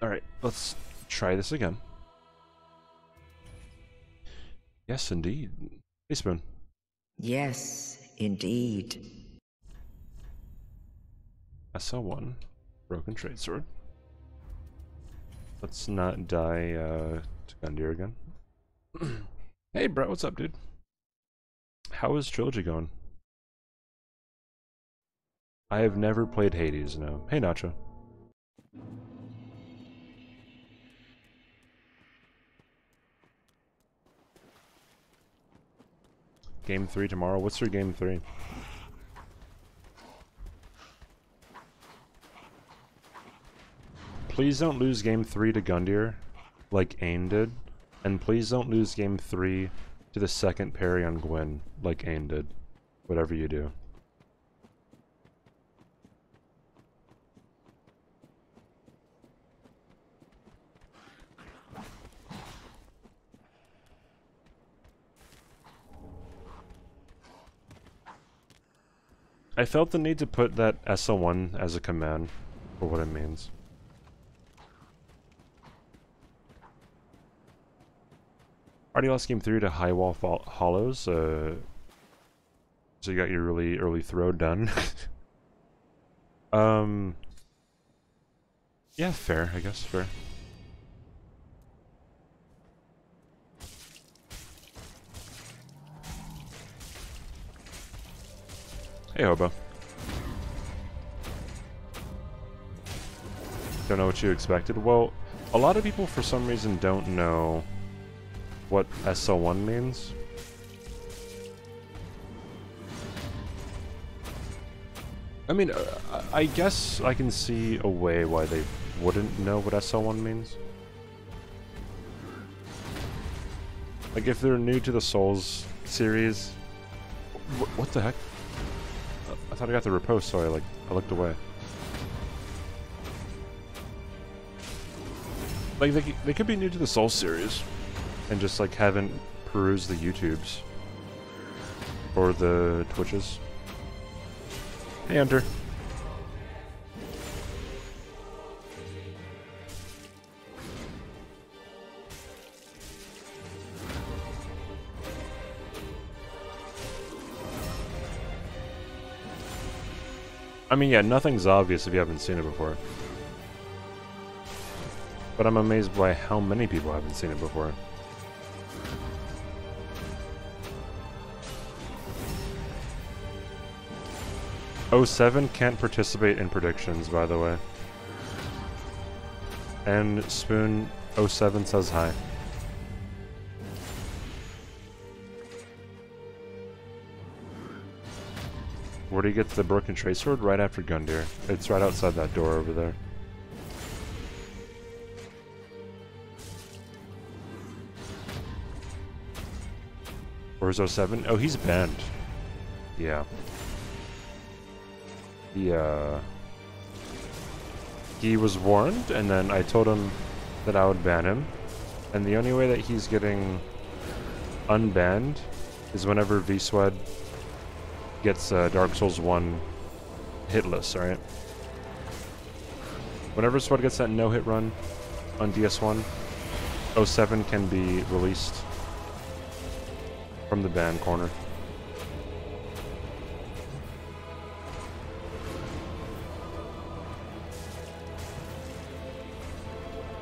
Alright, let's try this again. Yes, indeed. Hey, Spoon. Yes, indeed. I saw one. Broken trade sword. Let's not die to Gundyr again. Hey, Brett, what's up, dude? How is Trilogy going? I have never played Hades, no. Hey, Nacho. Game 3 tomorrow? What's your game 3? Please don't lose game 3 to Gundyr, like Aen did. And please don't lose game 3 to the second parry on Gwyn, like Aen did. Whatever you do. I felt the need to put that SL1 as a command for what it means. Already lost game 3 to High Wall Hollows, so you got your really early throw done. Yeah, fair, I guess, fair. Hey, Hobo. Don't know what you expected. Well, a lot of people for some reason don't know what SL1 means. I mean, I guess I can see a way why they wouldn't know what SL1 means. Like, if they're new to the Souls series... What the heck? I thought I got the riposte, so I looked away. Like, they could be new to the Souls series. And just, like, haven't perused the YouTubes. Or the Twitches. Hey, Hunter. I mean, yeah, nothing's obvious if you haven't seen it before. But I'm amazed by how many people haven't seen it before. O7 can't participate in predictions, by the way. And Spoon O7 says hi. Where do you get the broken trade sword? Right after Gundyr. It's right outside that door over there. Where's O7? Oh, he's banned. Yeah. He was warned, and then I told him that I would ban him. And the only way that he's getting unbanned is whenever VSWED gets Dark Souls 1 hitless, right? Whenever SWED gets that no-hit run on DS1, O7 can be released from the ban corner.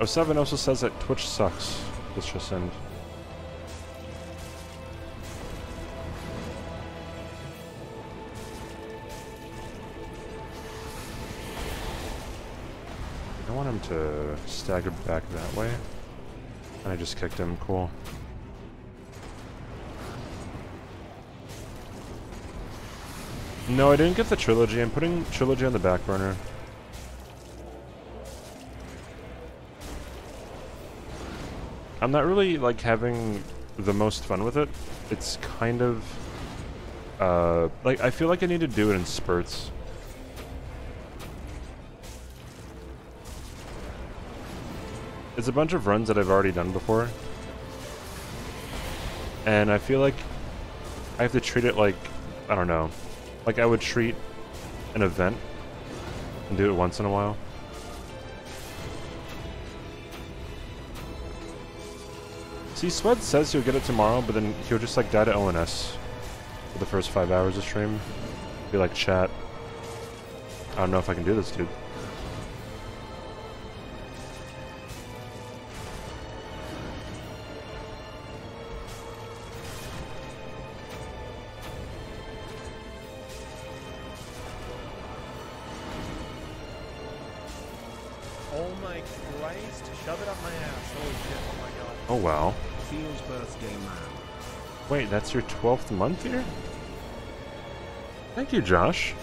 O7 also says that Twitch sucks. Let's just end. I want him to stagger back that way. And I just kicked him. Cool. No, I didn't get the Trilogy. I'm putting Trilogy on the back burner. I'm not really, like, having the most fun with it. It's kind of... like, I feel like I need to do it in spurts. It's a bunch of runs that I've already done before. And I feel like I have to treat it like... I don't know. Like, I would treat an event and do it once in a while. See, Swed says he'll get it tomorrow, but then he'll just like die to ONS for the first 5 hours of stream. Be like, chat, I don't know if I can do this, dude. Wow. Feels birthday man. Wait, that's your 12th month here? Thank you, Josh.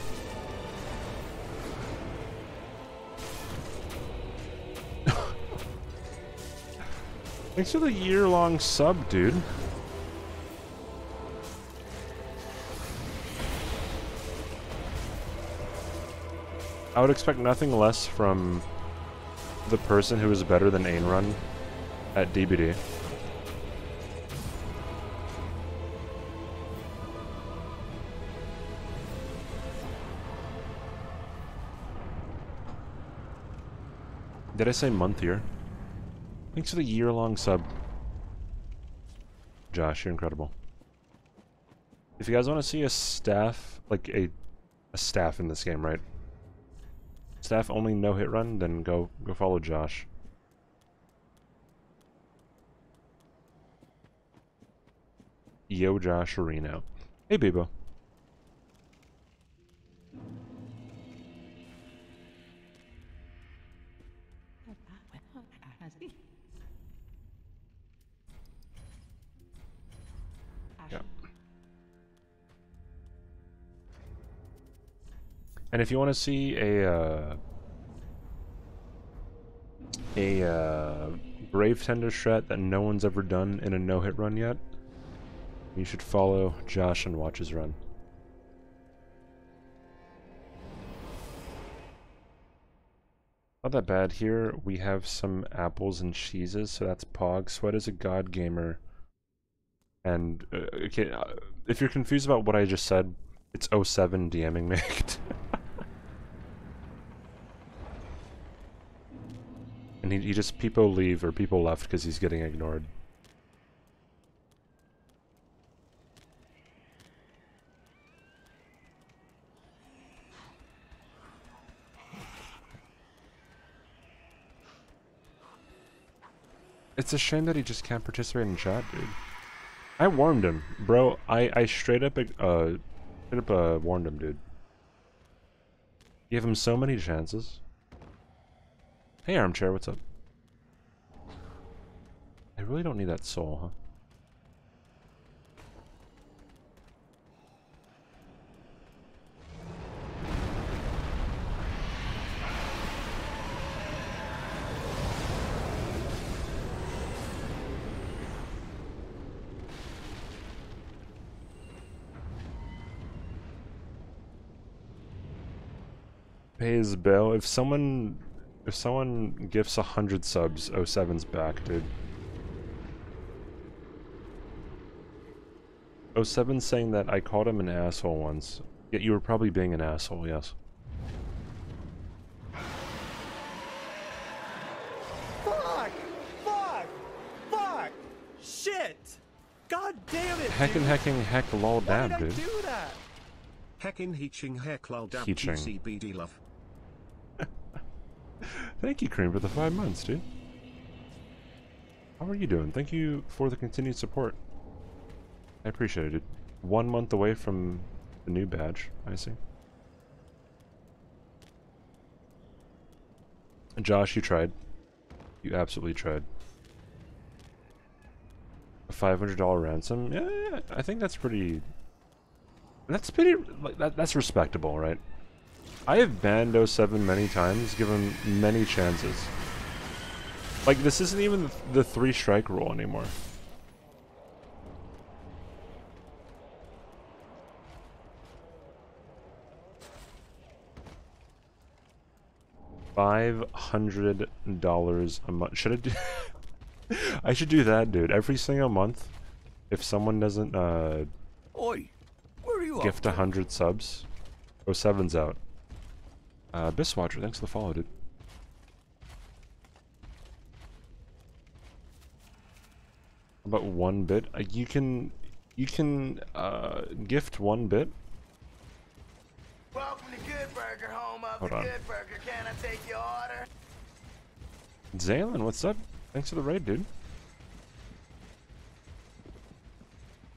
Thanks for the year-long sub, dude. I would expect nothing less from the person who is better than Aen Run at DBD. Did I say month here? Thanks for the year-long sub. Josh, you're incredible. If you guys want to see a staff, like a staff in this game, right? Staff only no-hit run, then go follow Josh. Yo, Josh Areno. Hey, Bebo. Yeah. And if you want to see a Brave Tender strat that no one's ever done in a no-hit run yet, you should follow Josh and watch his run. Not that bad. Here we have some apples and cheeses, so that's Pog. Sweat is a god gamer. And, okay, if you're confused about what I just said, it's 07 DMing me. And he just people leave or people left because he's getting ignored. It's a shame that he just can't participate in chat, dude. I warned him, bro. I straight up warned him, dude. Gave him so many chances. Hey, Armchair, what's up? I really don't need that soul, huh? His bill. If someone gifts 100 subs, 07's back, dude. 07's saying that I called him an asshole once. Yet you were probably being an asshole, yes. Fuck! Fuck! Fuck! Shit! God damn it! Heckin' hecking heck lol dab, dude. Why did I do that? Heckin' heeching heck lol dab PCBD love. Thank you, Cream, for the 5 months, dude. How are you doing? Thank you for the continued support. I appreciate it, dude. 1 month away from the new badge, I see. And Josh, you tried. You absolutely tried. A $500 ransom? Yeah, I think that's pretty... That's respectable, right? I have banned 07 many times, given many chances. Like, this isn't even the three-strike rule anymore. $500 a month. Should I do... I should do that, dude. Every single month, if someone doesn't, Oi, where are you gift 100 subs, 07's out. Bisswatcher, thanks for the follow, dude. About one bit? You can gift one bit. Welcome to Good Burger, home of the Good Burger. Can I take your order? Zaylin, what's up? Thanks for the raid, dude.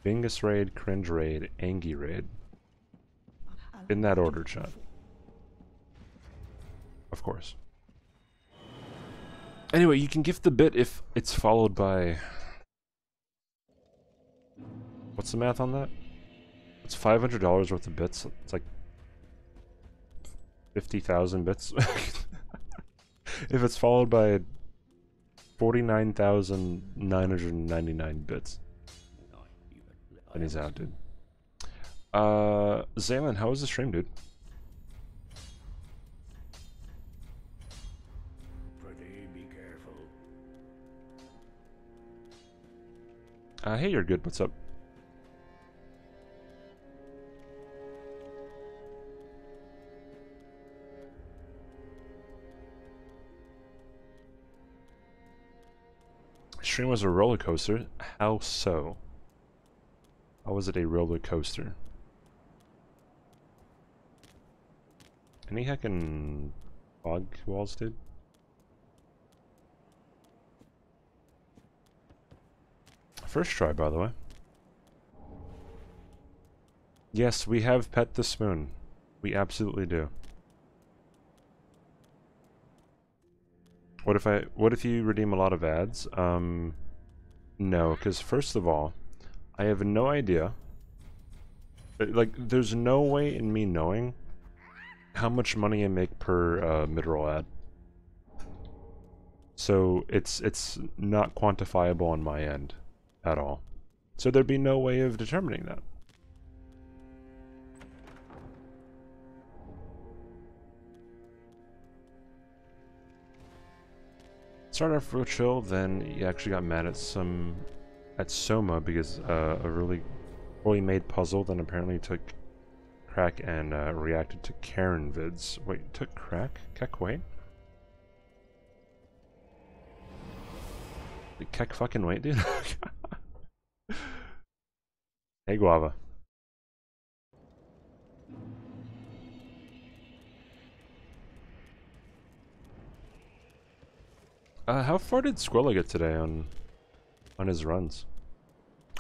Bingus raid, cringe raid, angie raid. In that order, chat. Of course. Anyway, you can gift the bit if it's followed by... What's the math on that? It's $500 worth of bits. It's like 50,000 bits. If it's followed by 49,999 bits. And he's out, dude. Zaylin, how was the stream, dude? Pretty be careful. Hey, you're good. What's up? Stream was a roller coaster. How so? How was it a roller coaster? Any heckin' fog walls, dude? First try, by the way. Yes, we have pet the spoon. We absolutely do. What if you redeem a lot of ads? No, because first of all, I have no idea. Like, there's no way in me knowing how much money I make per mid-roll ad. So it's not quantifiable on my end at all. So there'd be no way of determining that. Started off real chill, then he actually got mad at Soma because a really poorly made puzzle, then apparently took crack and reacted to Karen vids. Wait, took crack? Keck wait? Keck fucking wait, dude? Hey, Guava. How far did Squilla get today on his runs?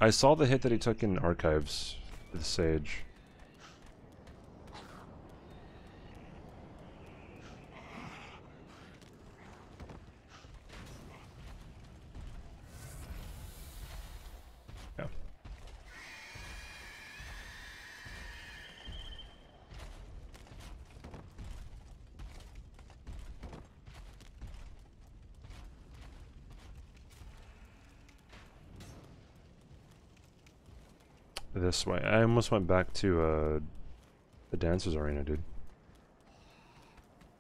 I saw the hit that he took in Archives with Sage. This way. I almost went back to the Dancers Arena, dude.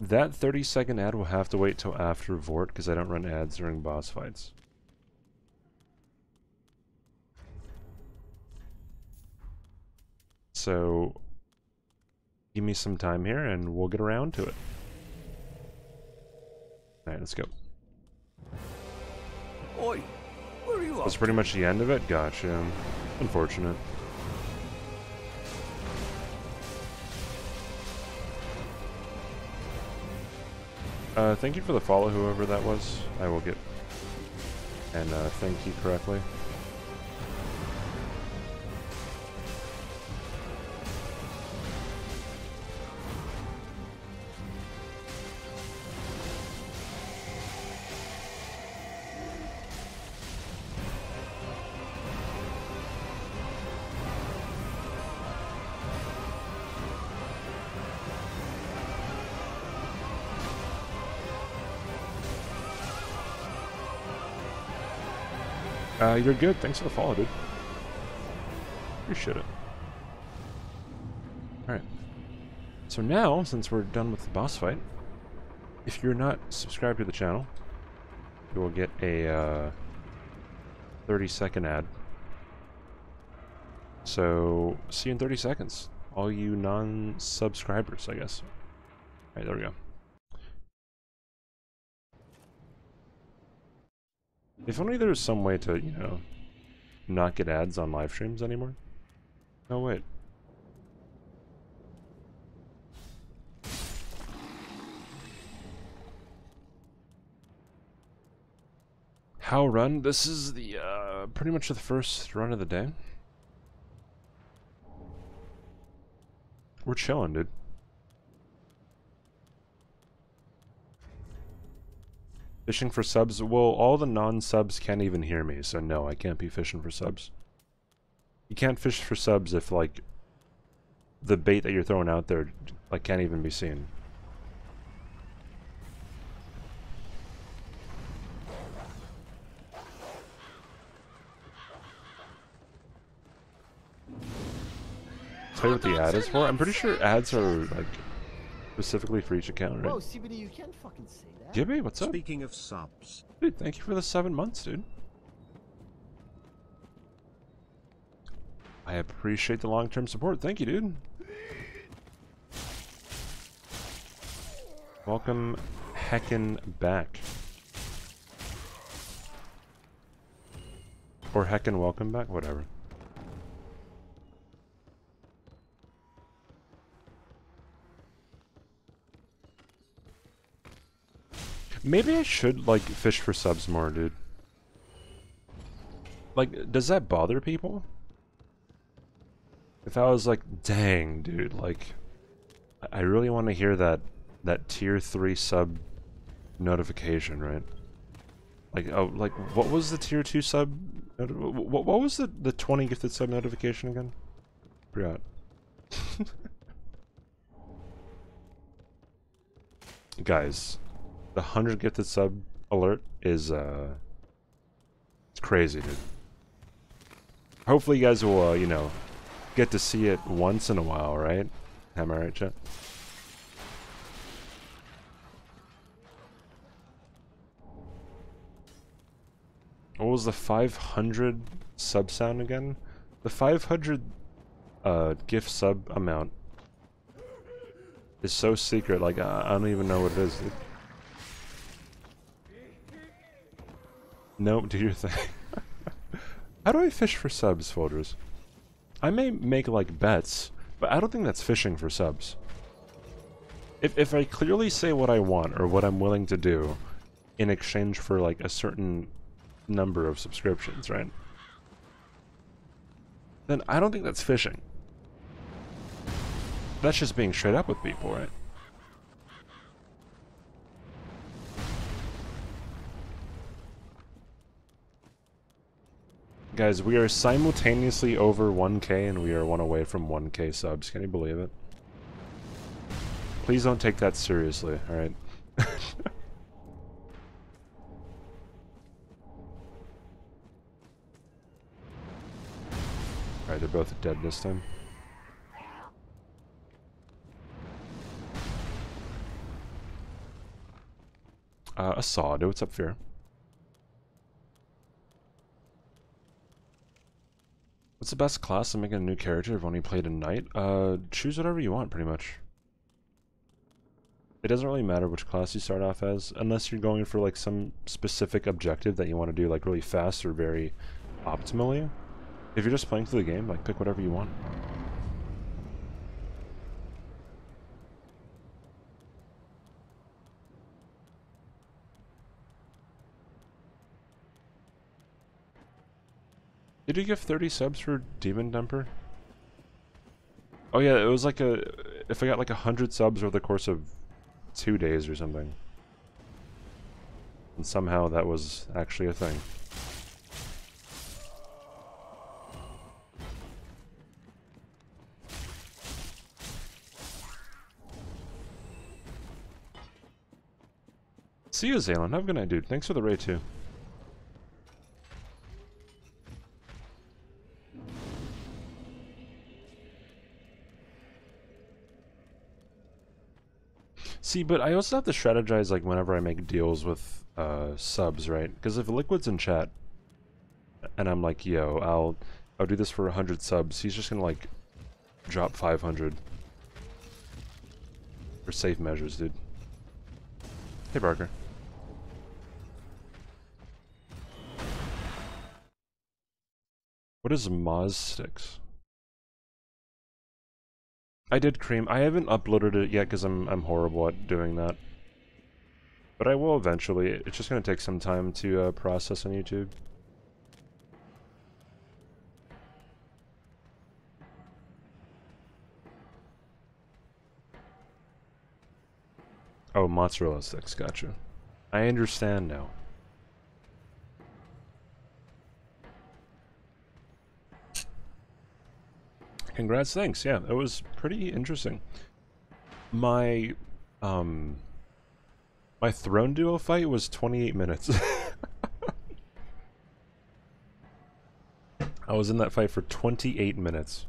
That 30-second ad will have to wait till after Vort because I don't run ads during boss fights. So give me some time here and we'll get around to it. Alright, let's go. Oi, where are you? That's pretty much the end of it? Gotcha. Unfortunate. Thank you for the follow, whoever that was. I will get and thank you correctly. You're good. Thanks for the follow, dude. Appreciate it. Alright. So now, since we're done with the boss fight, if you're not subscribed to the channel, you will get a 30-second ad. So, see you in 30 seconds. All you non-subscribers, I guess. Alright, there we go. If only there was some way to, you know, not get ads on live streams anymore? Oh, wait. How run? This is the pretty much the first run of the day. We're chilling, dude. Fishing for subs? Well, all the non-subs can't even hear me, so no, I can't be fishing for subs. You can't fish for subs if, like, the bait that you're throwing out there, like, can't even be seen. Tell you what the ad is for? I'm pretty sure ads are, like, specifically for each account, right? Whoa, CBD, you can't fucking say that. Gibby, what's up? Speaking of subs. Dude, thank you for the 7 months, dude. I appreciate the long-term support. Thank you, dude. Welcome heckin' back. Or heckin' welcome back, whatever. Maybe I should, like, fish for subs more, dude. Like, does that bother people? If I was like, dang, dude, like, I really want to hear that tier 3 sub notification, right? Like, oh, like, what was the tier 2 sub? What was the 20 gifted sub notification again? Forgot. Guys. The 100 gifted sub alert is, it's crazy, dude. Hopefully you guys will, you know, get to see it once in a while, right? Am I right, chat? What was the 500 sub sound again? The 500 gift sub amount is so secret, like, I don't even know what it is, dude. Nope, do your thing. How do I fish for subs, Folgers? I may make, like, bets, but I don't think that's fishing for subs. If I clearly say what I want or what I'm willing to do in exchange for, like, a certain number of subscriptions, right? Then I don't think that's fishing. That's just being straight up with people, right? Guys, we are simultaneously over 1K and we are one away from 1K subs. Can you believe it? Please don't take that seriously, alright? Alright, they're both dead this time. A saw, dude, what's up, Fear? What's the best class to make a new character if only played a knight? Choose whatever you want, pretty much. It doesn't really matter which class you start off as, unless you're going for, like, some specific objective that you want to do, like, really fast or very optimally. If you're just playing through the game, like, pick whatever you want. Did you give 30 subs for Demon Dumper? Oh yeah, it was like if I got like 100 subs over the course of 2 days or something. And somehow that was actually a thing. See you, Zalen. Have a good night, dude. Thanks for the raid, too. See, but I also have to strategize, like, whenever I make deals with subs, right? Because if Liquid's in chat, and I'm like, yo, I'll do this for 100 subs, he's just gonna, like, drop 500. For safe measures, dude. Hey, Barker. What is Moz Sticks? I did Cream. I haven't uploaded it yet because I'm horrible at doing that. But I will eventually. It's just going to take some time to process on YouTube. Oh, mozzarella sticks, gotcha. I understand now. Congrats, thanks, yeah, that was pretty interesting. My, my throne duo fight was 28 minutes. I was in that fight for 28 minutes.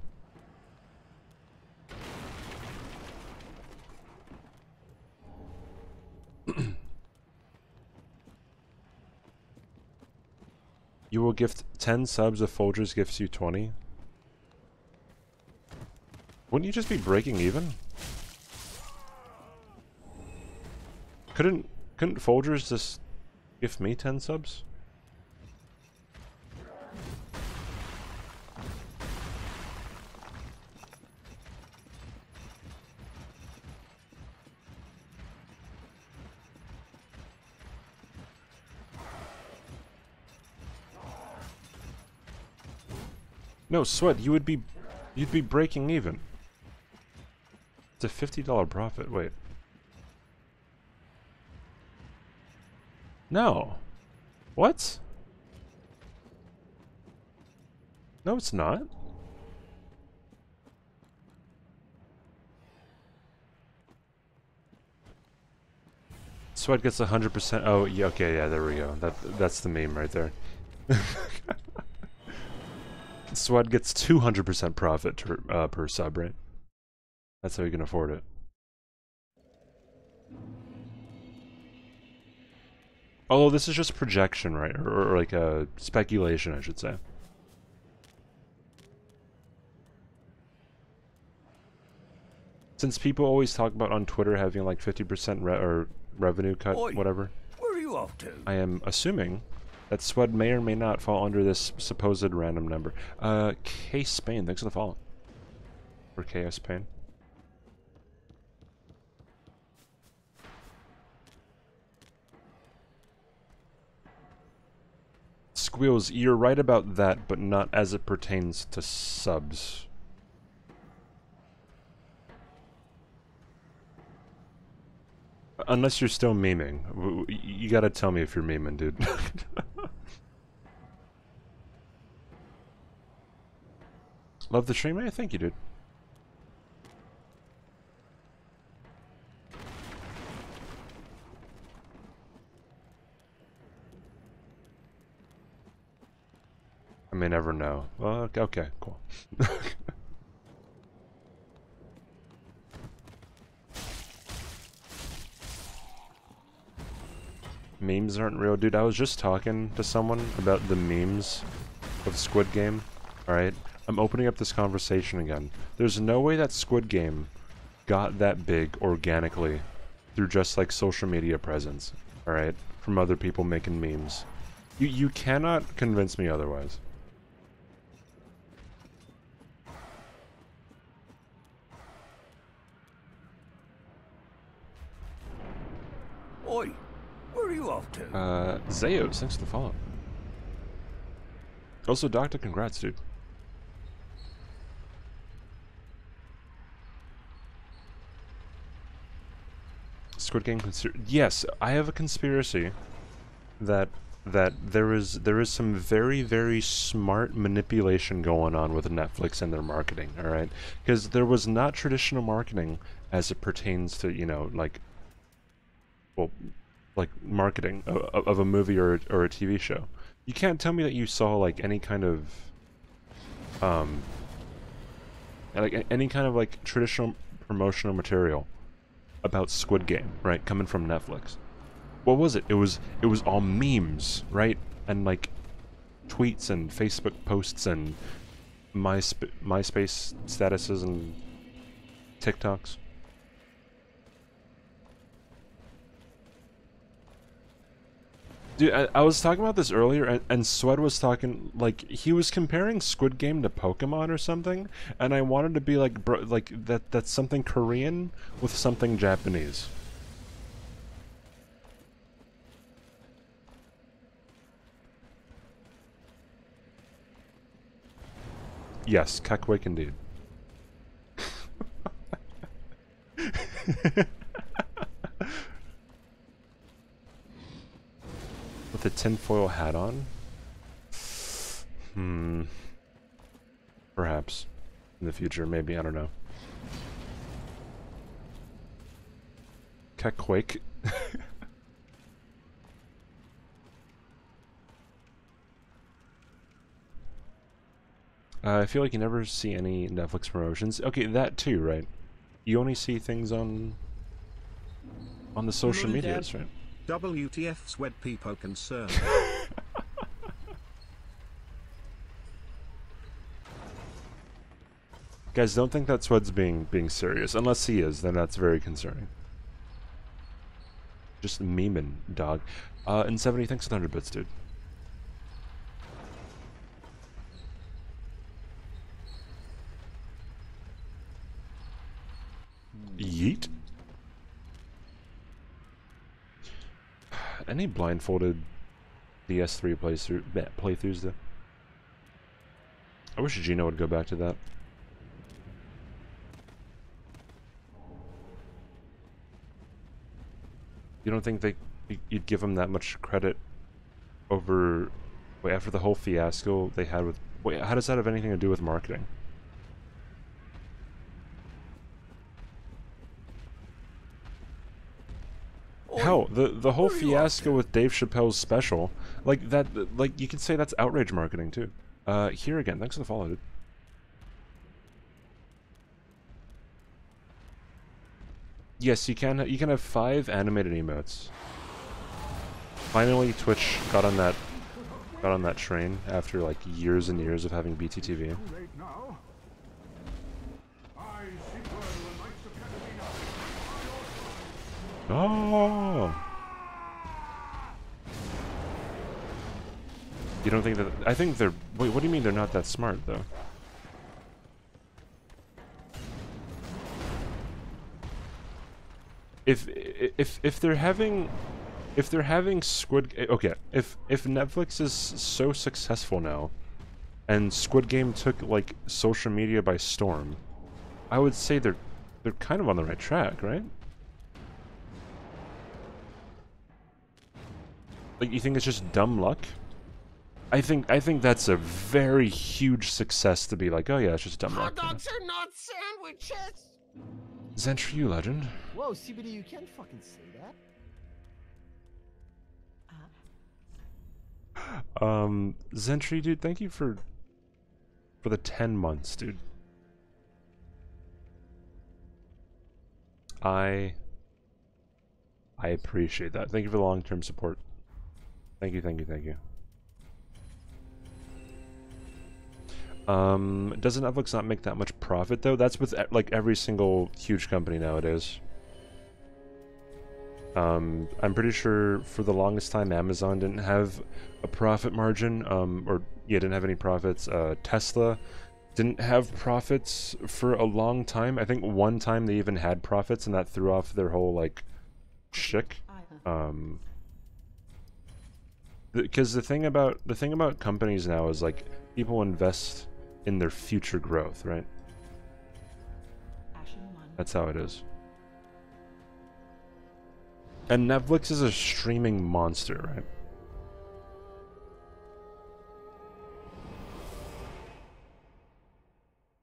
You will gift 10 subs if Folgers gifts you 20. Wouldn't you just be breaking even? Couldn't Folgers just gift me 10 subs? No sweat, you'd be breaking even. It's a $50 profit, wait. No. What? No, it's not. Sweat gets 100%. Oh, yeah, okay, yeah, there we go. That's the meme right there. Sweat gets 200% profit per sub, right? That's how you can afford it. Although this is just projection, right? Or like a speculation, I should say. Since people always talk about on Twitter having like 50% revenue cut, Oi, whatever. Where are you off to? I am assuming that Swed may or may not fall under this supposed random number. K Spain, thanks for the follow. Or KS Spain. Squeals, you're right about that, but not as it pertains to subs. Unless you're still memeing. You gotta tell me if you're memeing, dude. Love the stream, man? Thank you, dude. I may never know. Okay, cool. Memes aren't real, dude. I was just talking to someone about the memes of Squid Game. Alright, I'm opening up this conversation again. There's no way that Squid Game got that big organically through just like social media presence. Alright, from other people making memes. You cannot convince me otherwise. Oi, where are you off to? Zeos, thanks for the follow. Also, Doctor, congrats, dude. Squid Game conspiracy. Yes, I have a conspiracy that there is some very, very smart manipulation going on with Netflix and their marketing, all right? Because there was not traditional marketing as it pertains to, you know, like, well, like marketing of a movie or a TV show. You can't tell me that you saw, like, any kind of, like, traditional promotional material about Squid Game, right, coming from Netflix. What was it? It was all memes, right? And like tweets and Facebook posts and MySpace statuses and TikToks. Dude, I was talking about this earlier, and Sweat was talking, like, he was comparing Squid Game to Pokemon or something, and I wanted to be like, bro, like, that's something Korean with something Japanese. Yes, Kekwake indeed. With a tinfoil hat on? Hmm. Perhaps. In the future, maybe, I don't know. Kekwake. I feel like you never see any Netflix promotions. Okay, that too, right? You only see things on the social medias, right? WTF Sweat Peepo concern. Guys, don't think that Sweat's being serious. Unless he is, then that's very concerning. Just memeing, dog. And 70, thanks for 100 bits, dude. Yeet. Any blindfolded DS3 playthroughs though? I wish Gino would go back to that. You don't think you'd give him that much credit over... Wait, after the whole fiasco they had with... Wait, how does that have anything to do with marketing? Hell, the whole fiasco with Dave Chappelle's special, like that, like you could say that's outrage marketing too. Here again, thanks for the follow, dude. Yes, you can have 5 animated emotes. Finally, Twitch got on that train after like years and years of having BTTV. Oh! You don't think that... I think they're... Wait, what do you mean they're not that smart, though? If they're having... If they're having Squid... Okay, if Netflix is so successful now, and Squid Game took, like, social media by storm, I would say they're kind of on the right track, right? Like, you think it's just dumb luck? I think that's a very huge success to be like, oh yeah, it's just dumb luck. Hot dogs are not sandwiches! Zentry, you legend. Whoa, CBD, you can't fucking say that. Zentry, dude, thank you for the 10 months, dude. I appreciate that. Thank you for the long-term support. Thank you, thank you, thank you. Doesn't Netflix not make that much profit though? That's with like every single huge company nowadays. I'm pretty sure for the longest time Amazon didn't have a profit margin, or yeah, didn't have any profits. Tesla didn't have profits for a long time. I think one time they even had profits and that threw off their whole like shtick. Because the thing about companies now is like people invest in their future growth, right? That's how it is. And Netflix is a streaming monster, right?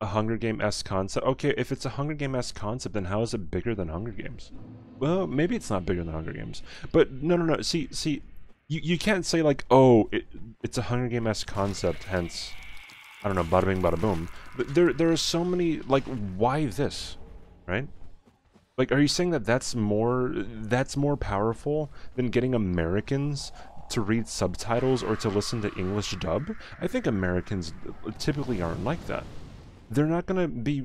A Hunger Game-esque concept. Okay, if it's a Hunger Game-esque concept, then how is it bigger than Hunger Games? Well, maybe it's not bigger than Hunger Games, but no. See. You can't say like, oh, it's a Hunger Game-esque concept, hence, I don't know, bada bing, bada boom. There are so many, like, why this, right? Like, are you saying that that's more powerful than getting Americans to read subtitles or to listen to English dub? I think Americans typically aren't like that. They're not gonna be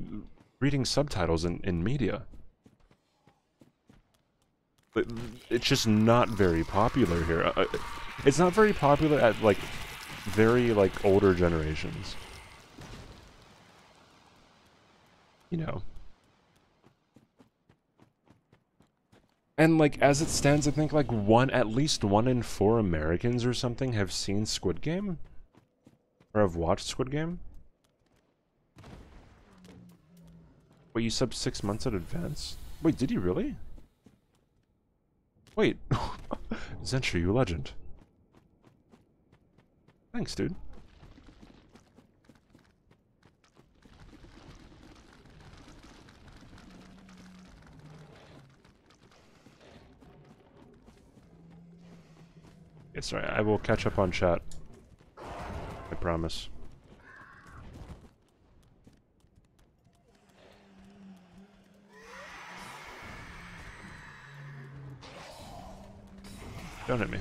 reading subtitles in media. But it's just not very popular here. It's not very popular at, like, very, like, older generations. You know. And, like, as it stands, I think, like, at least one in four Americans or something have seen Squid Game. Or have watched Squid Game. Wait, you subbed 6 months in advance? Wait, did you really? Wait. Zentry, you legend. Thanks, dude. Yeah, sorry, I will catch up on chat. I promise. Don't hit me.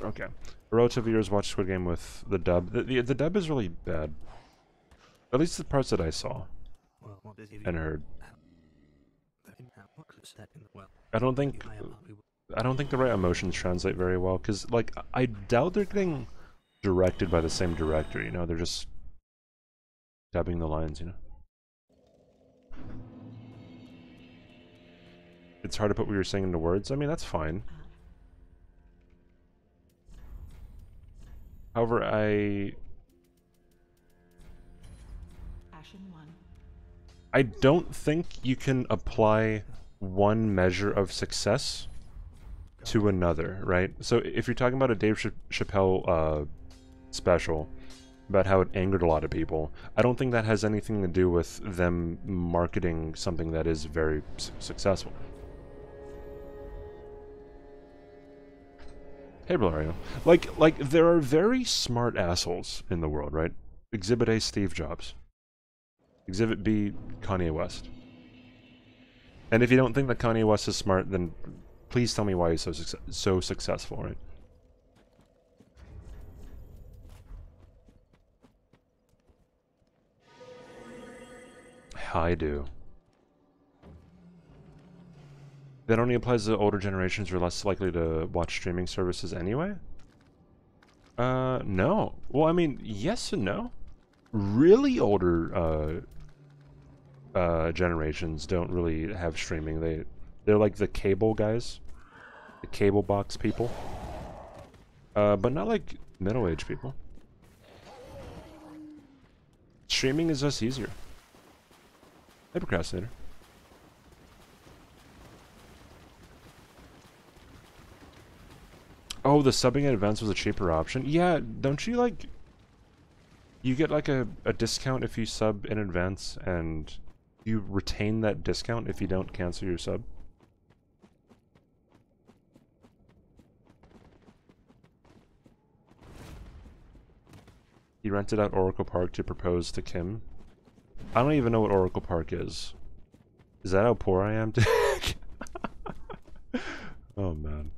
Okay. A relative of yours watched Squid Game with the dub. The dub is really bad. At least the parts that I saw and heard. I don't think the right emotions translate very well, because, like, I doubt they're getting directed by the same director, you know? They're just tapping the lines, you know? It's hard to put what you're saying into words. I mean, that's fine. However, I don't think you can apply one measure of success to another, right? So if you're talking about a Dave Chappelle special about how it angered a lot of people, I don't think that has anything to do with them marketing something that is very successful. Hey, Valerio. Like, there are very smart assholes in the world, right? Exhibit A, Steve Jobs. Exhibit B, Kanye West. And if you don't think that Kanye West is smart, then please tell me why he's so successful, right? I do. That only applies to older generations who are less likely to watch streaming services anyway? No. Well, I mean, yes and no. Really older, generations don't really have streaming. They're like the cable guys, the cable box people, but not like middle-aged people. Streaming is just easier. Hey, procrastinator. Oh, the subbing in advance was a cheaper option. Yeah, don't you, like, you get like a discount if you sub in advance, and you retain that discount if you don't cancel your sub? He rented out Oracle Park to propose to Kim. I don't even know what Oracle Park is. Is that how poor I am? Oh, man.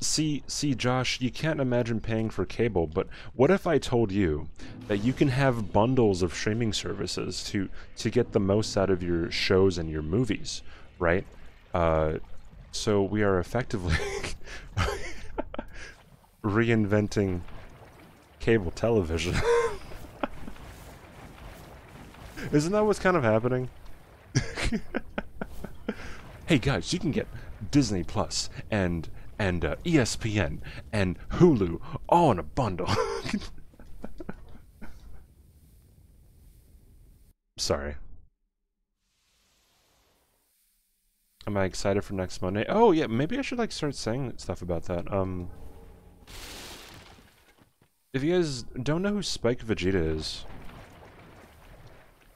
See, Josh, you can't imagine paying for cable, but what if I told you that you can have bundles of streaming services to get the most out of your shows and your movies, right? So we are effectively reinventing cable television. Isn't that what's kind of happening? Hey guys, you can get Disney Plus and ESPN and Hulu all in a bundle. Sorry. Am I excited for next Monday? Oh yeah, maybe I should, like, start saying stuff about that. If you guys don't know who Spike Vegeta is,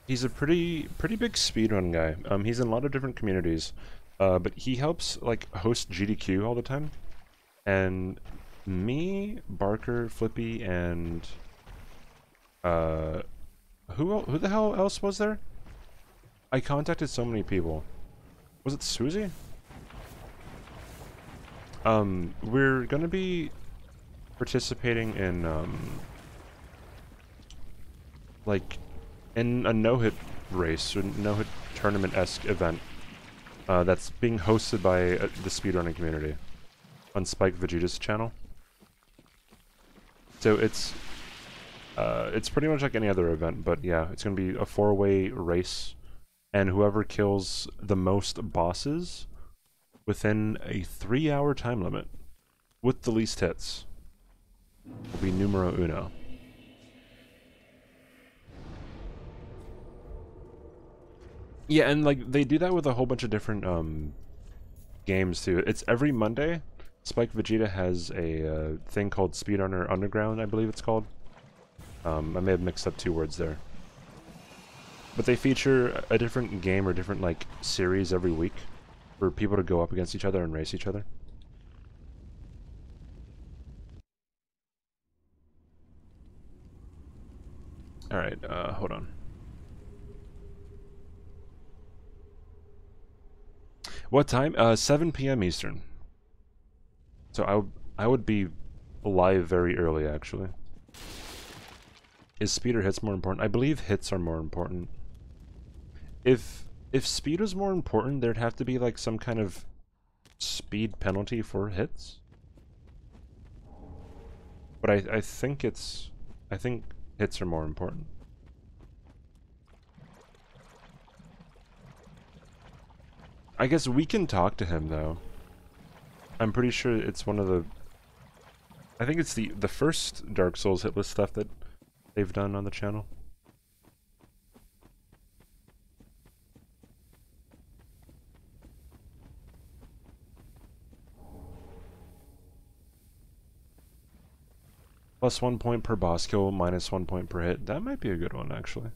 he's a pretty big speedrun guy. He's in a lot of different communities. But he helps, like, host GDQ all the time, and me, Barker, Flippy, and who the hell else was there? I contacted so many people. Was it Susie? We're gonna be participating in like in a no-hit race, or no-hit tournament-esque event that's being hosted by the speedrunning community on Spike Vegeta's channel. So it's pretty much like any other event, but yeah, it's going to be a four-way race, and whoever kills the most bosses within a 3-hour time limit with the least hits will be numero uno. Yeah, and like they do that with a whole bunch of different games too. It's every Monday. Spike Vegeta has a thing called Speedrunner Underground, I believe it's called. I may have mixed up two words there. But they feature a different game or different like series every week for people to go up against each other and race each other. All right, hold on. What time? 7 p.m. Eastern. So I would be live very early, actually. Is speed or hits more important? I believe hits are more important. If speed was more important, there'd have to be like some kind of speed penalty for hits. But I think hits are more important. I guess we can talk to him, though. I'm pretty sure it's one of the... I think it's the first Dark Souls hitlist stuff that they've done on the channel. Plus 1 point per boss kill, minus 1 point per hit. That might be a good one, actually.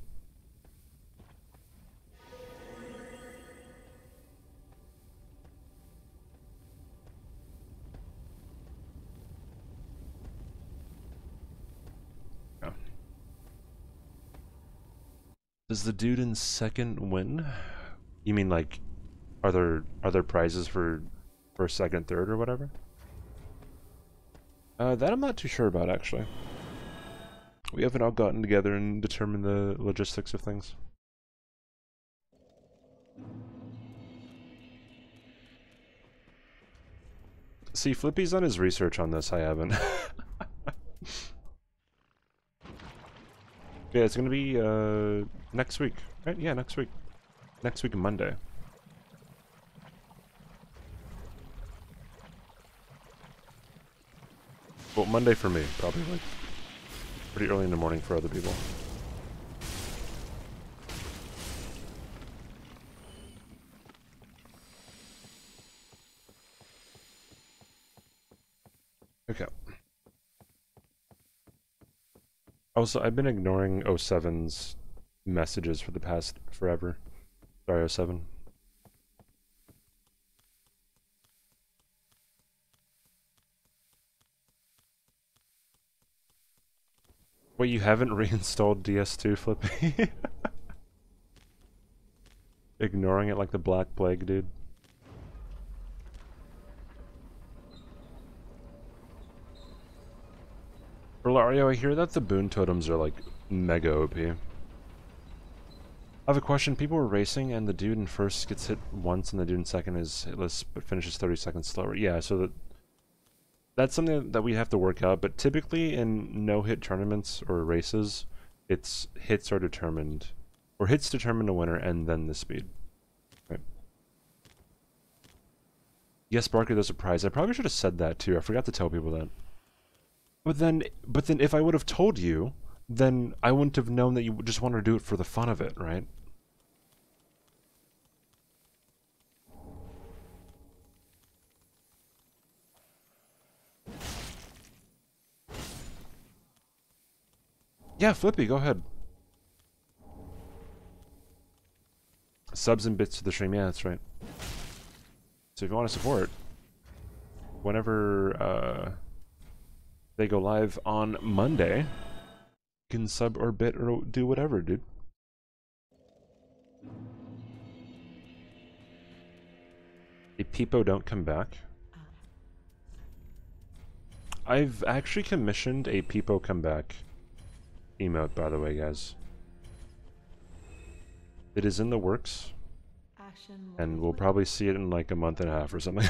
Does the dude in second win? You mean like, are there prizes for first, second, third, or whatever? That I'm not too sure about, actually. We haven't all gotten together and determined the logistics of things. See, Flippy's done his research on this, I haven't. Yeah, it's gonna be next week, right? Yeah, next week. Next week, Monday. Well, Monday for me, probably like pretty early in the morning for other people. Okay. Also, I've been ignoring 07's messages for the past forever. Sorry, 07. Wait, you haven't reinstalled DS2, Flippy? Ignoring it like the Black Plague, dude. Rolario, I hear that the boon totems are like mega OP. I have a question. People were racing and the dude in first gets hit once and the dude in second is hitless but finishes 30 seconds slower. Yeah, so that's something that we have to work out, but typically in no-hit tournaments or races, it's hits are determined, or hits determine the winner and then the speed. Right. Yes, Barker, there's a prize. I probably should have said that too. I forgot to tell people that. But then if I would have told you, then I wouldn't have known that you just wanted to do it for the fun of it, right? Yeah, Flippy, go ahead. Subs and bits to the stream, yeah, that's right. So if you want to support, whenever, they go live on Monday. You can sub or bit or do whatever, dude. The people don't come back. I've actually commissioned a Peepo comeback emote, by the way, guys. It is in the works. And we'll probably see it in like a month and a half or something.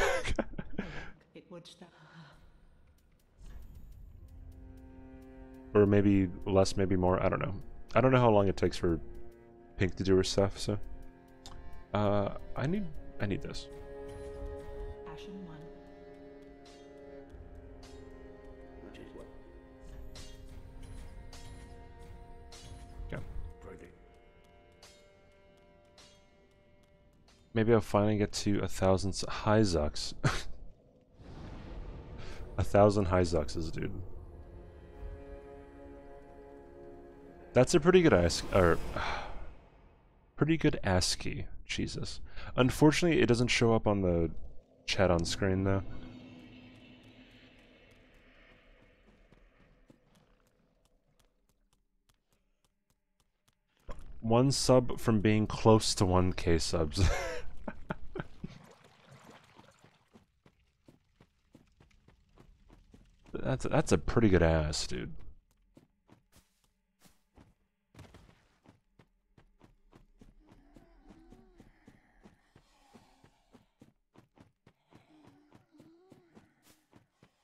Or maybe less, maybe more. I don't know. I don't know how long it takes for Pink to do her stuff. So, I need this. Maybe I'll finally get to 1,000 Hyzucks. 1,000 Hyzucks is, dude. That's a pretty good ask, or pretty good ASCII. Jesus. Unfortunately, it doesn't show up on the chat on screen though. One sub from being close to 1K subs. That's a pretty good ass, dude.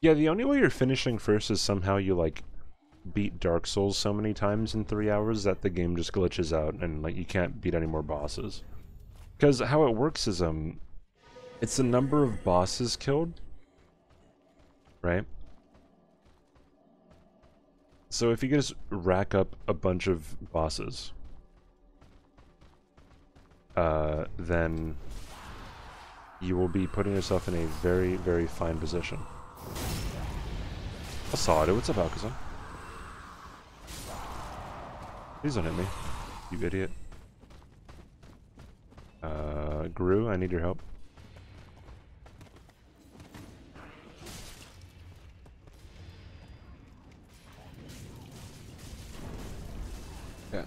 Yeah, the only way you're finishing first is somehow you like beat Dark Souls so many times in 3 hours that the game just glitches out and like you can't beat any more bosses. Because how it works is it's the number of bosses killed, right? So if you could just rack up a bunch of bosses, then you will be putting yourself in a very, very fine position. I saw it. What's up, Alcazar? Please don't hit me, you idiot. Gru, I need your help. Yeah.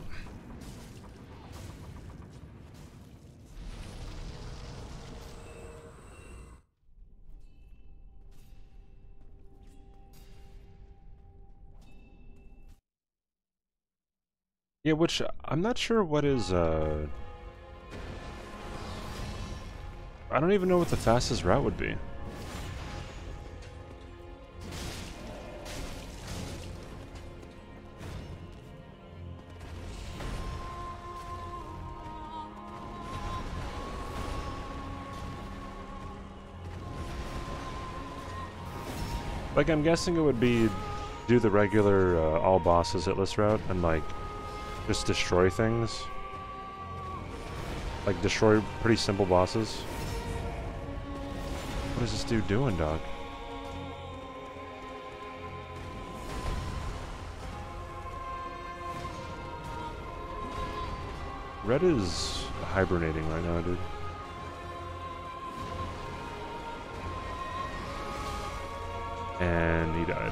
Yeah, which I'm not sure what is, I don't even know what the fastest route would be. Like, I'm guessing it would be do the regular all bosses at list route and, like, just destroy things. Like, destroy pretty simple bosses. What is this dude doing, dog? Red is hibernating right now, dude. And he died.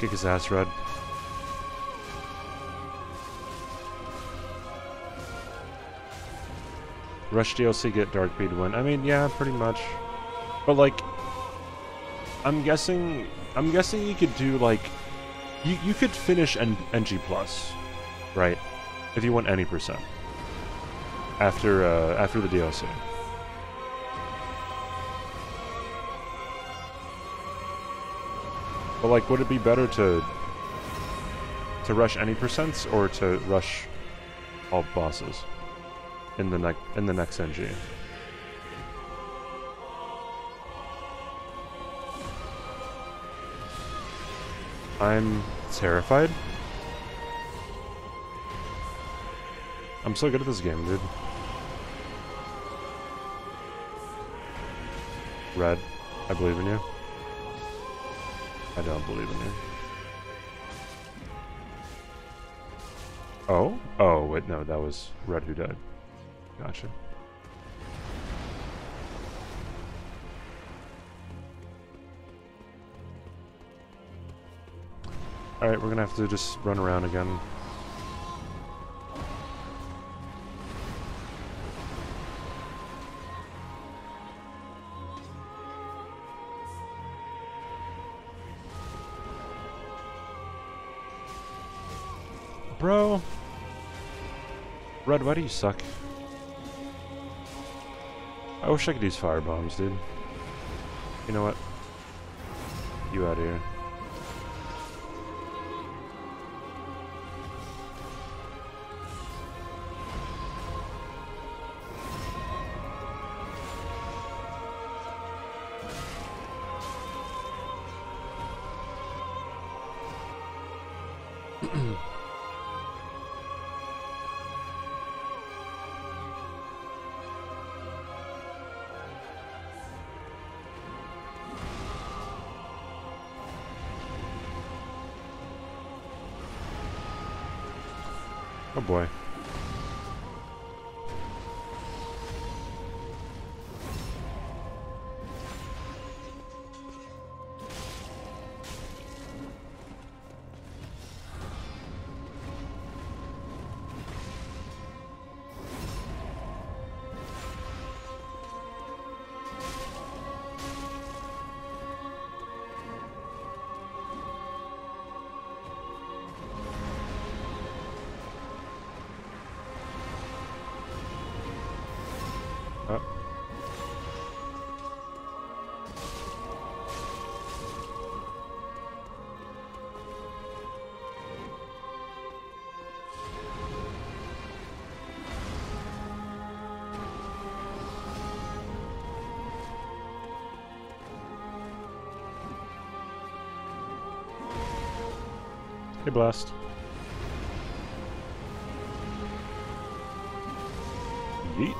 Kick his ass, Red. Rush DLC, get Dark Bead win. I mean, yeah, pretty much. But like, I'm guessing you could do like, you could finish NG+, right? If you want any percent after the DLC. But like, would it be better to rush any percents or to rush all bosses in the next NG? I'm terrified. I'm so good at this game, dude. Red, I believe in you. I don't believe in you. Oh? Oh, wait, no, that was Red who died. Gotcha. Alright, we're gonna have to just run around again. bro. Red, why do you suck? I wish I could use fire bombs, dude. You know what? You out of here. Oh boy. Hey, Blast. Yeet.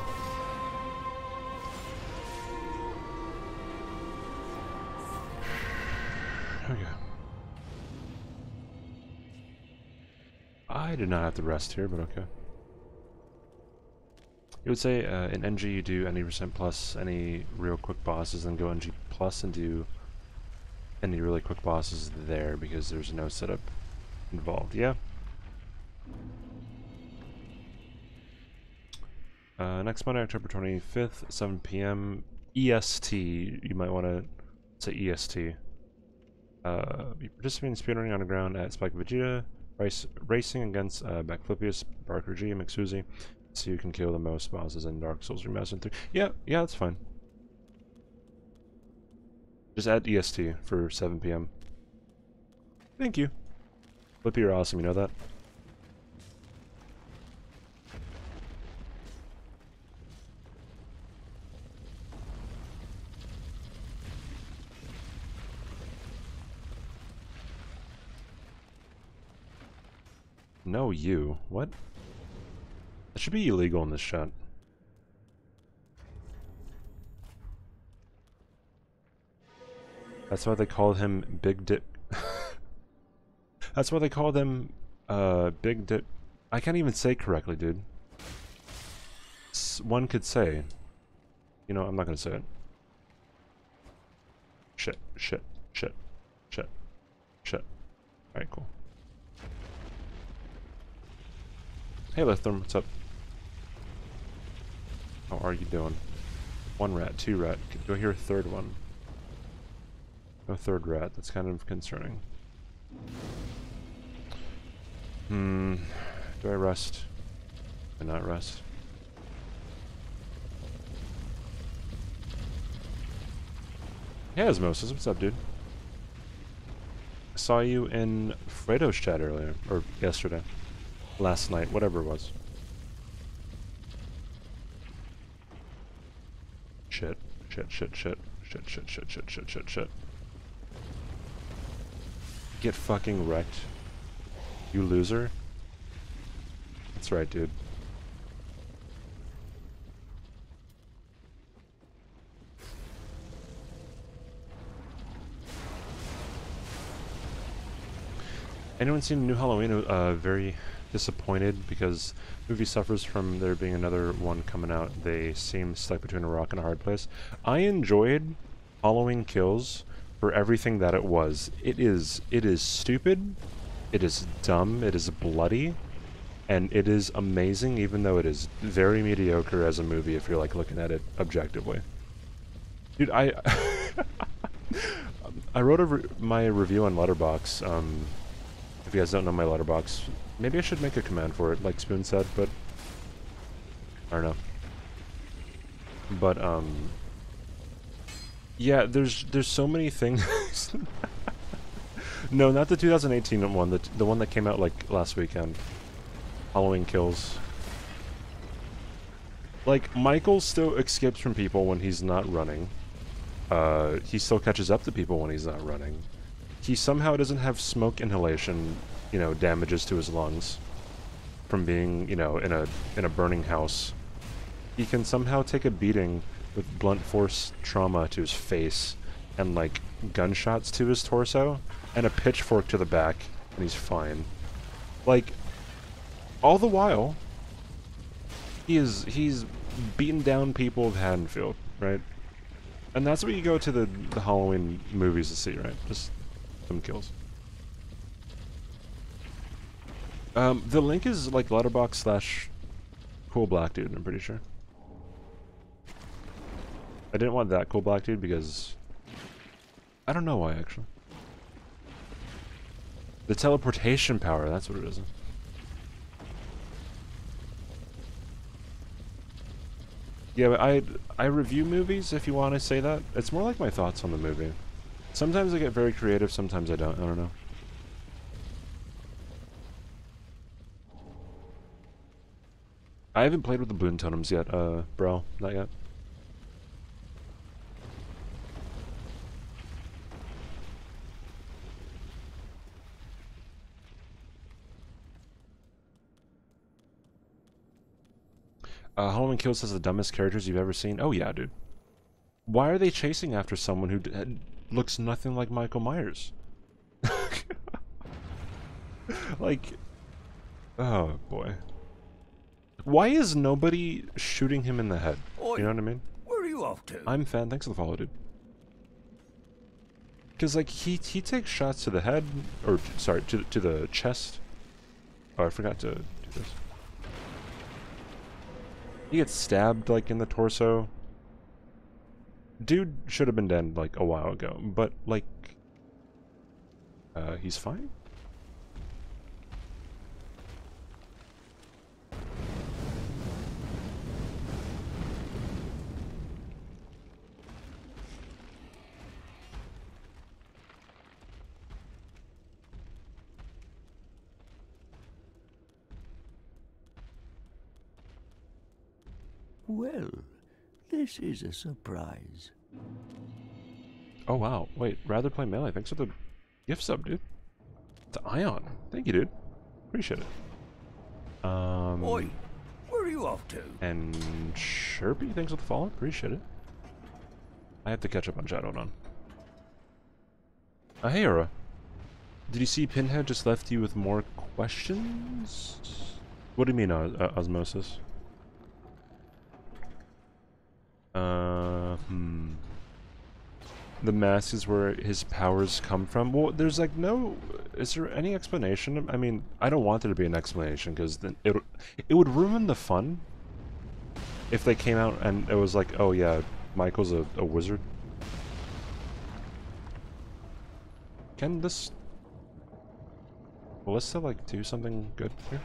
Okay. I did not have to rest here, but okay. It would say in NG you do any percent plus any real quick bosses, then go NG plus and do any really quick bosses there because there's no setup involved, yeah. Next Monday, October 25th, 7 p.m. EST. You might want to say EST. Be participating in speedrunning underground at Spike Vegeta, racing against Backflippius, Barker G, and McSuzy. So you can kill the most bosses in Dark Souls Remastered 3. Yeah, yeah, that's fine. Just add EST for 7 p.m. Thank you. Flippy, you're awesome, you know that? No, you. What? That should be illegal in this shot. That's why they call him Big Dip. That's why they call them, Big Dip. I can't even say correctly, dude. One could say. You know, I'm not gonna say it. Shit, shit, shit, shit, shit. Alright, cool. Hey, Lithrum, what's up? How are you doing? One rat, two rat. Do I hear a third one? No third rat. That's kind of concerning. Hmm, do I rest? Do I not rest? Hey Osmosis, what's up, dude? I saw you in Fredo's chat earlier, or yesterday. Last night, whatever it was. Shit, shit, shit, shit, shit, shit, shit, shit, shit, shit, shit. Get fucking wrecked. You loser. That's right, dude. Anyone seen the new Halloween? Very disappointed because the movie suffers from there being another one coming out. They seem stuck between a rock and a hard place. I enjoyed Halloween Kills for everything that it was. It is stupid. It is dumb, it is bloody, and it is amazing, even though it is very mediocre as a movie if you're like looking at it objectively. Dude, I wrote my review on Letterboxd If you guys don't know my letterbox, maybe I should make a command for it, like Spoon said, but I don't know. But yeah, there's so many things. No, not the 2018 one, the one that came out like last weekend. Halloween Kills. Like, Michael still escapes from people when he's not running. He still catches up to people when he's not running. He somehow doesn't have smoke inhalation, you know, damages to his lungs from being, you know, in a burning house. He can somehow take a beating with blunt force trauma to his face and, like, gunshots to his torso and a pitchfork to the back, and he's fine. Like, all the while, he's beaten down people of Haddonfield, right? And that's what you go to the Halloween movies to see, right? Just some kills. The link is like Letterboxd/Cool Black Dude, I'm pretty sure. I didn't want that Cool Black Dude because I don't know why, actually. The teleportation power, that's what it is. Yeah, but I review movies, if you want to say that. It's more like my thoughts on the movie. Sometimes I get very creative, sometimes I don't. I don't know. I haven't played with the boon totems yet, bro. Not yet. Halloween Kills has the dumbest characters you've ever seen. Oh yeah, dude. Why are they chasing after someone who looks nothing like Michael Myers? Like, oh boy. Why is nobody shooting him in the head? Oi, you know what I mean? Where are you off to? I'm fan. Thanks for the follow, dude. Because like he takes shots to the head, or sorry, to the chest. Oh, I forgot to do this. He gets stabbed, like, in the torso. Dude should have been dead, like, a while ago, but, like, he's fine? Well, this is a surprise. Oh wow, wait, rather play melee. Thanks for the gift sub, dude. It's Aen. Thank you, dude. Appreciate it. Oi, where are you off to? And Sherpy, thanks for the follow. Appreciate it. I have to catch up on Shadowrun. Hey, Aura. Did you see Pinhead just left you with more questions? What do you mean, Osmosis? The mask is where his powers come from. Well, there's like no... Is there any explanation? I mean, I don't want there to be an explanation, because then it would ruin the fun if they came out and it was like, oh yeah, Michael's a wizard. Can this... Melissa, like, do something good here?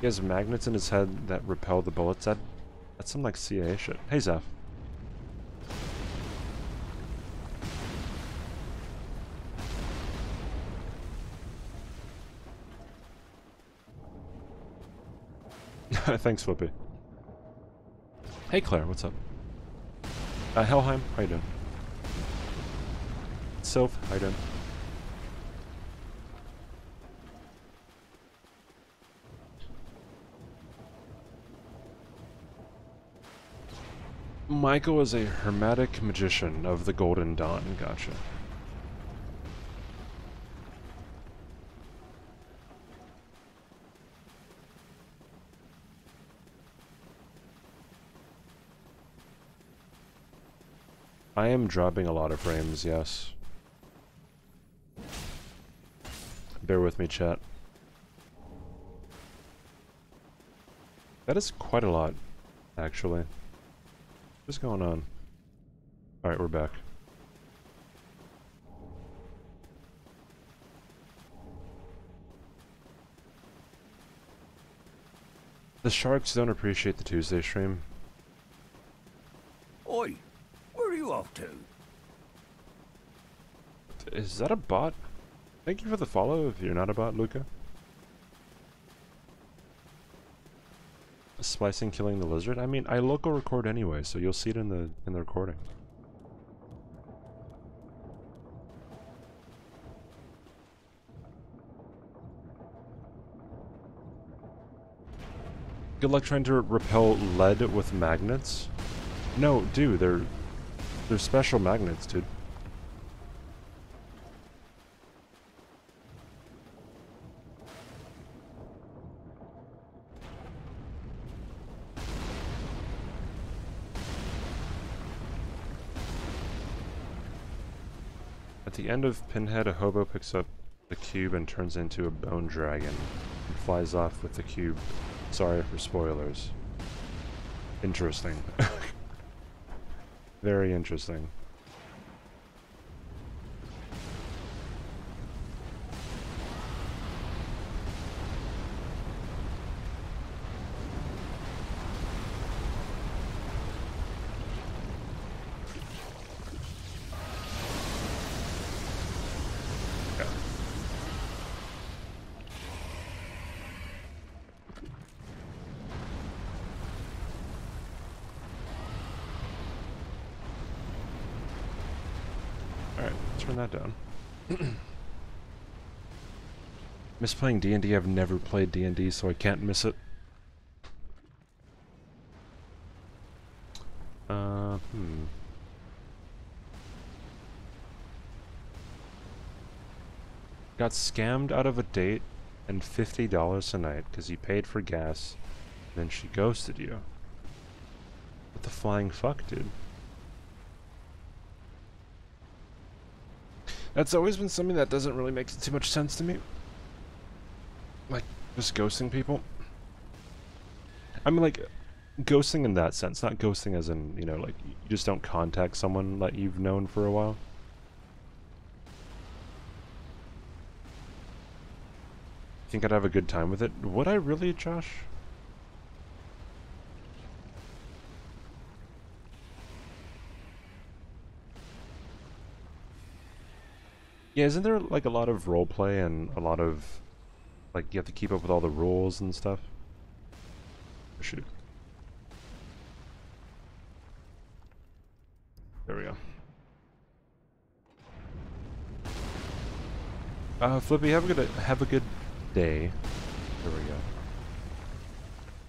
He has magnets in his head that repel the bullets. That's some like CIA shit. Hey, Zeph. Thanks, Flippy. Hey, Claire, what's up? Helheim, how you doing? Sylph, how you doing? Michael is a hermetic magician of the Golden Dawn. Gotcha. I am dropping a lot of frames, yes. Bear with me, chat. That is quite a lot, actually. What's going on? Alright, we're back. The sharks don't appreciate the Tuesday stream. Oi, where are you off to? Is that a bot? Thank you for the follow if you're not a bot, Luca. Splicing killing the lizard? I mean, I local record anyway, so you'll see it in the recording. Good luck trying to repel lead with magnets. No, dude, they're special magnets, dude. At the end of Pinhead, a hobo picks up the cube and turns into a bone dragon and flies off with the cube. Sorry for spoilers. Interesting. Very interesting. Playing D&D, I've never played D&D, so I can't miss it. Got scammed out of a date and $50 tonight because you paid for gas, and then she ghosted you. What the flying fuck, dude? That's always been something that doesn't really make too much sense to me. Like, just ghosting people? I mean, like, ghosting in that sense, not ghosting as in, you know, like, you just don't contact someone that you've known for a while. Think I'd have a good time with it? Would I really, Josh? Yeah, isn't there, like, a lot of roleplay and a lot of... Like, you have to keep up with all the rules and stuff. Shoot. There we go. Flippy, have a good day. There we go.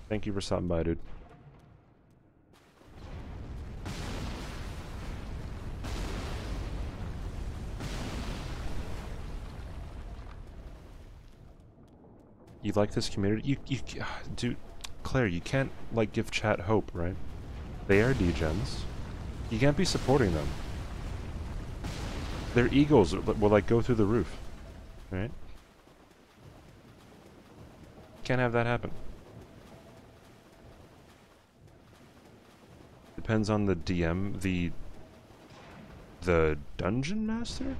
Thank you for stopping by, dude. You like this community? You dude, Claire, you can't, like, give chat hope, right? They are degens. You can't be supporting them. Their egos will, like, go through the roof, right? Can't have that happen. Depends on the DM, the dungeon master?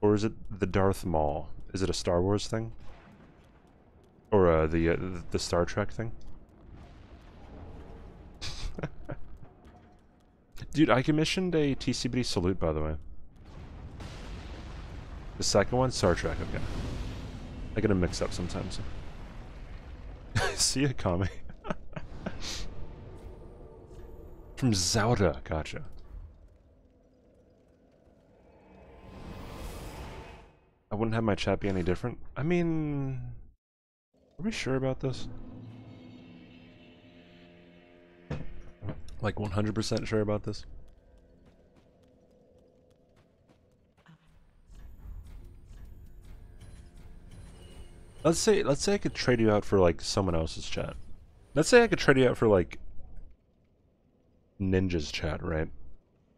Or is it the Darth Maul? Is it a Star Wars thing? Or the Star Trek thing? Dude, I commissioned a TCBD salute, by the way. The second one, Star Trek, okay. I get a mix up sometimes. See ya, Kami. From Zauda, gotcha. I wouldn't have my chat be any different. I mean... Are we sure about this? Like 100% sure about this? Let's say I could trade you out for like someone else's chat. Let's say I could trade you out for like... Ninja's chat, right?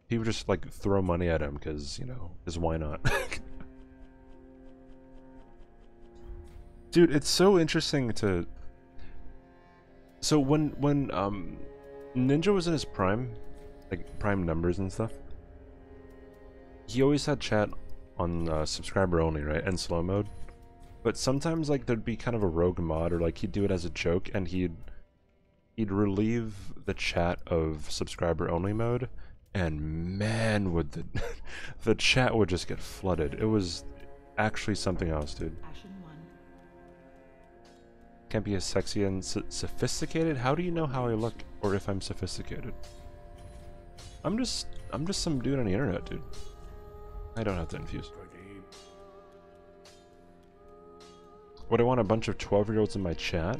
He would just like throw money at him because, you know, because why not? Dude, it's so interesting to... So when Ninja was in his prime, like prime numbers and stuff, he always had chat on subscriber only, right, and slow mode. But sometimes like there'd be kind of a rogue mod, or like he'd do it as a joke, and he'd relieve the chat of subscriber only mode, and man, would the the chat would just get flooded. It was actually something else, dude. Can't be as sexy and sophisticated. How do you know how I look or if I'm sophisticated? I'm just some dude on the internet, dude. I don't have to infuse. Would I want a bunch of 12-year-olds in my chat?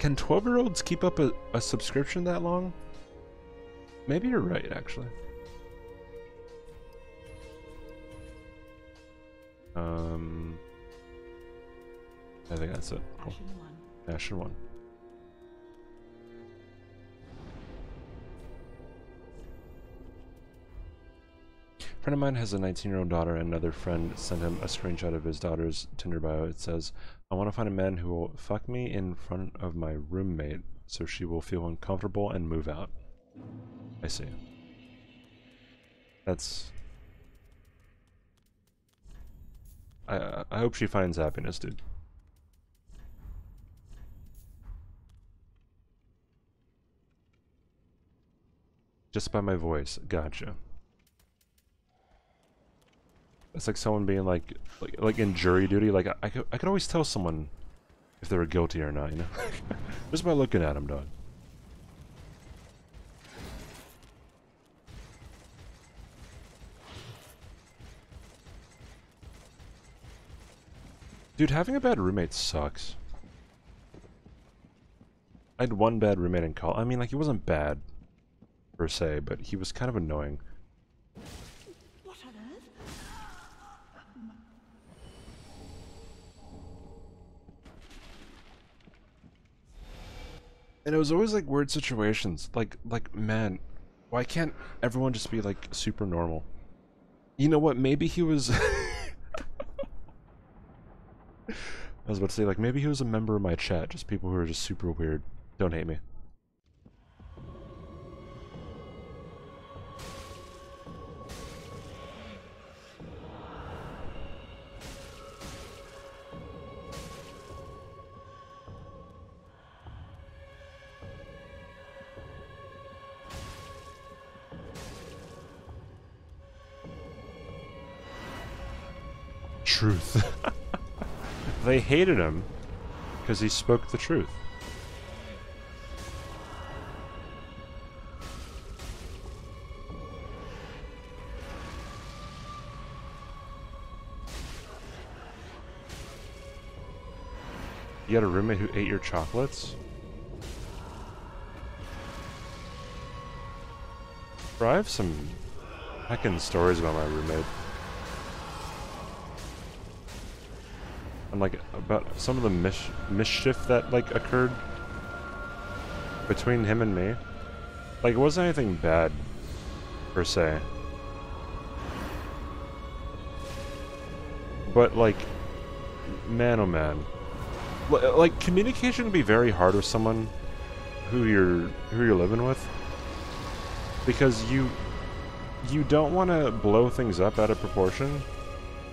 Can 12-year-olds keep up a subscription that long? Maybe you're right, actually. I think that's it. Cool. Ashen one. A friend of mine has a 19-year-old daughter, and another friend sent him a screenshot of his daughter's Tinder bio. It says, "I want to find a man who will fuck me in front of my roommate so she will feel uncomfortable and move out." I see. That's... I hope she finds happiness, dude. Just by my voice, gotcha. It's like someone being like in jury duty. Like I could always tell someone if they were guilty or not, you know, just by looking at them, dog. Dude, having a bad roommate sucks. I had one bad roommate in college. I mean, like he wasn't bad per se, but he was kind of annoying. What on earth? And it was always like weird situations. Like man, why can't everyone just be like super normal? You know what? Maybe he was. I was about to say, like, maybe he was a member of my chat. Just people who are just super weird. Don't hate me. Truth. They hated him because he spoke the truth. You had a roommate who ate your chocolates? Bro, I have some heckin' stories about my roommate. And like about some of the mischief that like occurred between him and me. Like it wasn't anything bad per se, but like man oh man, like communication can be very hard with someone who you're living with, because you don't want to blow things up out of proportion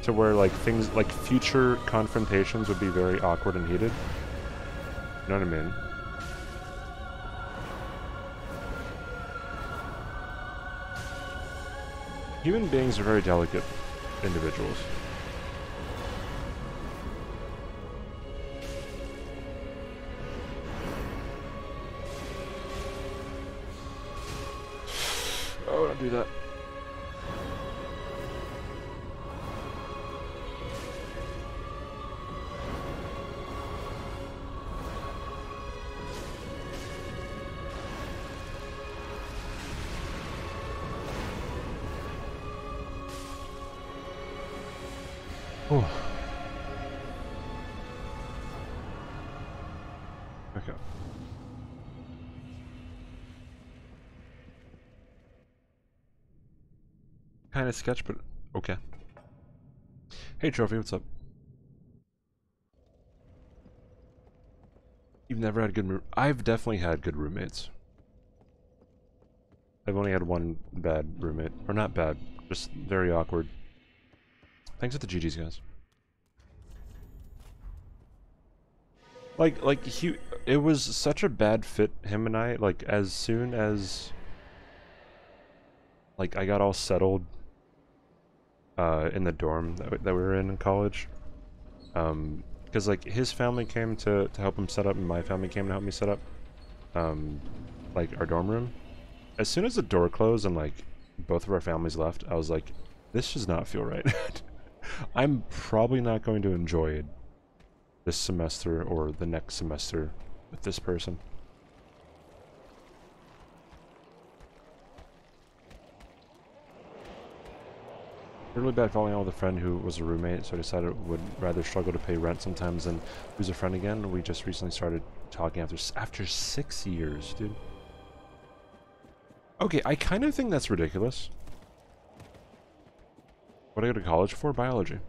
to where like things like future confrontations would be very awkward and heated. You know what I mean? Human beings are very delicate individuals. Oh, don't do that. Kinda sketch, but okay. Hey Trophy, what's up? You've never had good... I've definitely had good roommates. I've only had one bad roommate. Or not bad, just very awkward. Thanks for the GGs, guys. Like, he... It was such a bad fit, him and I. Like, as soon as... Like, I got all settled... in the dorm that we were in college. Because, like, his family came to help him set up, and my family came to help me set up, like, our dorm room. As soon as the door closed and, like, both of our families left, I was like, this does not feel right. I'm probably not going to enjoy it this semester or the next semester with this person. Really bad falling out with a friend who was a roommate, so I decided would rather struggle to pay rent sometimes than lose a friend again. We just recently started talking after 6 years, dude. Okay, I kind of think that's ridiculous. What did I go to college for? Biology.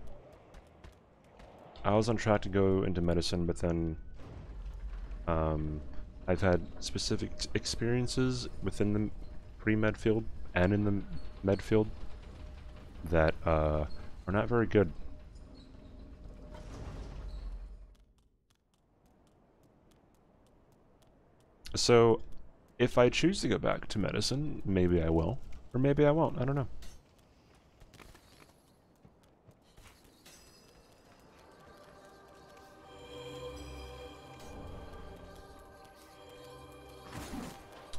I was on track to go into medicine, but then I've had specific experiences within the pre-med field and in the med field that are not very good. So if I choose to go back to medicine, maybe I will, or maybe I won't. I don't know.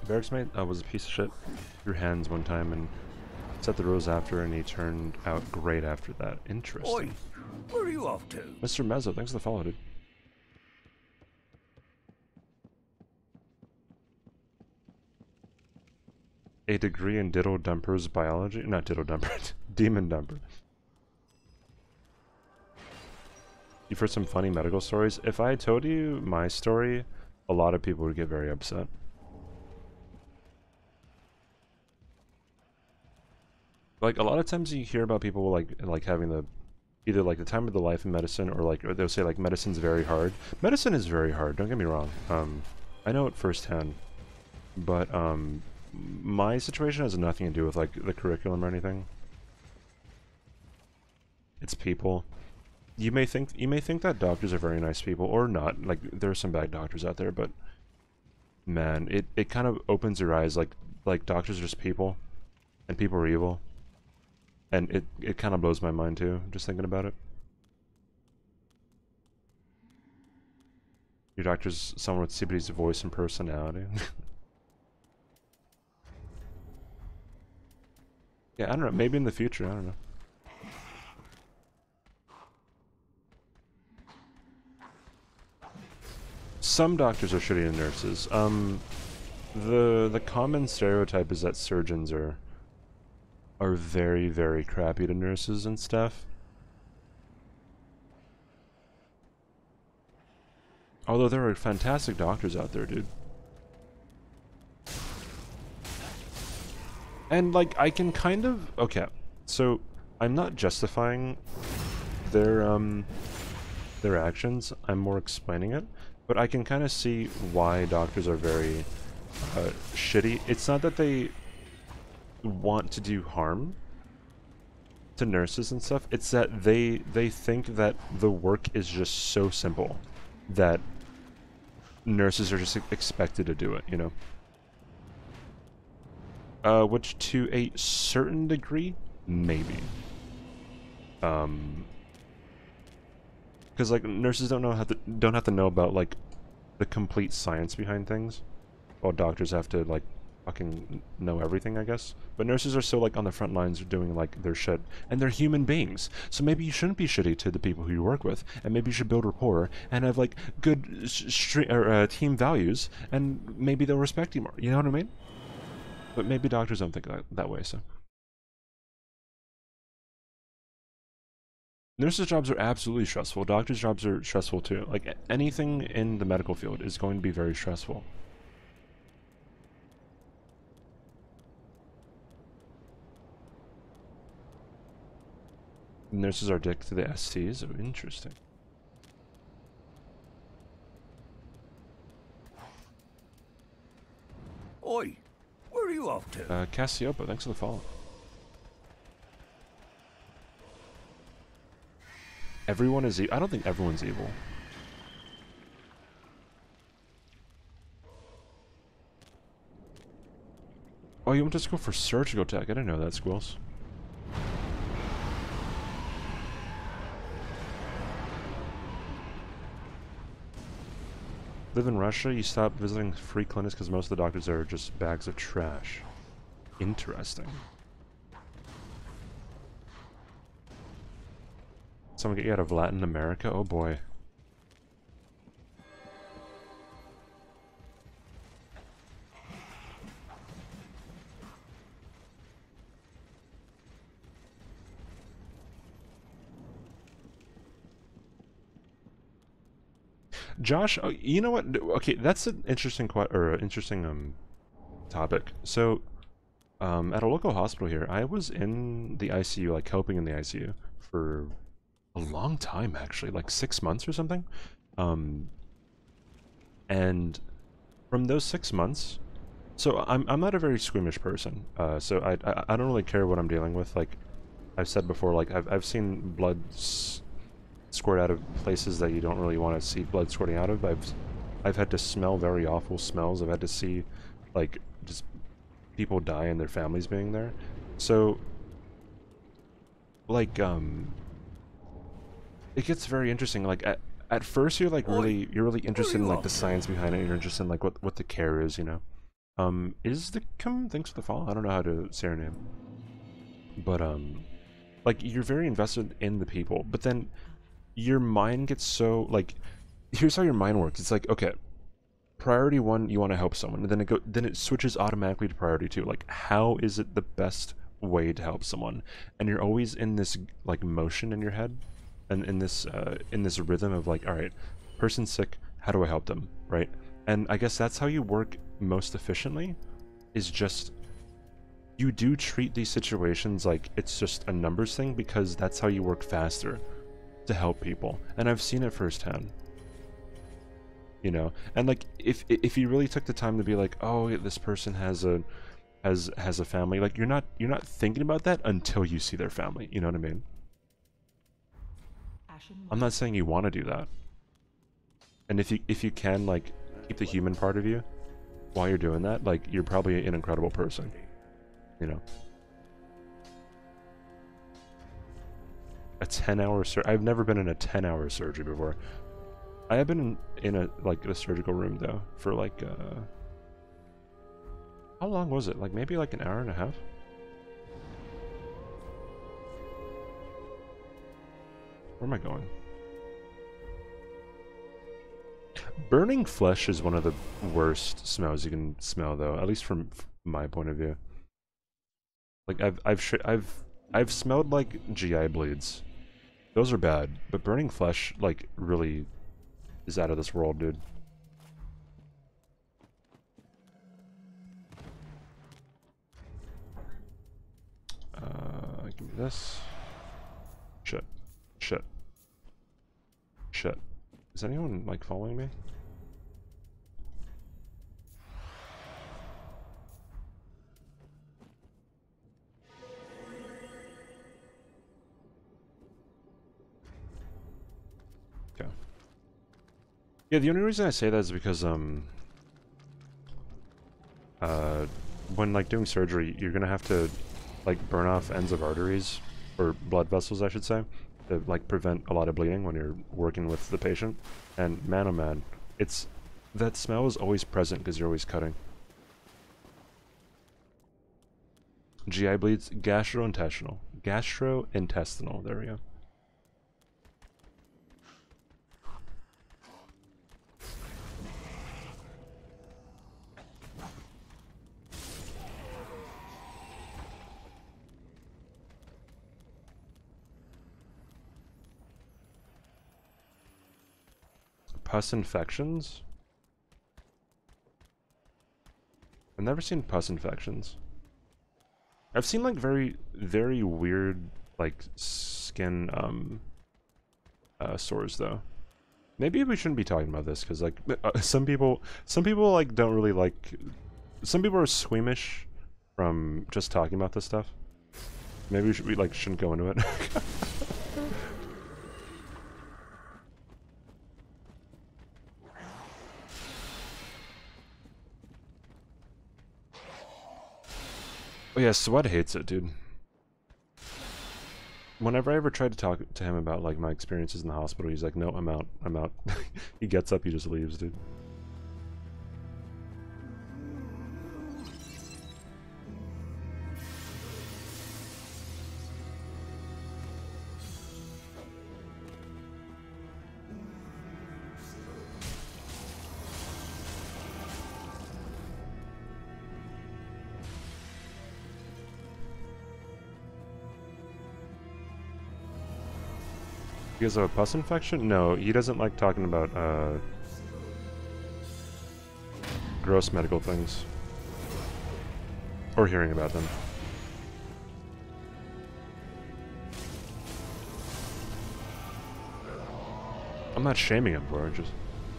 Barrack's mate was a piece of shit. Threw hands one time and set the rose after, and he turned out great after that. Interesting. Oi, where are you off to? Mr. Mezzo, thanks for the follow, dude. A degree in Diddle Dumper's biology? Not Diddle Dumper, Demon Dumper. You've heard some funny medical stories. If I told you my story, a lot of people would get very upset. Like, a lot of times you hear about people like having the either like the time of the life in medicine, or like, or they'll say like medicine's very hard. Medicine is very hard, don't get me wrong. I know it firsthand, but my situation has nothing to do with like the curriculum or anything. It's people. You may think that doctors are very nice people, or not. Like, there are some bad doctors out there, but man, it kind of opens your eyes. Like doctors are just people, and people are evil. And it kind of blows my mind, too, just thinking about it. Your doctor's someone with CBD's voice and personality. Yeah, I don't know. Maybe in the future, I don't know. Some doctors are shitty than nurses. The common stereotype is that surgeons are very, very crappy to nurses and stuff. Although there are fantastic doctors out there, dude. And, like, I can kind of... Okay, so I'm not justifying their actions. I'm more explaining it. But I can kind of see why doctors are very shitty. It's not that they... want to do harm to nurses and stuff. It's that they think that the work is just so simple that nurses are just expected to do it, you know? Which to a certain degree, maybe. Because like nurses don't have to know about like the complete science behind things, while doctors have to like fucking know everything, I guess. But nurses are so like on the front lines doing like their shit, and they're human beings, so maybe you shouldn't be shitty to the people who you work with, and maybe you should build rapport and have like good team values, and maybe they'll respect you more, you know what I mean? But maybe doctors don't think that way, so. Nurses' jobs are absolutely stressful. Doctors' jobs are stressful too. Like, anything in the medical field is going to be very stressful. Nurses are dick to the STs. Oh, interesting. Oi, where are you off to? Cassiope, thanks for the follow. Everyone is evil. I don't think everyone's evil. Oh, you went to school for surgical tech. I didn't know that, Squills. Live in Russia, you stop visiting free clinics because most of the doctors are just bags of trash. Interesting. Someone get you out of Latin America? Oh boy. Josh, oh, you know what? Okay, that's an interesting topic. So, at a local hospital here, I was in the ICU, like helping in the ICU for a long time, actually, like 6 months or something. And from those 6 months, so I'm not a very squeamish person. So I don't really care what I'm dealing with. Like I've said before, like I've seen blood squirt out of places that you don't really want to see blood squirting out of. I've had to smell very awful smells. I've had to see, like, just people die and their families being there. So, like, it gets very interesting. Like, at first you're like really interested in like the science behind it. You're interested in like what the care is, you know. Is the come? Thanks for the follow. I don't know how to say her name, but like you're very invested in the people, but then your mind gets so, like, here's how your mind works. It's like, okay, priority one, you want to help someone, and then it switches automatically to priority two. Like, how is it the best way to help someone? And you're always in this like motion in your head, and in this rhythm of like, all right, person's sick, how do I help them, right? And I guess that's how you work most efficiently, is just you do treat these situations like it's just a numbers thing, because that's how you work faster to help people. And I've seen it firsthand, you know. And like if you really took the time to be like, oh, this person has a family, like you're not thinking about that until you see their family, you know what I mean? I'm not saying you want to do that, and if you can, like, keep the human part of you while you're doing that, like, you're probably an incredible person, you know. A 10-hour surgery. I've never been in a 10-hour surgery before. I have been in a surgical room though for like how long was it? Like maybe like an hour and a half. Where am I going? Burning flesh is one of the worst smells you can smell, though, at least from my point of view. Like I've smelled like GI bleeds. Those are bad, but burning flesh, like, really is out of this world, dude. Give me this. Shit. Shit. Shit. Is anyone, like, following me? Yeah, the only reason I say that is because, when, like, doing surgery, you're gonna have to, like, burn off ends of arteries, or blood vessels, I should say, to, like, prevent a lot of bleeding when you're working with the patient. And, man, oh man, it's, that smell is always present because you're always cutting. GI bleeds, gastrointestinal. Gastrointestinal, there we go. Pus infections? I've never seen pus infections. I've seen like very weird like skin sores though. Maybe we shouldn't be talking about this because like some people like don't really like some people are squeamish from just talking about this stuff. Maybe we, shouldn't go into it. Oh yeah, Sweat hates it, dude. Whenever I ever try to talk to him about my experiences in the hospital, he's like, no, I'm out, I'm out. He gets up, he just leaves, dude. You guys have a pus infection? No, he doesn't like talking about gross medical things. Or hearing about them. I'm not shaming him for it, just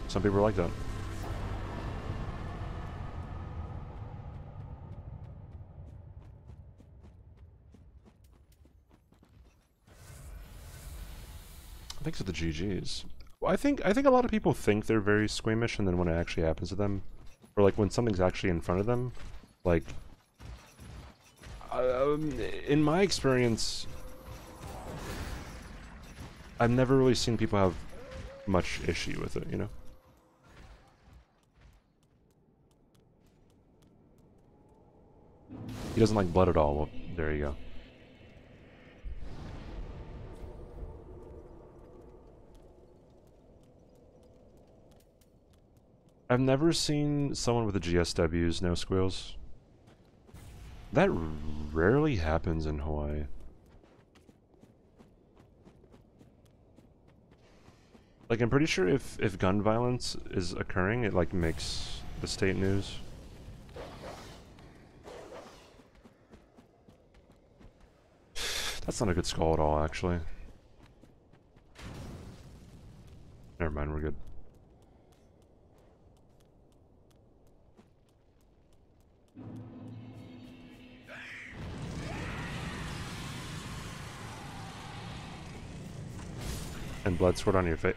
some people are like that. Thanks for the GGs. Well, I think a lot of people think they're very squeamish, and then when it actually happens to them, or when something's actually in front of them, in my experience, I've never really seen people have much issue with it, you know? He doesn't like blood at all. Well, there you go. I've never seen someone with a GSW's no squeals. That rarely happens in Hawaii. I'm pretty sure if gun violence is occurring, it makes the state news. That's not a good skull at all, actually. Never mind, we're good. And blood squirt on your face.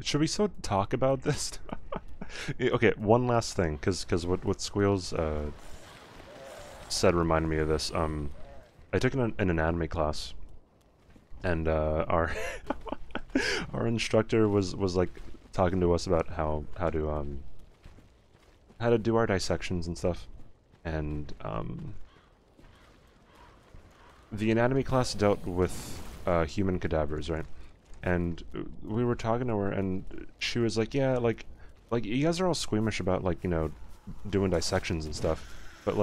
Should we still talk about this? Okay, one last thing, because what Squeals said reminded me of this. I took an anatomy class, and our our instructor was talking to us about how to do our dissections and stuff, and the anatomy class dealt with human cadavers, right? And we were talking to her, and she was like, yeah, you guys are all squeamish about, doing dissections and stuff, but,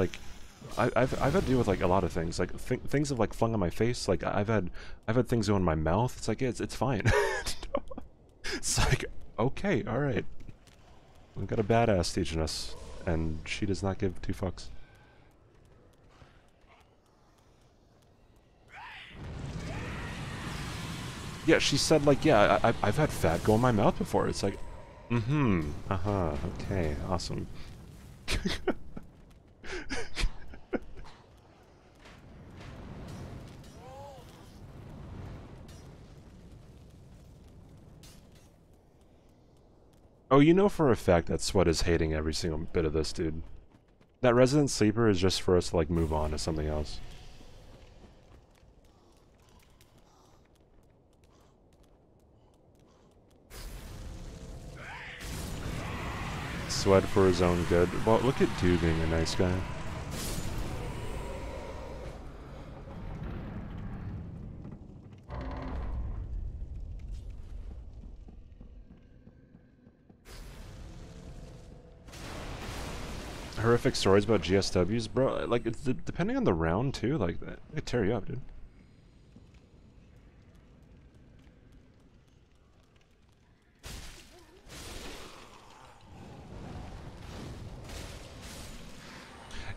I've had to deal with, a lot of things. Things have, flung on my face. I've had things go in my mouth. It's yeah, it's fine. It's okay, all right. We've got a badass teaching us, and she does not give two fucks. Yeah, she said, yeah, I've had fat go in my mouth before. It's mm-hmm, uh-huh, okay, awesome. Oh, you know for a fact that Sweat is hating every single bit of this, dude. That resident sleeper is just for us to, move on to something else. Sweat for his own good. Well, look at Dude being a nice guy. Horrific stories about GSWs, bro. It's depending on the round too. They tear you up, dude.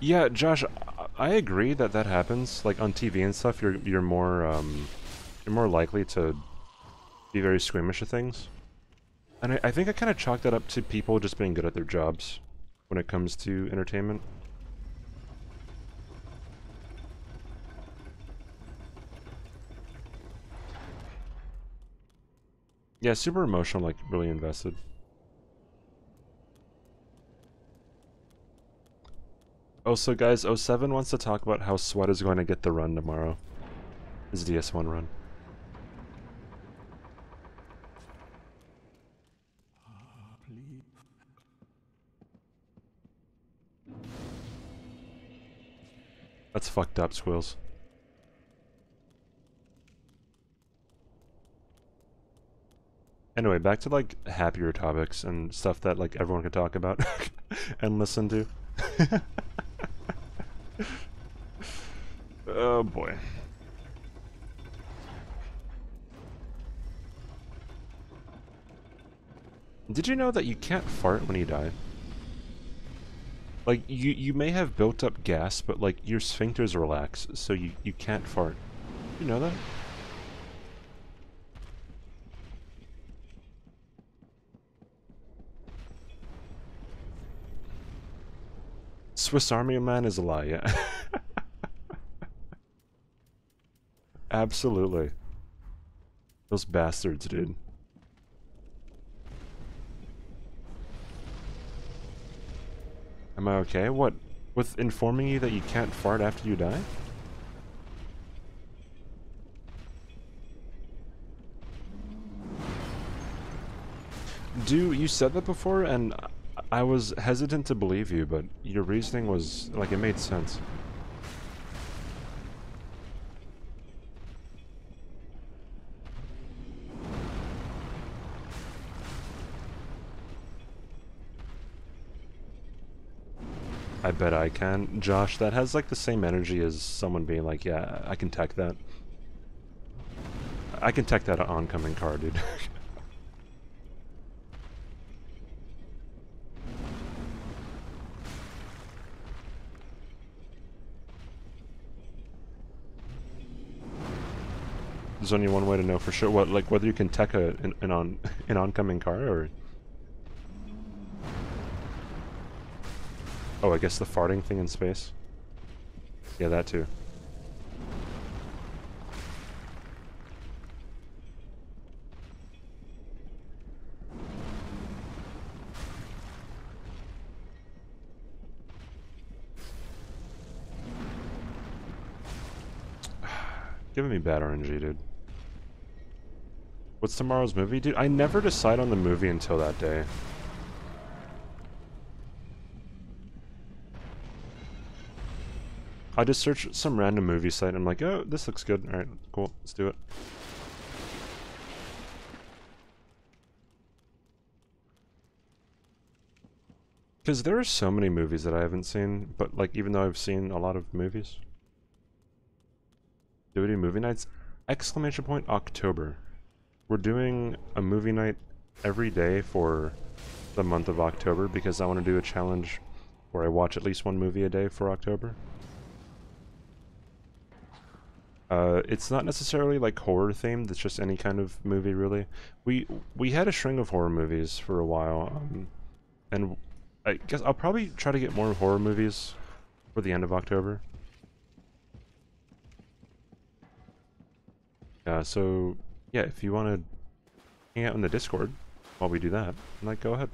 Yeah, Josh, I agree that that happens. On TV and stuff, you're more likely to be very squeamish of things. And I think I kind of chalk that up to people just being good at their jobs when it comes to entertainment. Yeah, super emotional, like really invested. Also, guys, 07 wants to talk about how Sweat is going to get the run tomorrow. His DS1 run. That's fucked up, Squills. Anyway, back to like happier topics and stuff that like everyone could talk about and listen to. Oh boy. Did you know that you can't fart when you die? Like, you may have built up gas, but like, your sphincters relax, so you can't fart. You know that? Swiss Army Man is a lie, yeah. Absolutely. Those bastards, dude. Am I okay? What? With informing you that you can't fart after you die? You said that before, and I was hesitant to believe you, but your reasoning was, like, it made sense. I bet I can. Josh, that has like the same energy as someone being like, yeah, I can tech that. I can tech that oncoming car, dude. There's only one way to know for sure what, like, whether you can tech an oncoming car or... Oh, I guess the farting thing in space. Yeah, that too. Giving me bad RNG, dude. What's tomorrow's movie, dude? I never decide on the movie until that day. I just search some random movie site and I'm like, oh, this looks good. Alright, cool, let's do it. Because there are so many movies that I haven't seen, but like, even though I've seen a lot of movies. Do we do movie nights? ! October. We're doing a movie night every day for the month of October because I want to do a challenge where I watch at least one movie a day for October. It's not necessarily like horror themed, it's just any kind of movie really. We had a string of horror movies for a while, and I guess I'll probably try to get more horror movies for the end of October. So yeah, if you want to hang out in the Discord while we do that, like, go ahead.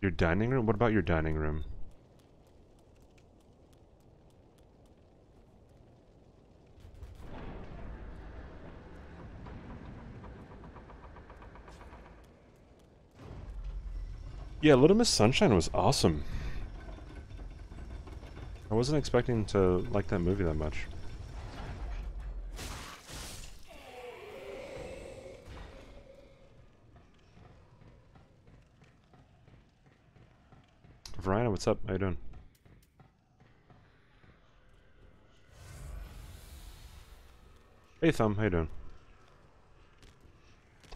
Your dining room? What about your dining room? Yeah, Little Miss Sunshine was awesome. I wasn't expecting to like that movie that much. Verena, what's up? How you doing? Hey, Thumb, how you doing?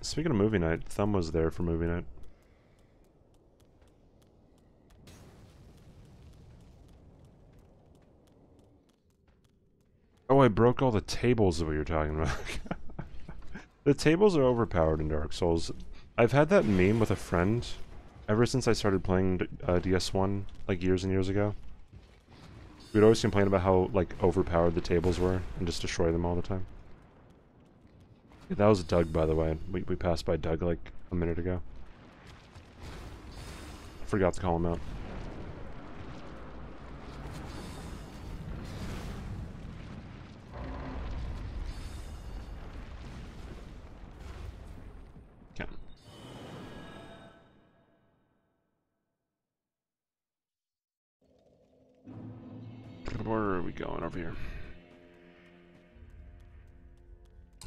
Speaking of movie night, Thumb was there for movie night. Oh, I broke all the tables of what you're talking about. The tables are overpowered in Dark Souls. I've had that meme with a friend ever since I started playing DS1, like, years and years ago. We'd always complain about how, like, overpowered the tables were and just destroy them all the time. Yeah, that was Doug, by the way. We passed by Doug, like, a minute ago. I forgot to call him out. Where are we going over here?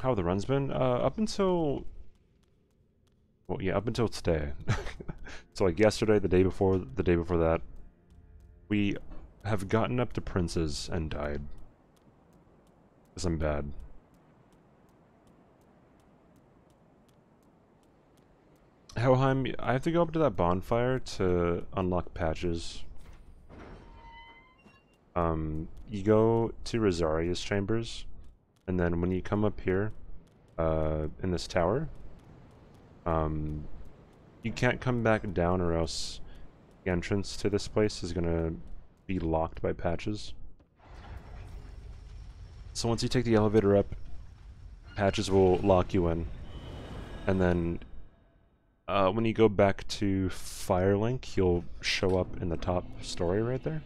How the run's been? Up until... Well, yeah, up until today. So, like, yesterday, the day before that, we have gotten up to Prince's and died. Because I'm bad. Helheim, I have to go up to that bonfire to unlock patches. You go to Rosaria's chambers, and then when you come up here, in this tower, you can't come back down or else the entrance to this place is gonna be locked by patches. So once you take the elevator up, patches will lock you in, and then when you go back to Firelink, he'll show up in the top story right there.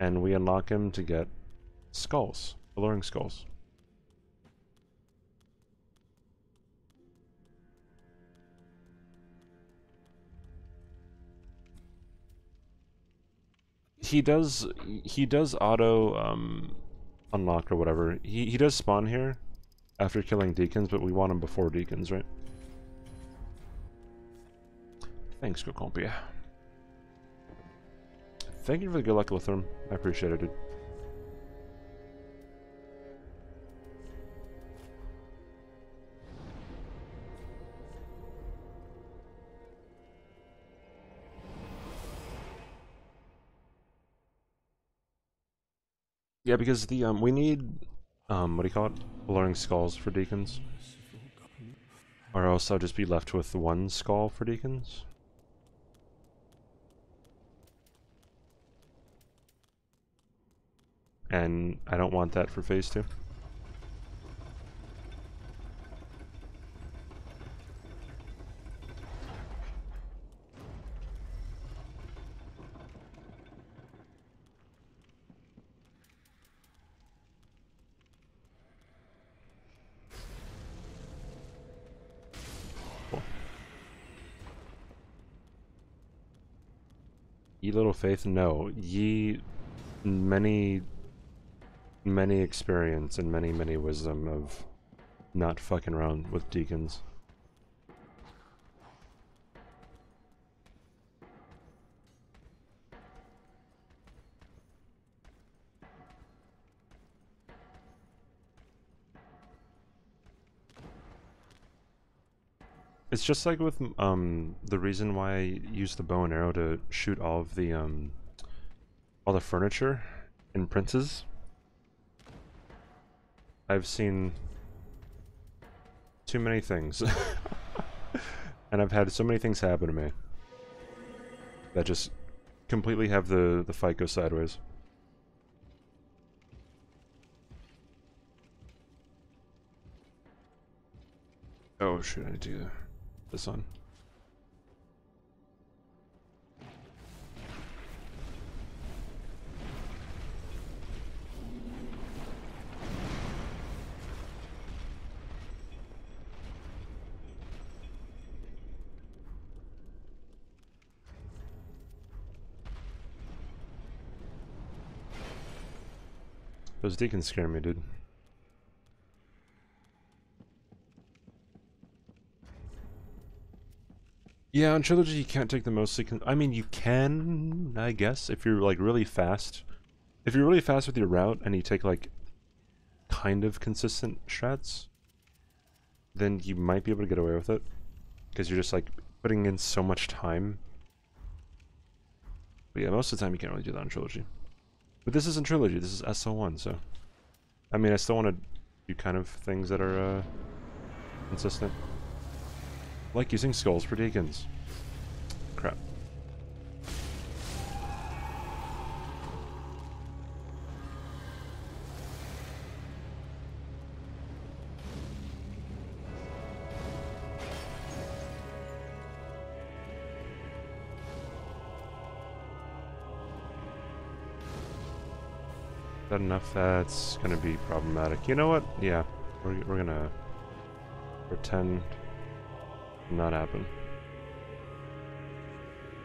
And we unlock him to get skulls, alluring skulls. He does auto unlock or whatever. He does spawn here after killing deacons, but we want him before deacons, right? Thanks, Gokompia. Thank you for the good luck, Lithrum. I appreciate it, dude. Yeah, because the we need what do you call it? Alluring skulls for deacons, or else I'll just be left with one skull for deacons. And I don't want that for phase 2. Cool. Ye little faith, no. Ye many experience and many wisdom of not fucking around with deacons. It's just like with the reason why I used the bow and arrow to shoot all of the furniture in Prince's. I've seen too many things, and I've had so many things happen to me that just completely have the fight go sideways. Oh, should I do this one? Those deacons scare me, dude. Yeah, on Trilogy you can't take the mostly I mean, you can, I guess, if you're, like, really fast. If you're really fast with your route and you take, like, kind of consistent strats, then you might be able to get away with it. Because you're just, like, putting in so much time. But yeah, most of the time you can't really do that on Trilogy. But this isn't Trilogy, this is SL1, so... I mean, I still want to do kind of things that are, consistent. Like using skulls for deacons. Crap. Not enough. That's gonna be problematic. You know what? Yeah, we're gonna pretend not happen.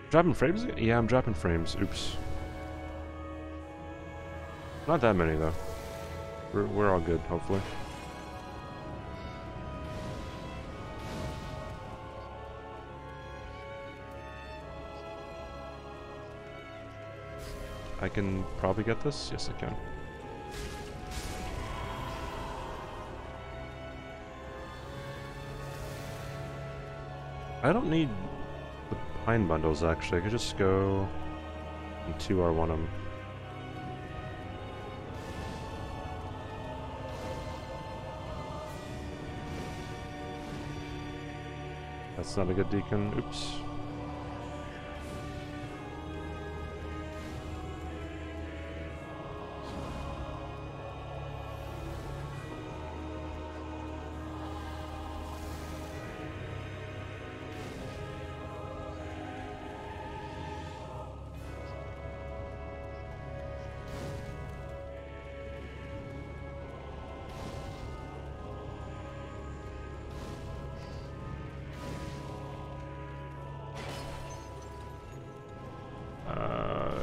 Dropping frames? Yeah, I'm dropping frames. Oops. Not that many though. We're all good, hopefully. I can probably get this. Yes, I can. I don't need the pine bundles, actually. I could just go and 2R1 them. That's not a good deacon. Oops.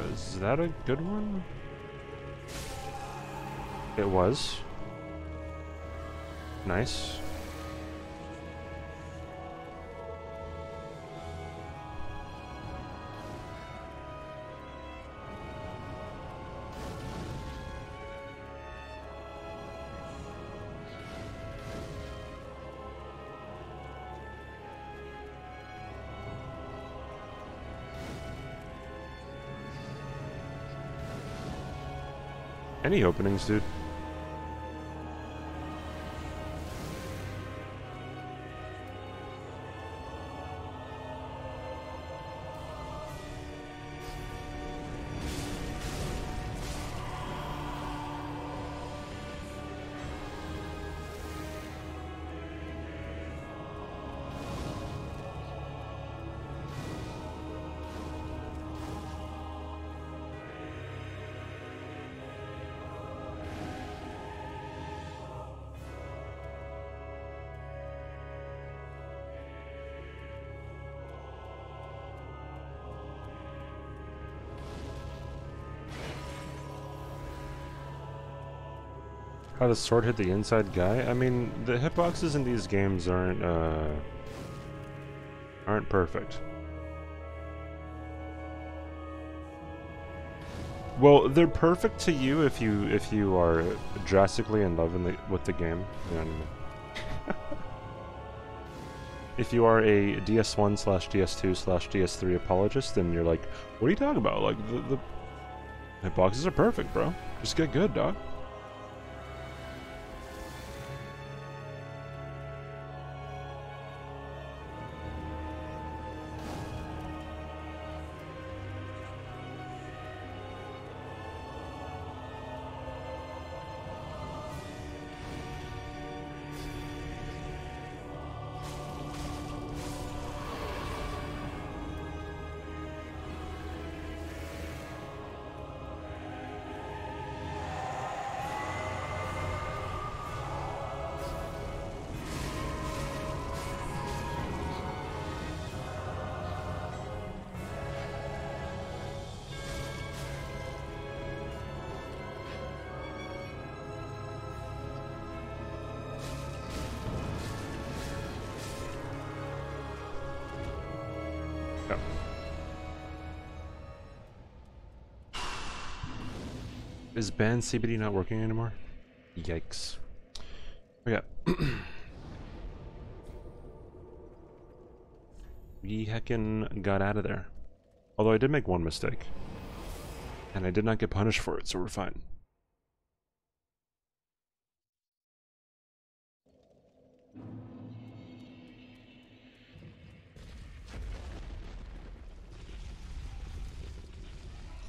Is that a good one? It was. Nice. Any openings, dude? How the sword hit the inside guy? I mean, the hitboxes in these games aren't perfect. Well, they're perfect to you if you are drastically in love with the game. You know what I mean? If you are a DS1/DS2/DS3 apologist, then you're like, what are you talking about? Like the hitboxes are perfect, bro. Just get good, dog. Is banned CBD not working anymore? Yikes. Okay. We heckin' got out of there. Although I did make one mistake. And I did not get punished for it, so we're fine.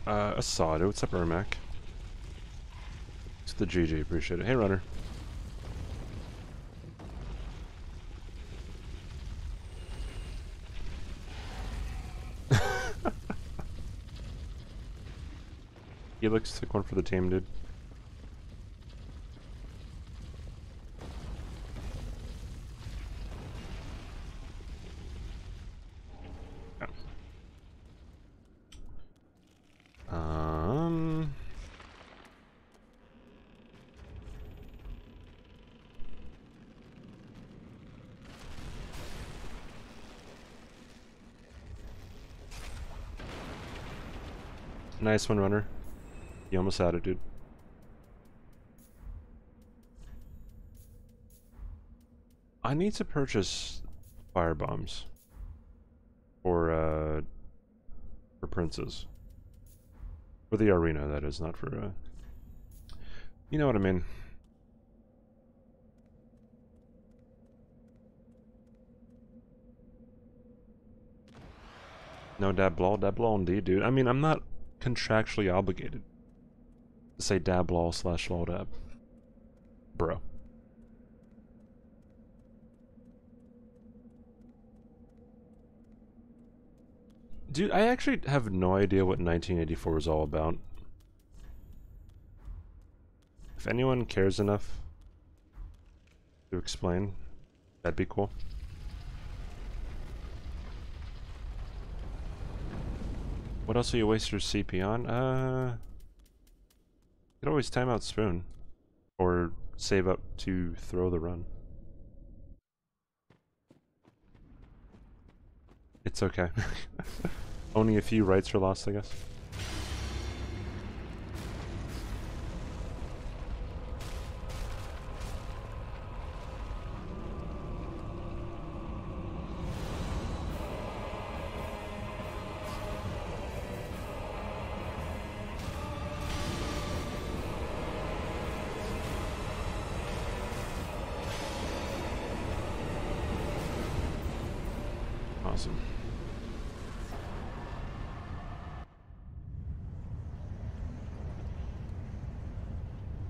Asado. What's up, Ermac? It's the GG. Appreciate it. Hey, Runner. He looks like one for the team, dude. Nice one, Runner. You almost had it, dude. I need to purchase firebombs for princes. For the arena, that is, not for you know what I mean. No, dab law indeed, dude. I mean, I'm not contractually obligated to say dab lol slash lol dab, bro. Dude, I actually have no idea what 1984 is all about. If anyone cares enough to explain, that'd be cool. What else do you waste your CP on? You could always time out Spoon. Or save up to throw the run. It's okay. Only a few rights are lost, I guess.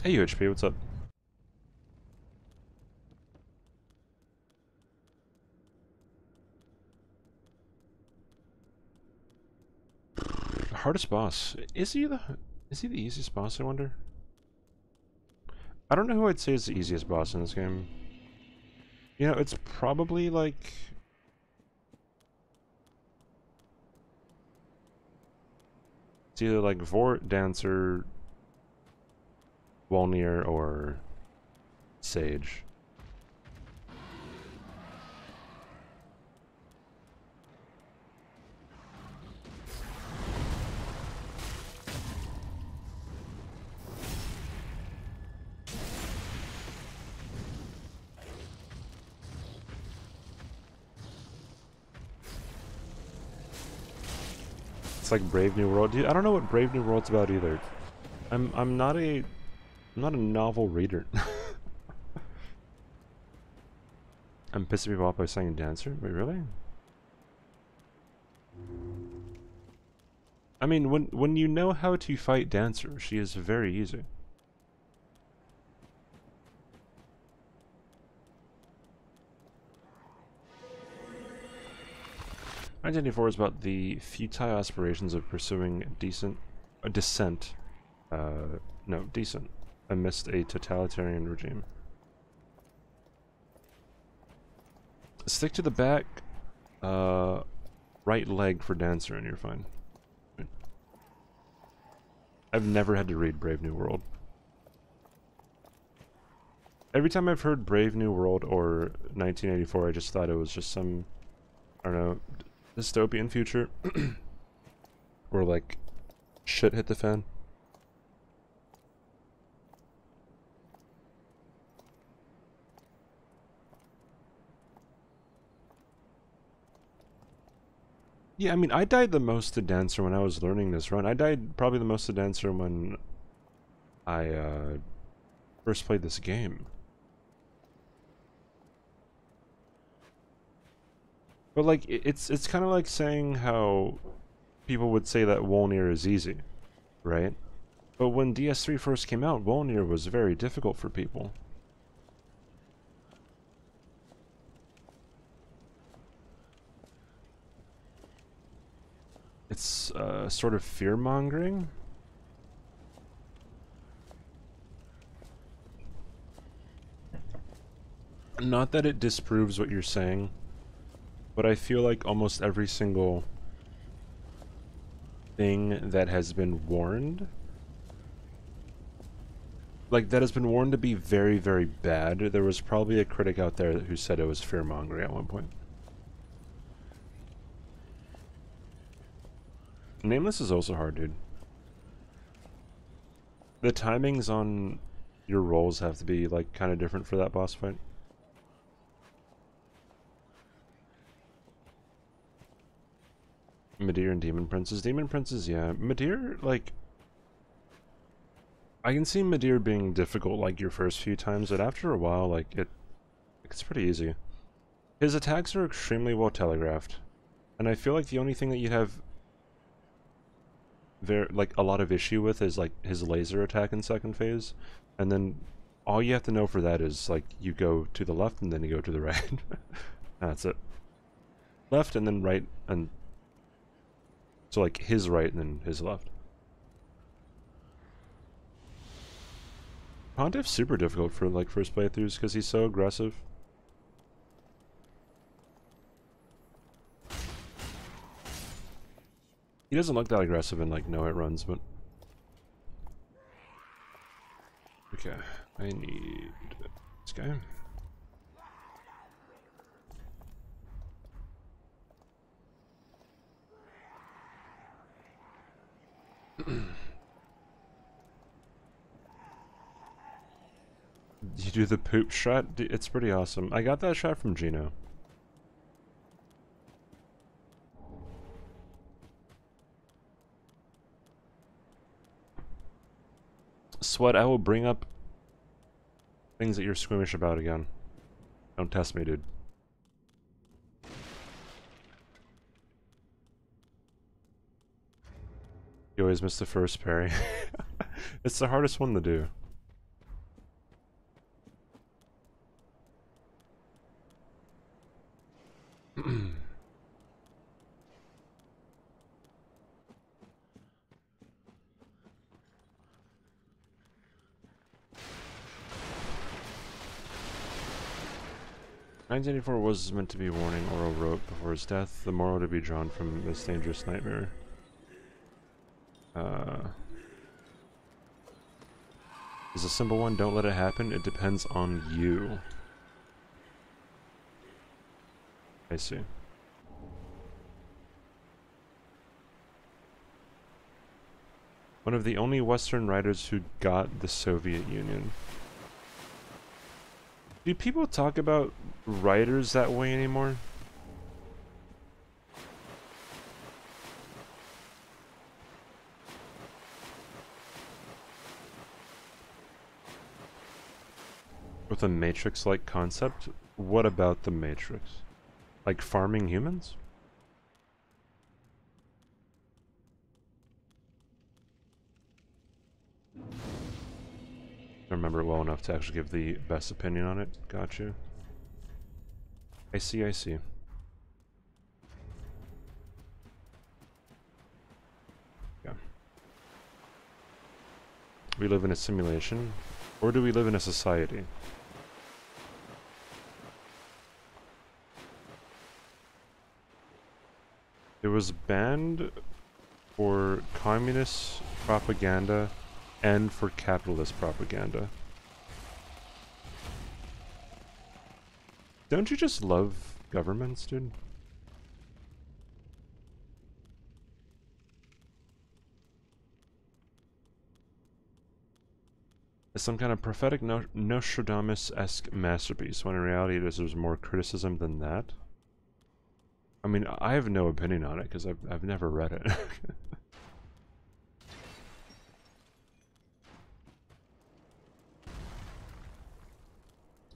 Hey UHP, what's up? Hardest boss. Is he the easiest boss, I wonder? I don't know who I'd say is the easiest boss in this game. You know, it's probably like it's either like Vort, Dancer, Wolnir, or Sage. It's like Brave New World. Dude, I don't know what Brave New World's about either. I'm not a novel reader. I'm pissing people off by saying Dancer? Wait, really? I mean, when you know how to fight Dancer, she is very easy. My 1984 is about the futile aspirations of pursuing decent amidst a totalitarian regime. Stick to the back, right leg for Dancer and you're fine. I've never had to read Brave New World. Every time I've heard Brave New World or 1984, I just thought it was just some, I don't know, dystopian future. Or like, shit hit the fan. Yeah, I mean, I died the most to Dancer when I was learning this run. I died probably the most to Dancer when I first played this game. But like, it's kind of like saying how people would say that Wolnir is easy. right? But when DS3 first came out, Wolnir was very difficult for people. It's sort of fear-mongering. Not that it disproves what you're saying, but I feel like almost every single thing that has been warned, like that has been warned to be very, very bad, there was probably a critic out there who said it was fear-mongering at one point. Nameless is also hard, dude. The timings on your rolls have to be like kind of different for that boss fight. Midir and Demon Princess. Demon Princess, yeah. Midir, like... I can see Midir being difficult, like, your first few times, but after a while, like, it's pretty easy. His attacks are extremely well telegraphed. And I feel like the only thing that you'd have... a lot of issue with is, like, his laser attack in second phase. And then all you have to know for that is, like, you go to the left and then you go to the right. That's it. Left and then right and... So, like, his right and then his left. Pontiff's super difficult for, like, first playthroughs because he's so aggressive. He doesn't look that aggressive in, like, no-hit runs, but... Okay, I need this guy. You do the poop shot? It's pretty awesome. I got that shot from Gino. Sweat, I will bring up things that you're squeamish about again. Don't test me, dude. You always miss the first parry. It's the hardest one to do. "1984 was meant to be a warning," Oro wrote before his death. The moral to be drawn from this dangerous nightmare. Is a simple one. Don't let it happen. It depends on you. I see. One of the only Western writers who got the Soviet Union. Do people talk about writers that way anymore? With a Matrix-like concept? What about the Matrix? Like farming humans? I remember it well enough to actually give the best opinion on it. Got you. I see, I see. Yeah. We live in a simulation, or do we live in a society? It was banned for communist propaganda and for capitalist propaganda. Don't you just love governments, dude? It's some kind of prophetic Nostradamus-esque masterpiece, when in reality it deserves more criticism than that. I mean, I have no opinion on it, because I've never read it.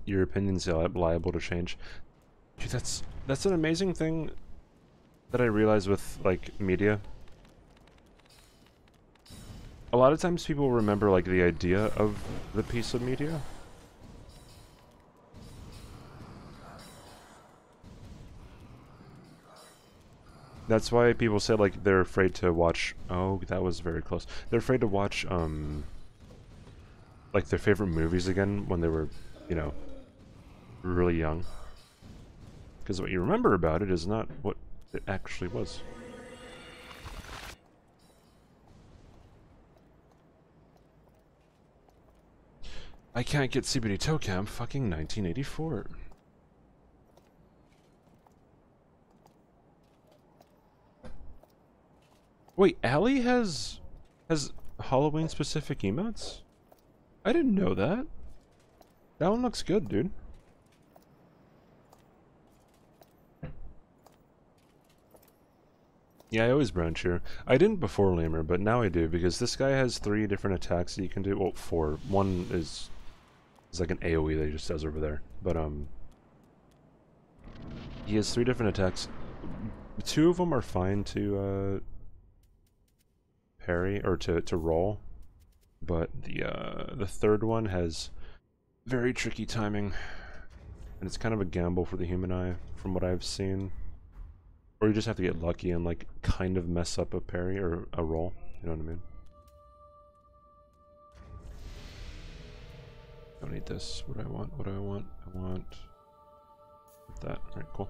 Your opinion's liable to change. Dude, that's an amazing thing that I realize with, like, media. a lot of times people remember like the idea of the piece of media. That's why people say like they're afraid to watch. Oh, that was very close. They're afraid to watch like their favorite movies again when they were, you know, really young. Because what you remember about it is not what it actually was. I can't get CBD toe cam. Fucking 1984. Wait, Allie has Halloween specific emotes? I didn't know that. That one looks good, dude. Yeah, I always branch here. I didn't before Lemur, but now I do because this guy has 3 different attacks that you can do. Well, 4. One is it's like an AoE that he just does over there. But he has 3 different attacks. 2 of them are fine to parry or to roll, but the 3rd one has very tricky timing, and it's kind of a gamble for the human eye from what I've seen. Or you just have to get lucky and like kind of mess up a parry or a roll, you know what I mean? Don't need this. What do I want? What do I want? I want that. Alright, cool.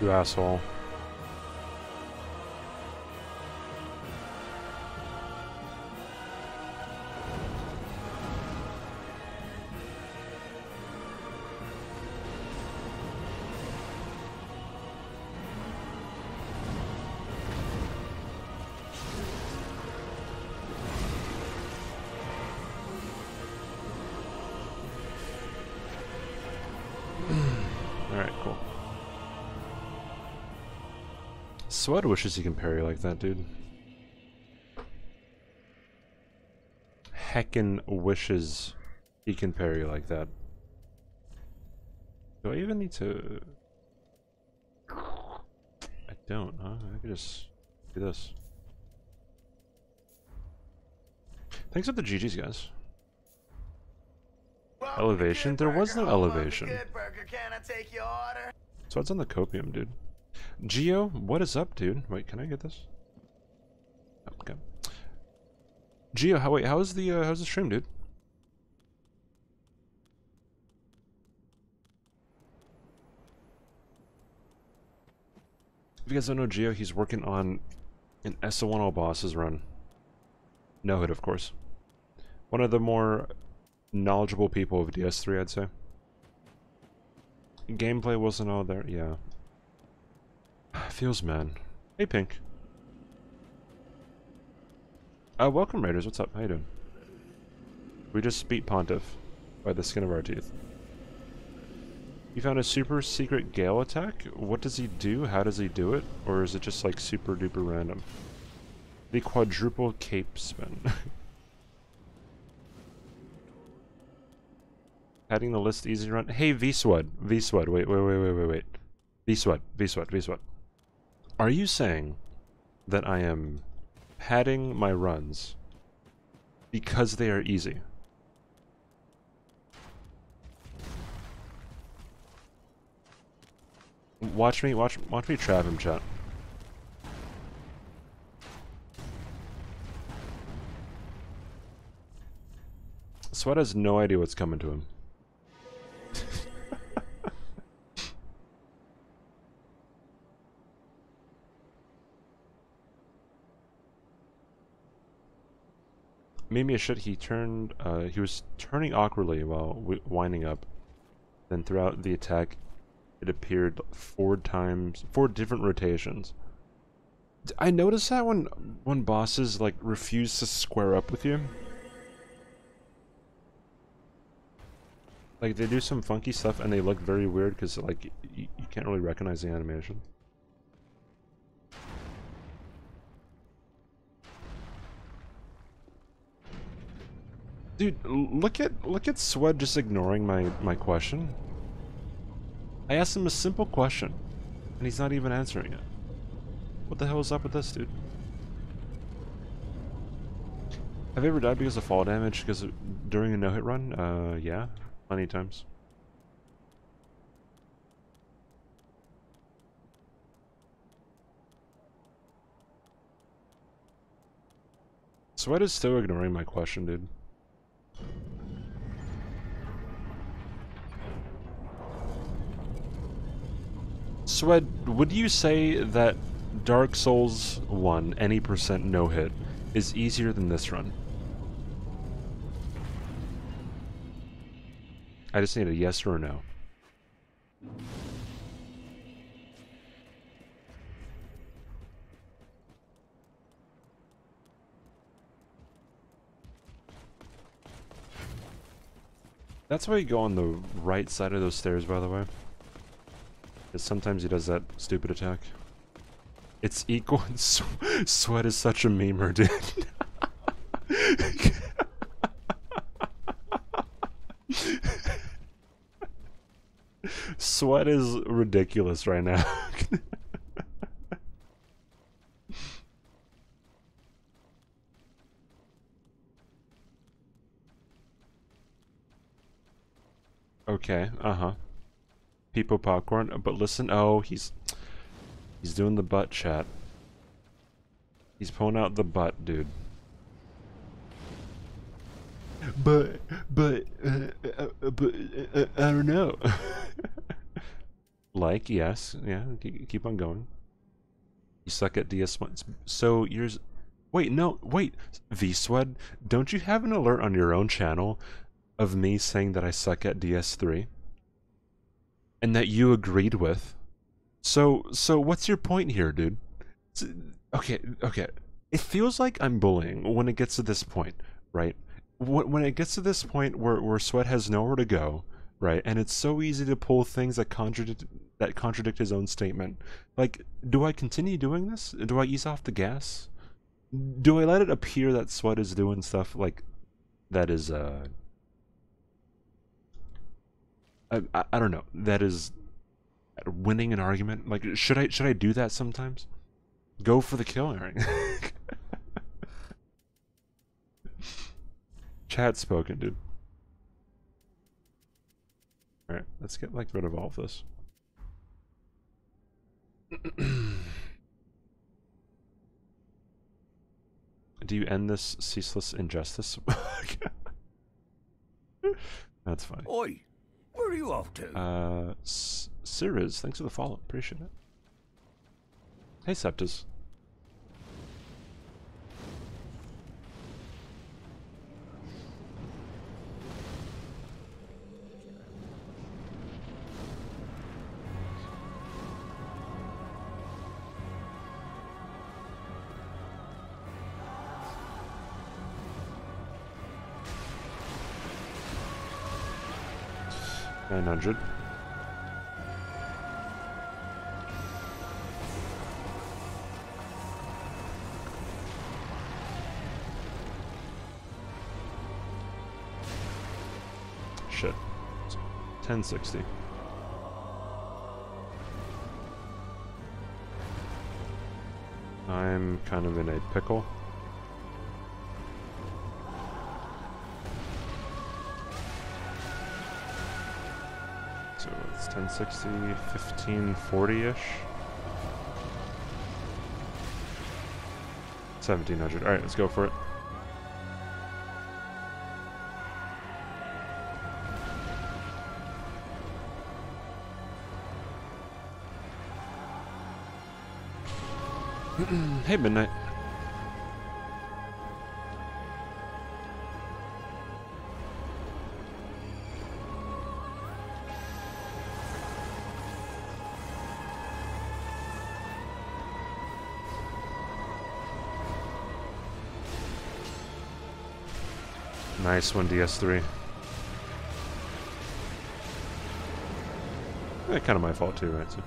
You asshole. Sweat wishes you can parry like that, dude. Heckin' wishes he can parry like that. Do I even need to... I don't, huh? I could just do this. Thanks for the GG's, guys. Elevation? There was no elevation. So what's on the copium, dude? Geo, what is up, dude? Wait, can I get this? Oh, okay. Geo, how's the stream, dude? If you guys don't know Geo, he's working on an S1 bosses run. No hit, of course. One of the more knowledgeable people of DS3, I'd say. gameplay wasn't all there. Yeah. Feels, man. Hey, Pink. Welcome, Raiders. What's up? How you doing? We just beat Pontiff by the skin of our teeth. You found a super secret Gale attack? What does he do? How does he do it? Or is it just like super duper random? The quadruple cape spin. Adding the list easy to run. Hey, V-Swud. V-Swud. Wait. V-Swud. Are you saying that I am padding my runs because they are easy? Watch me trap him, chat. Swud has no idea what's coming to him. Made me a shit. He was turning awkwardly while winding up. Then throughout the attack, it appeared four different rotations. I noticed that when bosses like refuse to square up with you, like they do some funky stuff and they look very weird because like you can't really recognize the animation. Dude, look at Swud just ignoring my question. I asked him a simple question, and he's not even answering it. What the hell is up with this, dude? Have you ever died because of fall damage? Because during a no-hit run, yeah, plenty of times. Swud is still ignoring my question, dude. Swud, would you say that Dark Souls 1, any percent no-hit, is easier than this run? I just need a yes or a no. That's why you go on the right side of those stairs, by the way. Because sometimes he does that stupid attack. It's equal... Swud is such a memer, dude. Swud is ridiculous right now. Okay, uh-huh. People popcorn, but listen, oh, he's doing the butt, chat. He's pulling out the butt, dude. But I don't know. Like, yes, yeah, keep on going. You suck at DS1. So yours, wait, no, wait, V-Swud, don't you have an alert on your own channel of me saying that I suck at DS3 and that you agreed with? So what's your point here, dude? Okay. It feels like I'm bullying when it gets to this point, right? When it gets to this point where Swud has nowhere to go, right? And it's so easy to pull things that contradict his own statement. Like, do I continue doing this? Do I ease off the gas? Do I let it appear that Swud is doing stuff like that is I don't know, that is winning an argument? Like, should I do that sometimes? Go for the kill airing. Chat spoken, dude. Alright, let's get like rid of all of this. Do you end this ceaseless injustice? That's funny. Oi! Where are you off to? Siriz, thanks for the follow. Appreciate it. Hey, Septus. 900. Shit. 1060. I'm kind of in a pickle. So it's 1060, 1540-ish. 1700. Alright, let's go for it. Hey, Midnight. Nice one, DS3. Eh, kind of my fault too, right? So.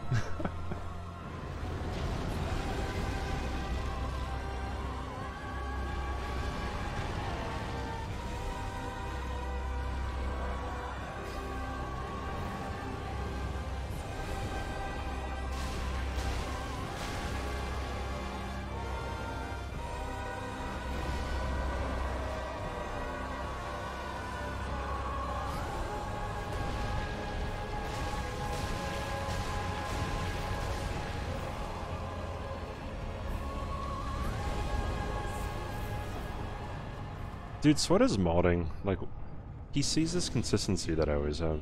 Dude, Sweat is modding. Like, he sees this consistency that I always have.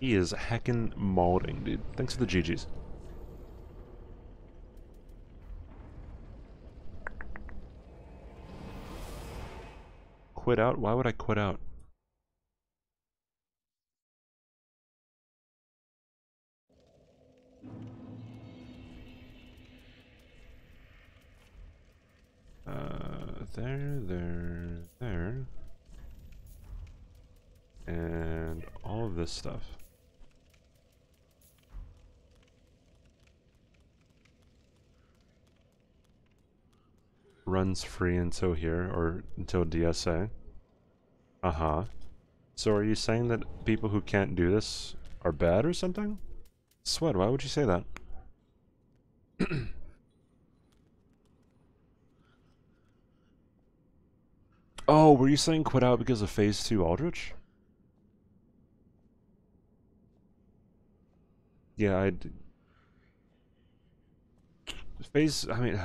He is heckin' modding, dude. Thanks for the GGs. Quit out? Why would I quit out? There, and all of this stuff. Runs free until here, or until DSA. Uh-huh. So are you saying that people who can't do this are bad or something? Sweat, why would you say that? Oh, were you saying quit out because of Phase 2 Aldrich? Yeah, I'd... Phase 2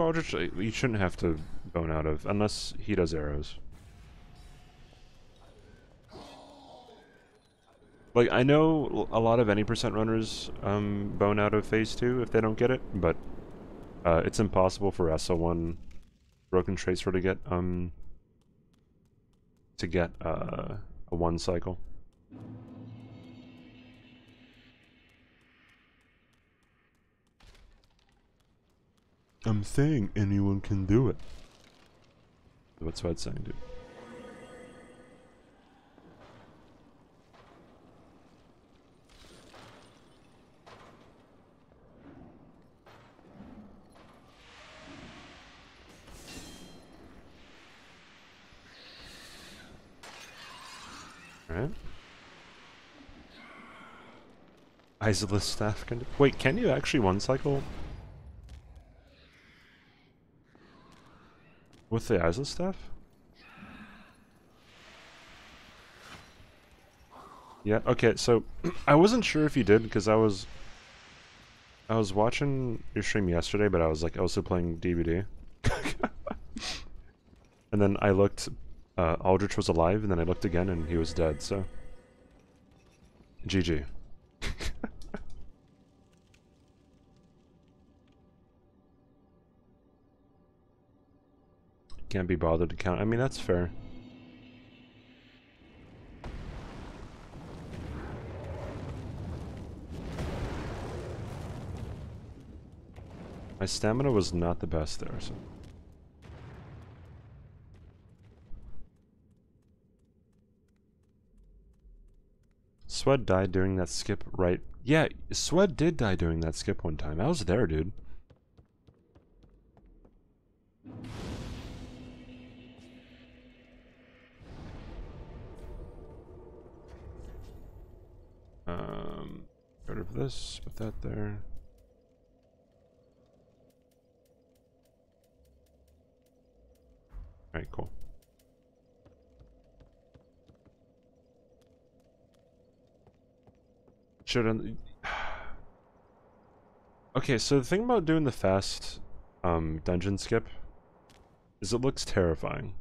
Aldrich, you shouldn't have to bone out of, unless he does arrows. Like, I know a lot of any percent runners bone out of Phase 2 if they don't get it, but it's impossible for SL1 Broken Tracer to get a one cycle. I'm saying anyone can do it. That's what I'd say, dude. Isolus staff can do. Wait, can you actually one cycle with the Isolus staff? Yeah. Okay. So I wasn't sure if you did because I was watching your stream yesterday, but I was like also playing DVD, and then I looked. Aldrich was alive, and then I looked again, and he was dead. So, GG. Can't be bothered to count. I mean, that's fair. My stamina was not the best there, so... Swed died during that skip, right? Yeah, Swed did die during that skip one time. I was there, dude. Get rid of this, put that there. Alright, cool. Shouldn't... Okay, so the thing about doing the fast dungeon skip is it looks terrifying.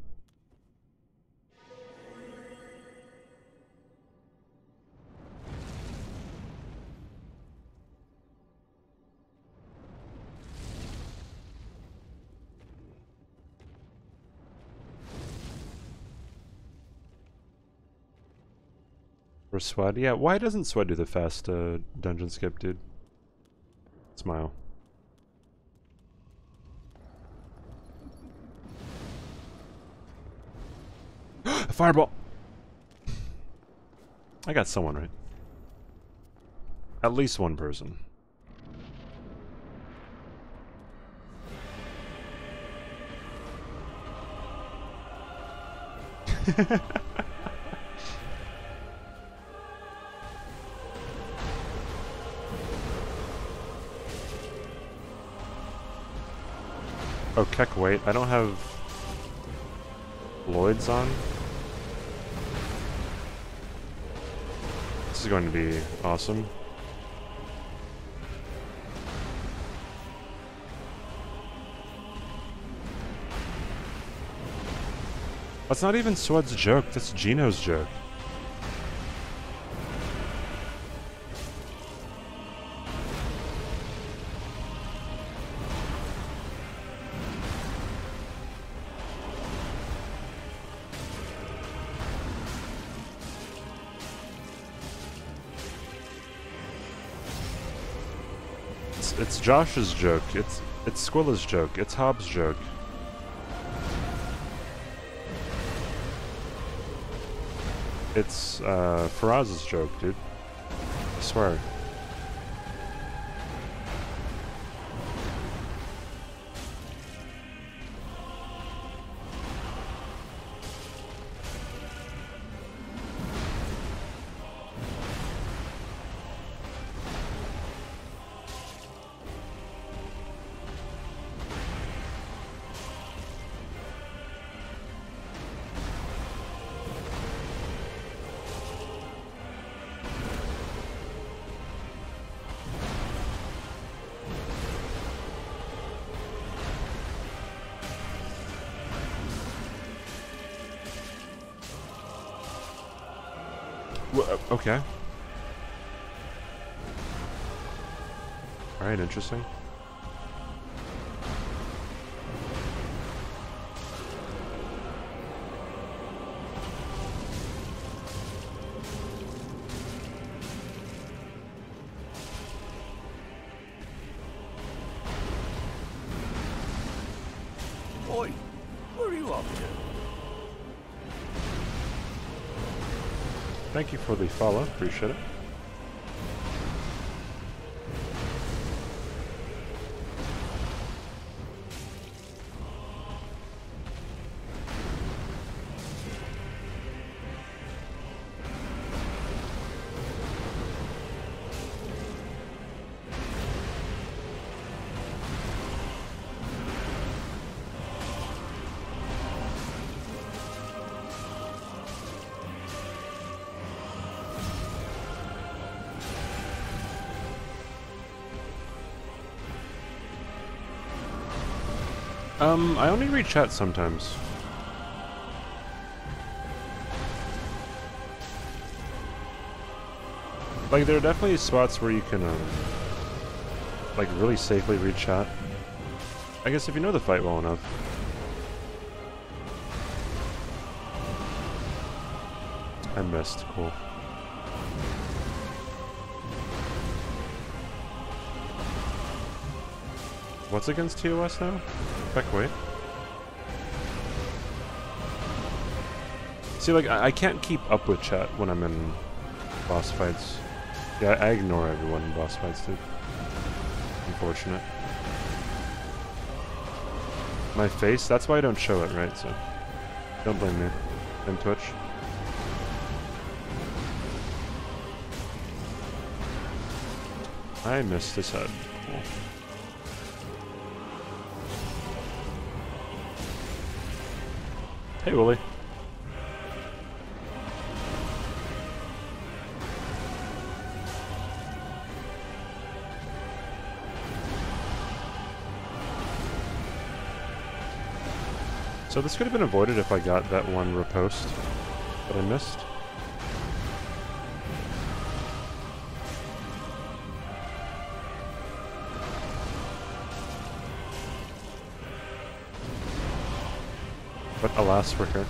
Or Swed. Yeah, why doesn't Swed do the fast dungeon skip, dude? Smile. A fireball! I got someone right. At least one person. Oh, Keck, wait, I don't have Lloyd's on. This is going to be awesome. That's not even Swed's joke, that's Gino's joke. It's Josh's joke, it's Squilla's joke, it's Hobbs' joke. It's Faraz's joke, dude. I swear. Okay. Alright, interesting. Oi, where are you off to? Thank you for the follow, appreciate it. I only read chat sometimes. Like, there are definitely spots where you can, like, really safely read chat. I guess if you know the fight well enough. I missed, cool. What's against TOS now? Back wait. See, like, I can't keep up with chat when I'm in boss fights. Yeah, I ignore everyone in boss fights, dude. Unfortunate. My face? That's why I don't show it, right? So, don't blame me. And Twitch. I missed his head. Cool. Hey, Wooly. So this could have been avoided if I got that one riposte that I missed. But alas for her.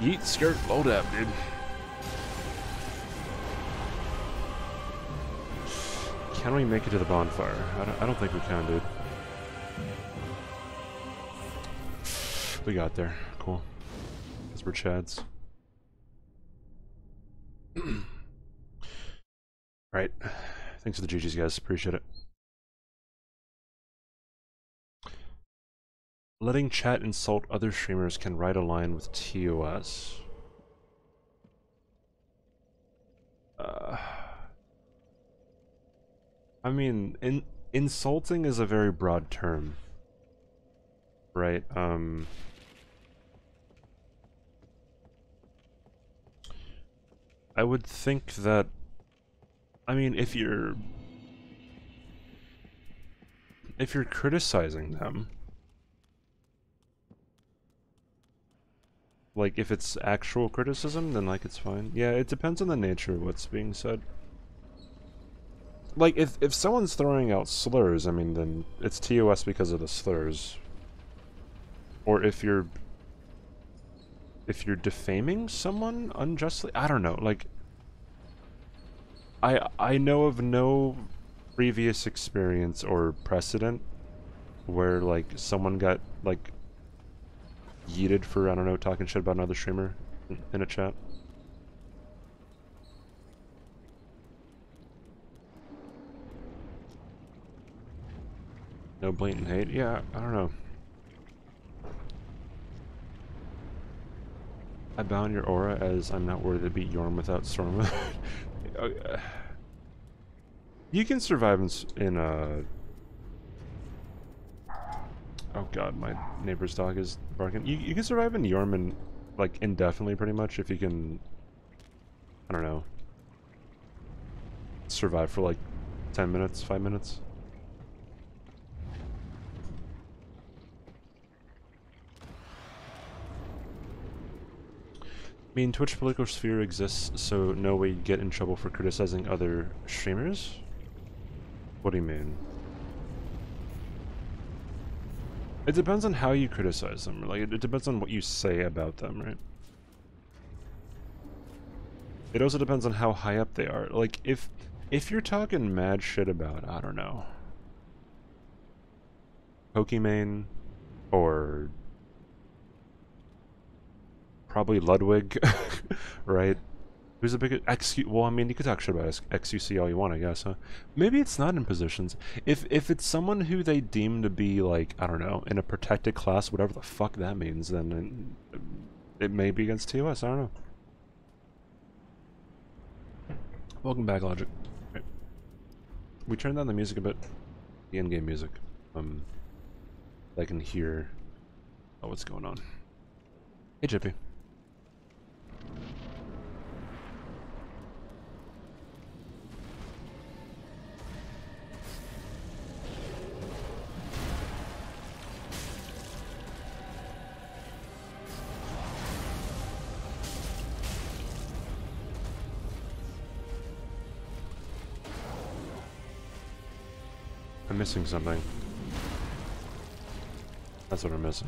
Yeet, skirt, load up, dude. Can we make it to the bonfire? I don't think we can, dude. We got there. Cool. Because we're Chads. Alright. Thanks for the GGs, guys. Appreciate it. Letting chat insult other streamers can ride a line with TOS. I mean, insulting is a very broad term, right? I would think that, I mean, if you're criticizing them, like, if it's actual criticism, then, like, it's fine. Yeah, it depends on the nature of what's being said. Like, if someone's throwing out slurs, I mean, then it's TOS because of the slurs. Or if you're defaming someone unjustly? I don't know, like... I know of no previous experience or precedent where, like, someone got, like... yeeted for, I don't know, talking shit about another streamer in a chat. No blatant hate? Yeah, I don't know. I bound your aura as I'm not worthy to beat Yorm without Sorma. You can survive in a... Oh god, my neighbor's dog is barking. You can survive in Yorman, like, indefinitely, pretty much, if you can... I don't know. Survive for, like, 10 minutes, 5 minutes. I mean, Twitch political sphere exists, so no way you'd get in trouble for criticizing other streamers? What do you mean? It depends on how you criticize them. Like, it depends on what you say about them, right? It also depends on how high up they are. Like, if you're talking mad shit about, I don't know, Pokimane, or probably Ludwig, right? Who's the biggest XQ? Well, I mean, you could talk shit about XQC all you want, I guess, huh? Maybe it's not in positions. If it's someone who they deem to be, like, I don't know, in a protected class, whatever the fuck that means, then it may be against TOS, I don't know. Welcome back, Logic. Right. We turned down the music a bit. The in-game music. I can hear what's going on. Hey, Jippy. Missing something. That's what I'm missing.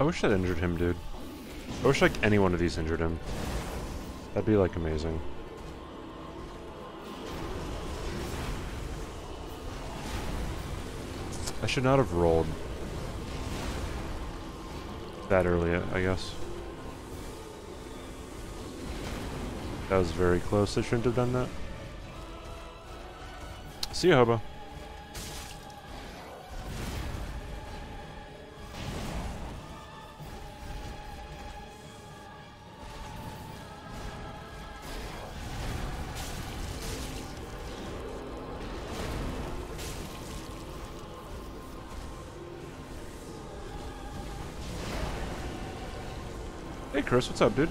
I wish that injured him, dude. I wish, like, any one of these injured him. That'd be, like, amazing. I should not have rolled that early, I guess. That was very close. I shouldn't have done that. See you, Hobo. Hey, Chris, what's up, dude?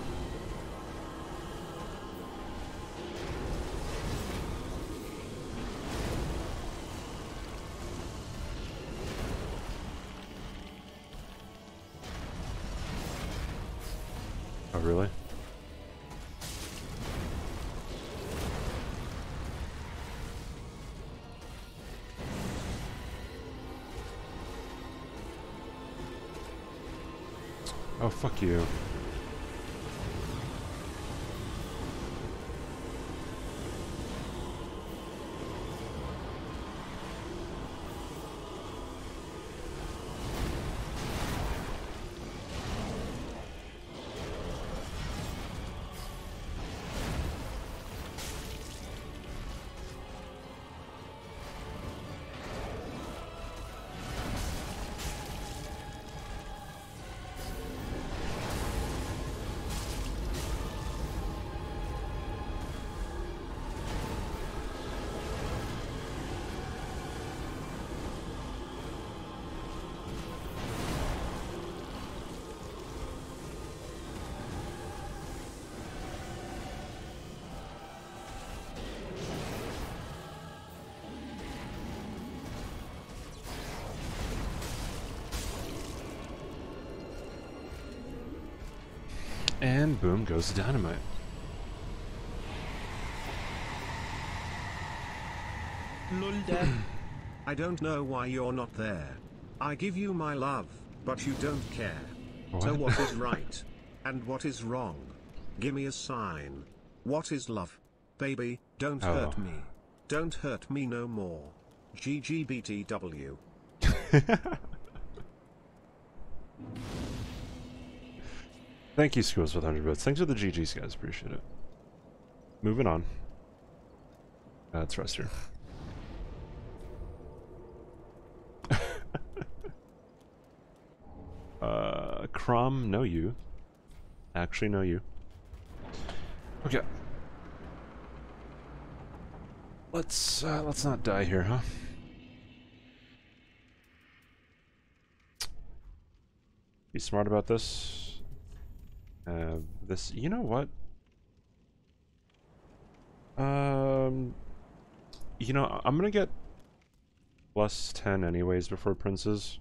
Oh, really? Oh, fuck you. And boom goes the dynamite. Lulda, I don't know why you're not there. I give you my love, but you don't care. What? So what is right? And what is wrong? Give me a sign. What is love? Baby, don't hurt me. Don't hurt me no more. GGBTW. Thank you, Squibs, with 100 bits. Thanks for the GGs, guys. Appreciate it. Moving on. Let's rest here. Crom, know you. Actually, know you. Okay. Let's not die here, huh? Be smart about this. This, you know what? You know, I'm gonna get plus 10 anyways before princes.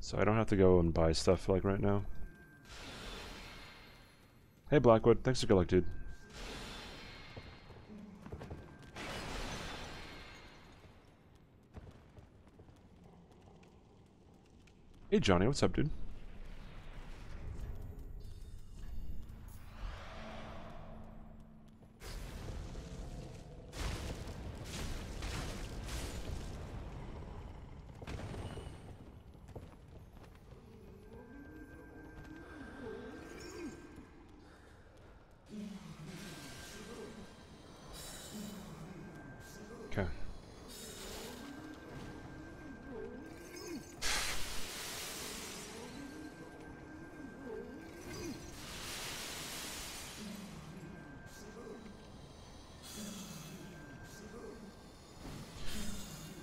So I don't have to go and buy stuff like right now. Hey Blackwood, thanks for good luck, dude. Hey Johnny, what's up, dude?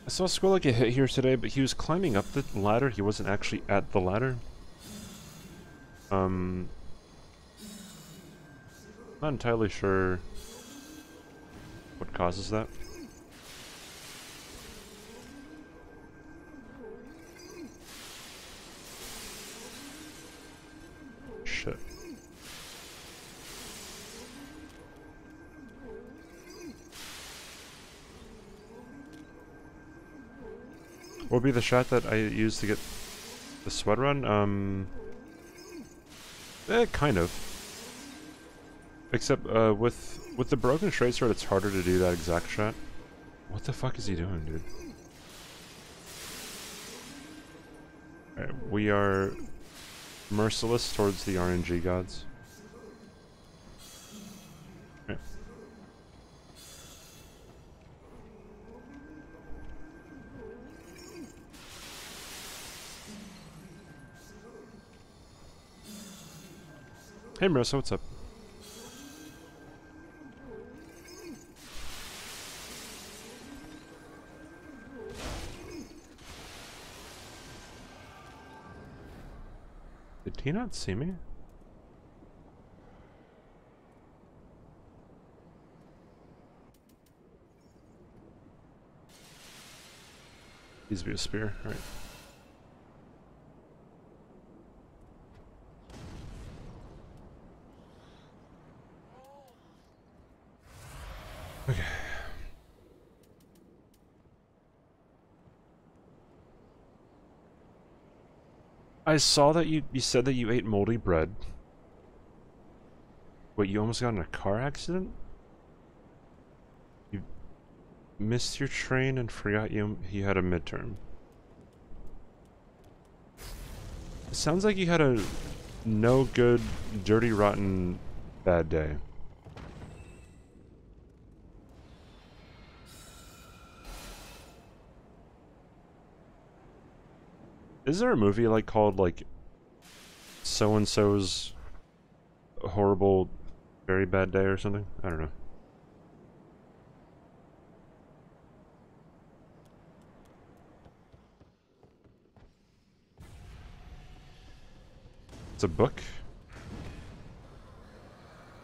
I saw Squirrel get hit here today, but he was climbing up the ladder. He wasn't actually at the ladder. Not entirely sure what causes that. Shit. What would be the shot that I used to get the sweat run? Kind of. Except with the broken straight sword, it's harder to do that exact shot. What the fuck is he doing, dude? Alright, we are merciless towards the RNG gods. Right. Hey Marissa, what's up? Did he not see me? Needs to be a spear, all right. Okay. I saw that you said that you ate moldy bread. Wait, you almost got in a car accident? You missed your train and forgot you had a midterm. It sounds like you had a no good, dirty, rotten, bad day. Is there a movie like called like So and So's Horrible Very Bad Day or something? I don't know. It's a book?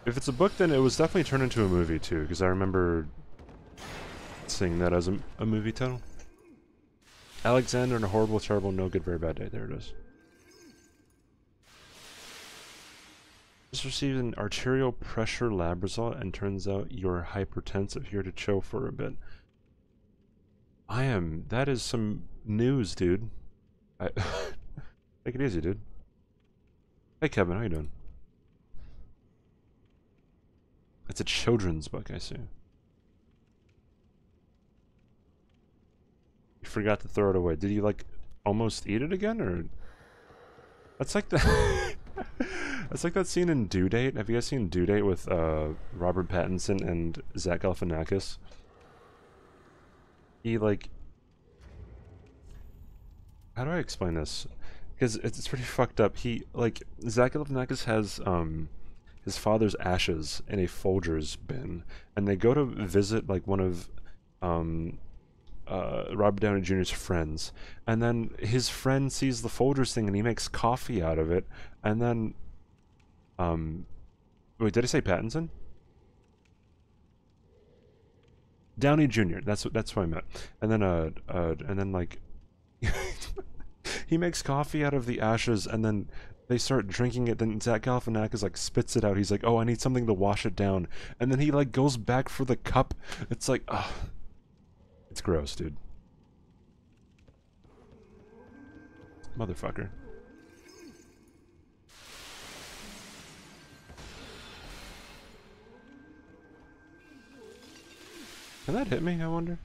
If it's a book, then it was definitely turned into a movie too, because I remember seeing that as a movie title. Alexander and a Horrible, Terrible, No Good, Very Bad Day. There it is. Just received an arterial pressure lab result and turns out you're hypertensive. Here to chill for a bit. I am. That is some news, dude. Take it easy, dude. Hey, Kevin. How you doing? It's a children's book, I see. Forgot to throw it away. Did you like almost eat it again, or that's like the that's like that scene in Due Date. Have you guys seen Due Date with Robert Pattinson and Zach Galifianakis? He like, how do I explain this? Because it's pretty fucked up. He like, Zach Galifianakis has his father's ashes in a Folgers bin, and they go to visit like one of Robert Downey Jr.'s friends, and then his friend sees the Folgers thing and he makes coffee out of it, and then wait, did I say Pattinson? Downey Jr., that's what I meant. And then like he makes coffee out of the ashes, and then they start drinking it, then Zach Galifianakis like spits it out. He's like, oh, I need something to wash it down, and then he like goes back for the cup. It's like, ugh. It's gross, dude. Motherfucker. Can that hit me, I wonder?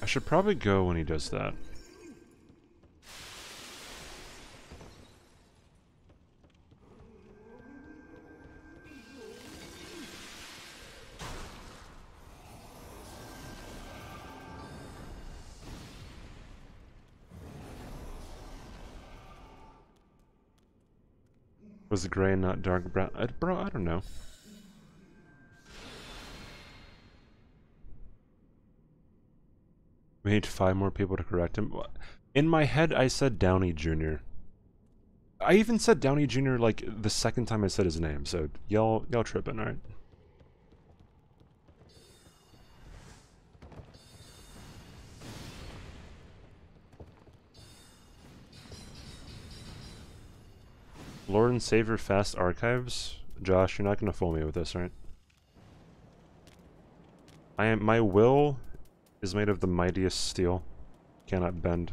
I should probably go when he does that. Was gray and not dark brown? Bro, I don't know. We need 5 more people to correct him. In my head, I said Downey Jr. I even said Downey Jr. like the second time I said his name, so y'all tripping, alright? Lord and Savior Fast Archives? Josh, you're not going to fool me with this, right? My will is made of the mightiest steel. Cannot bend.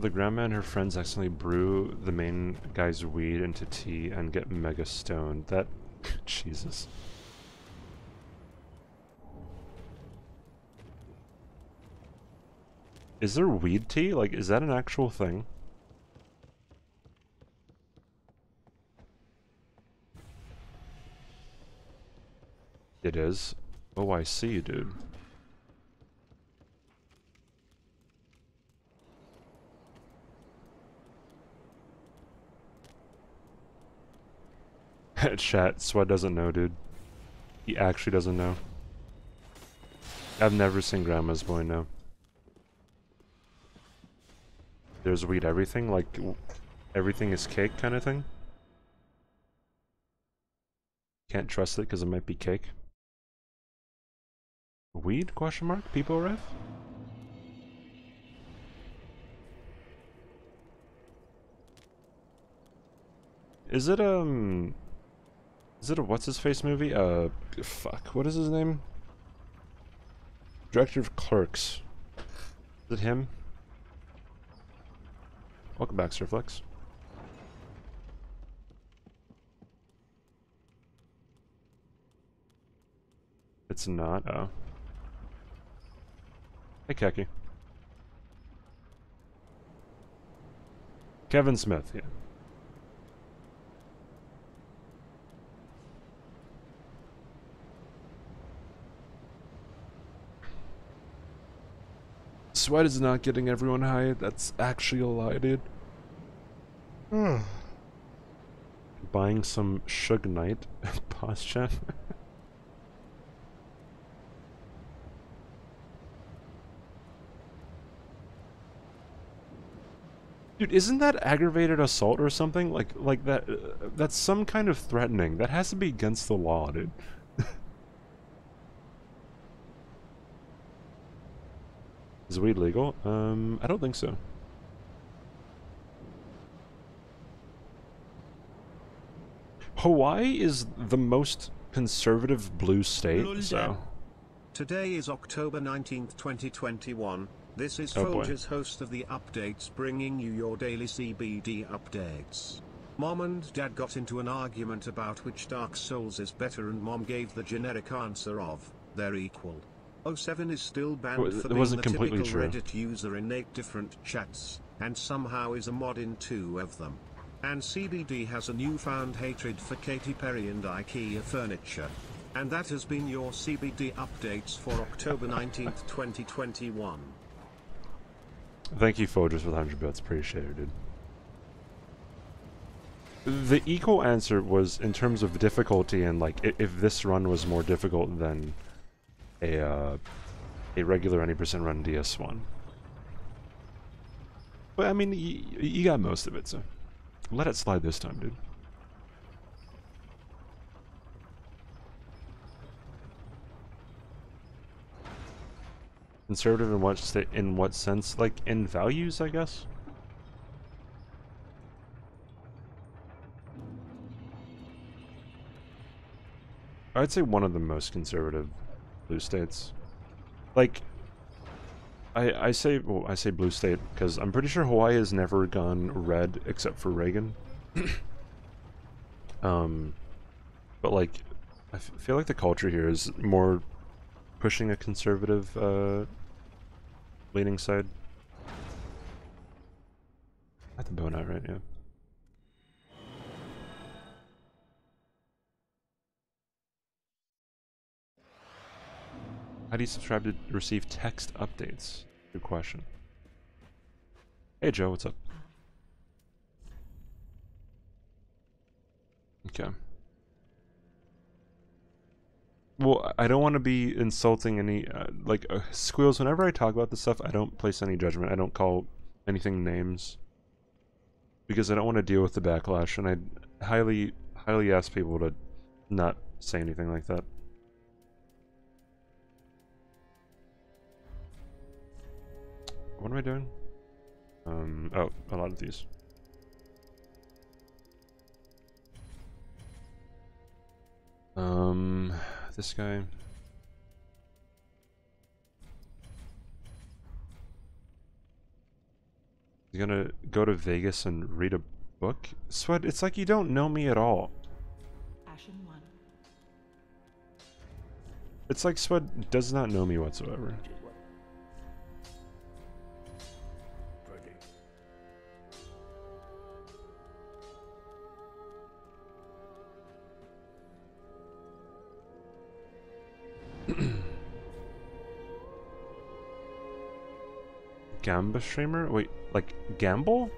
The grandma and her friends accidentally brew the main guy's weed into tea and get mega stoned. That... Jesus. Is there weed tea? Like, is that an actual thing? It is. Oh, I see, dude. Chat, Sweat doesn't know, dude. He actually doesn't know. I've never seen Grandma's Boy, no. There's weed everything, like everything is cake kind of thing. Can't trust it because it might be cake. Weed? Question mark? People ref? Is it a what's-his-face movie? Fuck. What is his name? Director of Clerks. Is it him? Welcome back, Sirflex. It's not. Oh. Hey, Keki. Kevin Smith, yeah. Sweat is not getting everyone high. That's actually a lie, dude. Buying some Suge Knight pause chat. Dude, isn't that aggravated assault or something? Like that. That's some kind of threatening. That has to be against the law, dude. Is weed legal? I don't think so. Hawaii is the most conservative blue state, so... Today is October 19th, 2021. This is Folgers, host of the updates, bringing you your daily CBD updates. Mom and Dad got into an argument about which Dark Souls is better, and Mom gave the generic answer of, they're equal. 07 is still banned for being the typical Reddit user in 8 different chats, and somehow is a mod in 2 of them. And CBD has a newfound hatred for Katy Perry and IKEA furniture. And that has been your CBD updates for October 19th, 2021. Thank you, Folgers, for 100 bits. Appreciate it, dude. The equal answer was in terms of difficulty, and like, if this run was more difficult than... a regular 100% run DS1. But I mean, you got most of it, so let it slide this time, dude. Conservative in what sense? Like in values, I guess. I'd say one of the most conservative blue states. Like, I say blue state because I'm pretty sure Hawaii has never gone red except for Reagan. But like, I feel like the culture here is more pushing a conservative leaning side. At the bow knot, right? Yeah. How do you subscribe to receive text updates? Good question. Hey Joe, what's up? Okay. Well, I don't want to be insulting any, squeals. Whenever I talk about this stuff, I don't place any judgment. I don't call anything names. Because I don't want to deal with the backlash, and I highly, highly ask people to not say anything like that. What am I doing? Oh, a lot of these. This guy. He's gonna go to Vegas and read a book? Sweat, it's like you don't know me at all. Ashen one. It's like Sweat does not know me whatsoever. Gamba streamer? Wait, like gamble?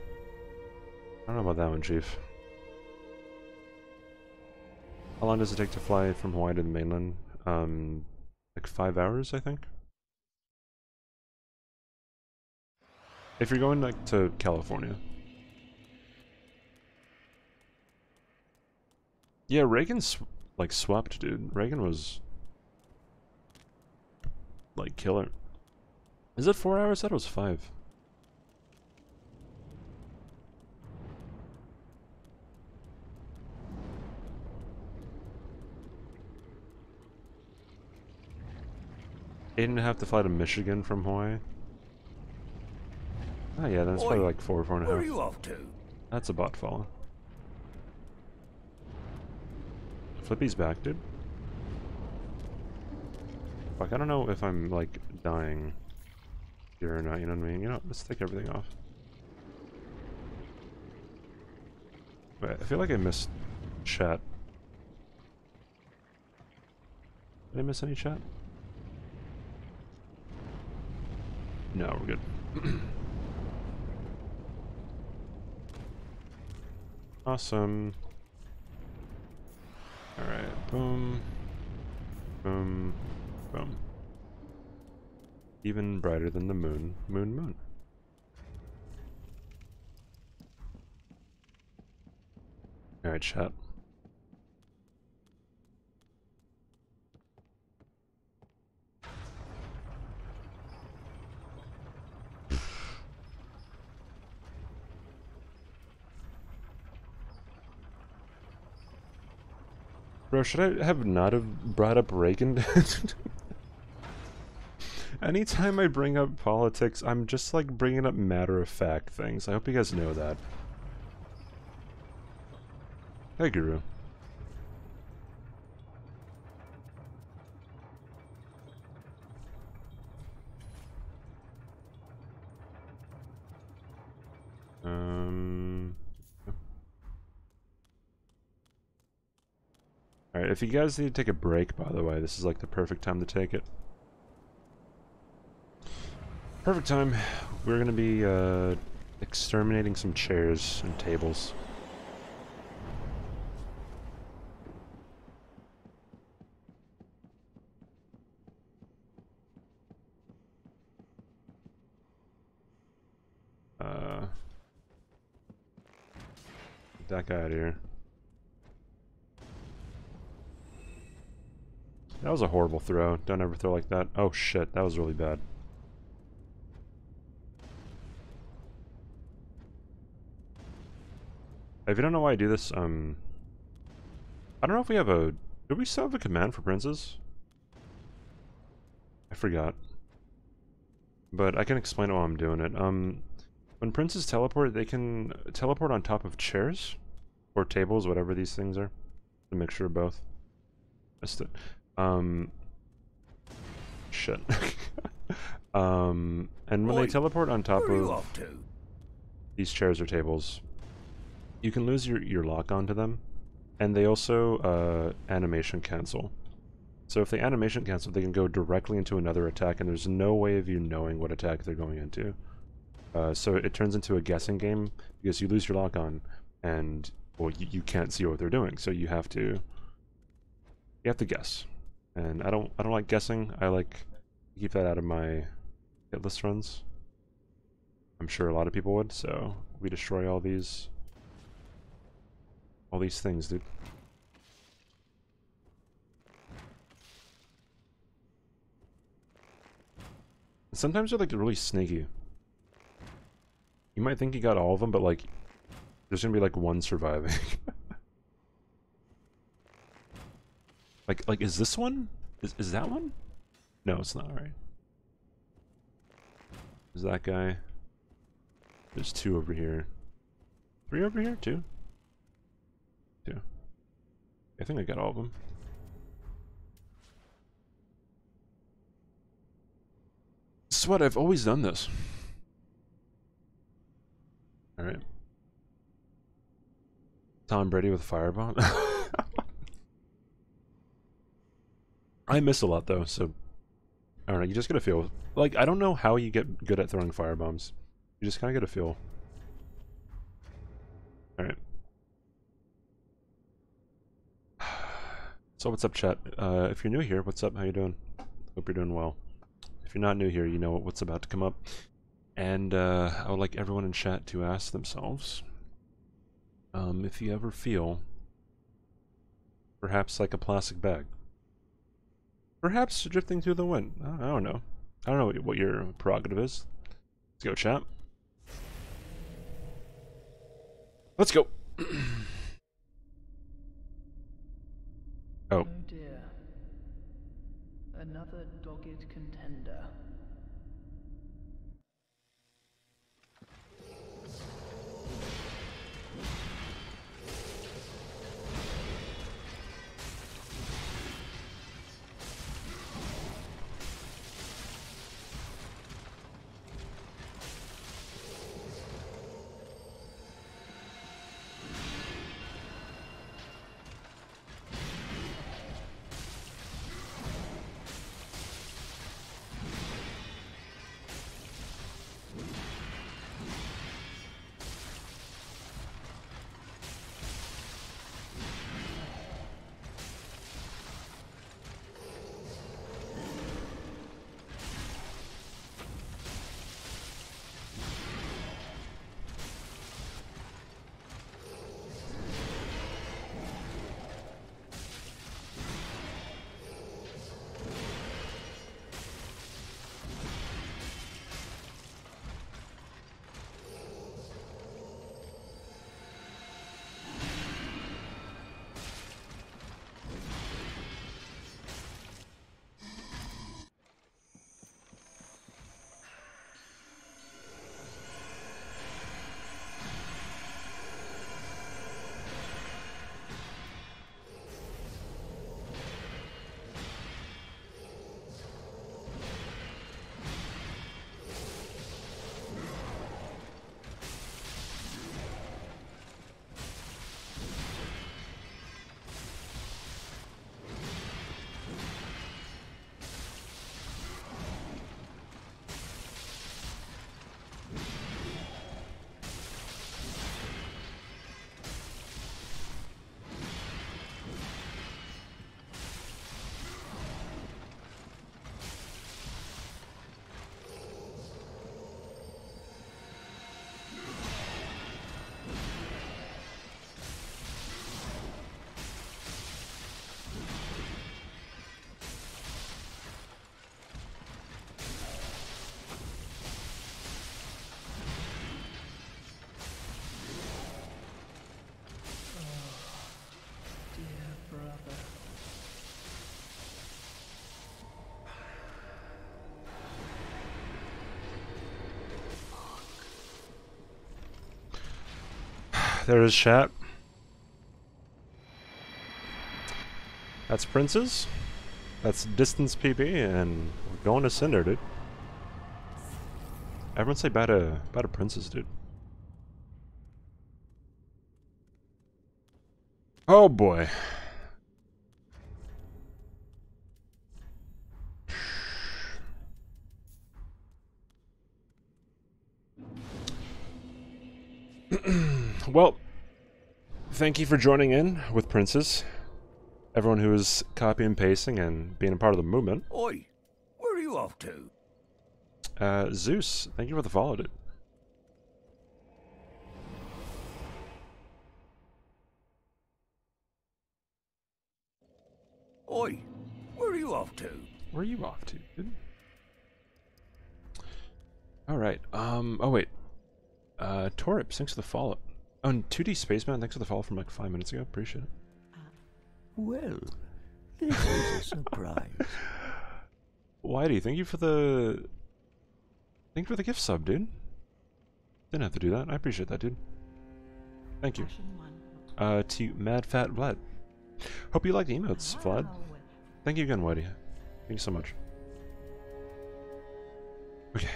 I don't know about that one, Chief. How long does it take to fly from Hawaii to the mainland? Like 5 hours, I think. If you're going like to California. Yeah, Reagan like swapped, dude. Reagan was like killer. Is it 4 hours? I thought it was 5. Aiden have to fly to Michigan from Hawaii. Oh yeah, that's probably like 4 or 4.5. Where are you off to? That's a bot follow. Flippy's back, dude. Fuck, I don't know if I'm like dying here or not, you know what I mean? You know, let's take everything off. Wait, I feel like I missed chat. Did I miss any chat? No, we're good. Awesome. Alright, boom. Boom. Boom. Even brighter than the moon. Moon, moon. Alright, chat. Bro, should I have not have brought up Reagan? Anytime I bring up politics, I'm just like bringing up matter-of-fact things. I hope you guys know that. Hey, Guru. Alright, if you guys need to take a break, by the way, this is like the perfect time to take it. Perfect time. We're gonna be exterminating some chairs and tables. Get that guy out of here. That was a horrible throw. Don't ever throw like that. Oh shit, that was really bad. If you don't know why I do this, I don't know if we have a... Do we still have a command for princes? I forgot. But I can explain it while I'm doing it. When princes teleport, they can teleport on top of chairs. Or tables, whatever these things are. A mixture of both. Missed it. Shit. And when they teleport on top of these chairs or tables, you can lose your lock onto them, and they also animation cancel. So if they animation cancel, they can go directly into another attack, and there's no way of you knowing what attack they're going into. So it turns into a guessing game, because you lose your lock on, and well, you can't see what they're doing, so you have to guess. And I don't like guessing. I like to keep that out of my hit list runs. I'm sure a lot of people would. So we destroy all these things, dude. Sometimes they're like really sneaky. You might think you got all of them, but like there's gonna be like one surviving. Like is this one? Is that one? No, it's not. All right. Is that guy? There's two over here. Three over here? Two? Two. I think I got all of them. This is what I've always done this. Alright. Tom Brady with Firebomb. I miss a lot though, so I don't know, you just gotta feel. Like, I don't know how you get good at throwing firebombs. You just kinda get a feel. Alright. So what's up, chat? If you're new here, what's up? How you doing? Hope you're doing well. If you're not new here, you know what's about to come up. And I would like everyone in chat to ask themselves if you ever feel perhaps like a plastic bag. Perhaps drifting through the wind. I don't know. I don't know what your prerogative is. Let's go, chat. Let's go. Oh. Oh dear. Another dogged contender. There is chat. That's Prince's. That's Distance PB, and we're going to Cinder, dude. Everyone say bad to Prince's, dude. Oh boy. Well, thank you for joining in with Princes. everyone who is copying and pasting and being a part of the movement. Oi, where are you off to? Zeus, thank you for the follow, dude. Oi, where are you off to? Where are you off to, dude? Alright, oh wait. Torip, thanks for the follow. Oh, and 2D Spaceman, thanks for the follow from like 5 minutes ago. Appreciate it. Well, this is a surprise. Whitey, thank you for the gift sub, dude. Didn't have to do that. I appreciate that, dude. Thank you. To Mad Fat Vlad. Hope you like the emotes, Vlad. Thank you again, Whitey. Thank you so much. Okay,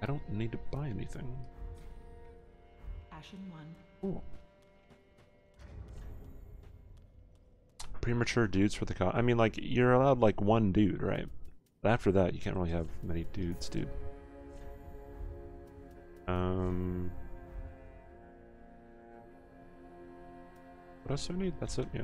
I don't need to buy anything. Cool. Premature dudes for the I mean, like, you're allowed like one dude, right? But after that, you can't really have many dudes, dude. What else do I need? That's it, yeah.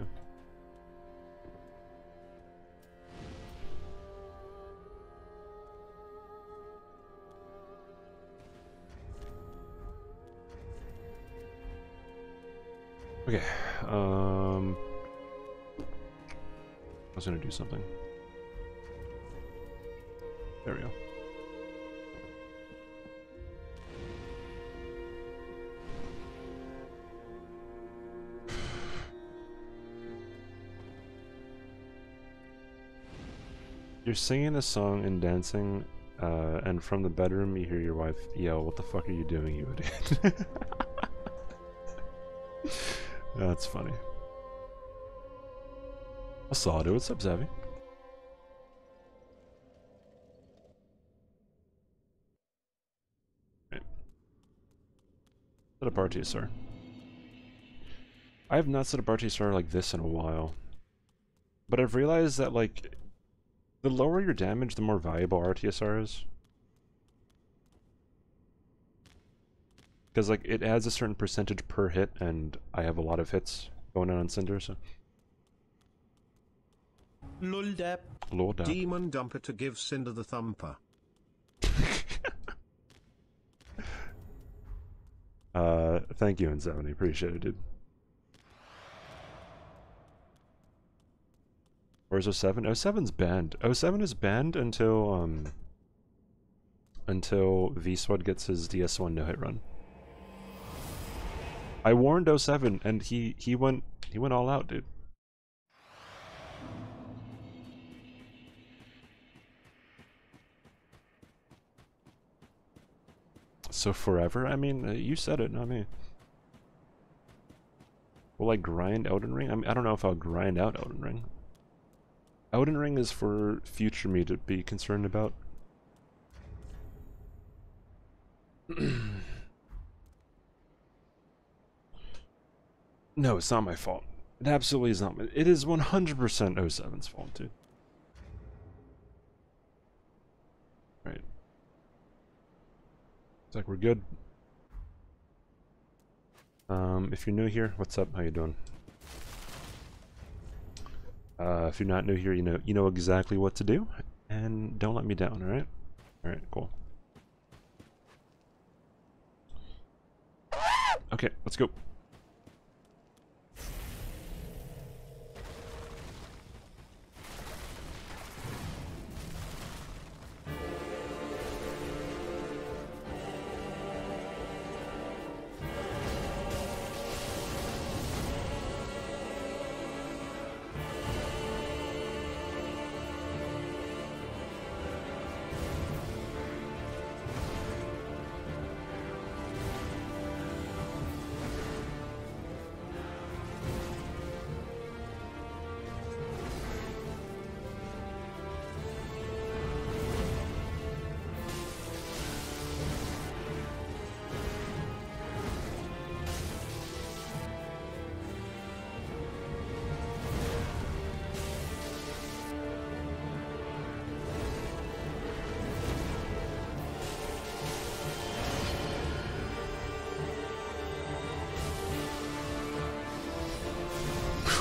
Okay, I was gonna do something. There we go. You're singing a song and dancing, and from the bedroom you hear your wife yell, "What the fuck are you doing, you idiot?" That's funny. I saw it. What's up, Zavi? Okay. Set a bar to you, sir. I have not set a bar to you, sir, like this in a while. But I've realized that, like, the lower your damage, the more valuable RTSR is. Because, like, it adds a certain percentage per hit, and I have a lot of hits going on Cinder, so... Luldap. Lord Demon Dumper to give Cinder the thumper. Thank you, N70. Appreciate it, dude. Where's 07? 07's banned. 07 is banned until VSWAD gets his DS1 no-hit run. I warned 07 and he went all out, dude. So forever? I mean, you said it, not me. Will I grind Elden Ring? I mean, I don't know if I'll grind out Elden Ring. Elden Ring is for future me to be concerned about. No, it's not my fault. It absolutely is not my... It is 100% 07's fault, dude. Right. Looks like we're good. If you're new here, what's up? How you doing? If you're not new here, you know exactly what to do, and don't let me down. All right, cool. Okay, let's go.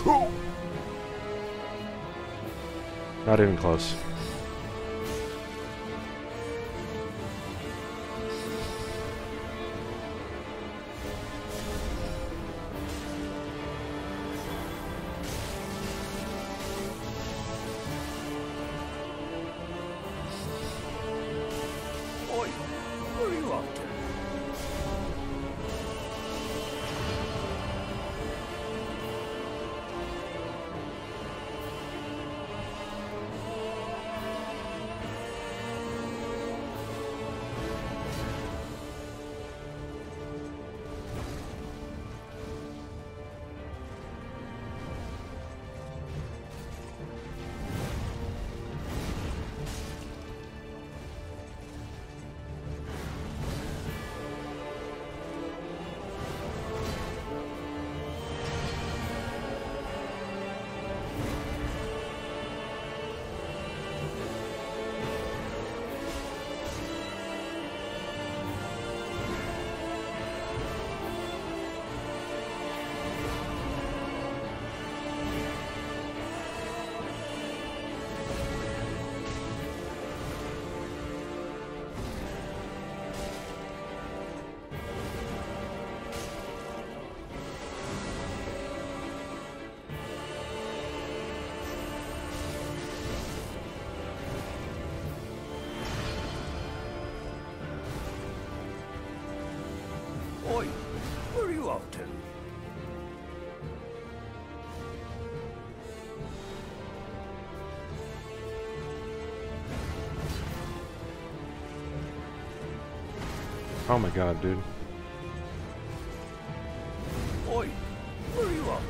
Not even close. Oh my god, dude. Oi, where are you off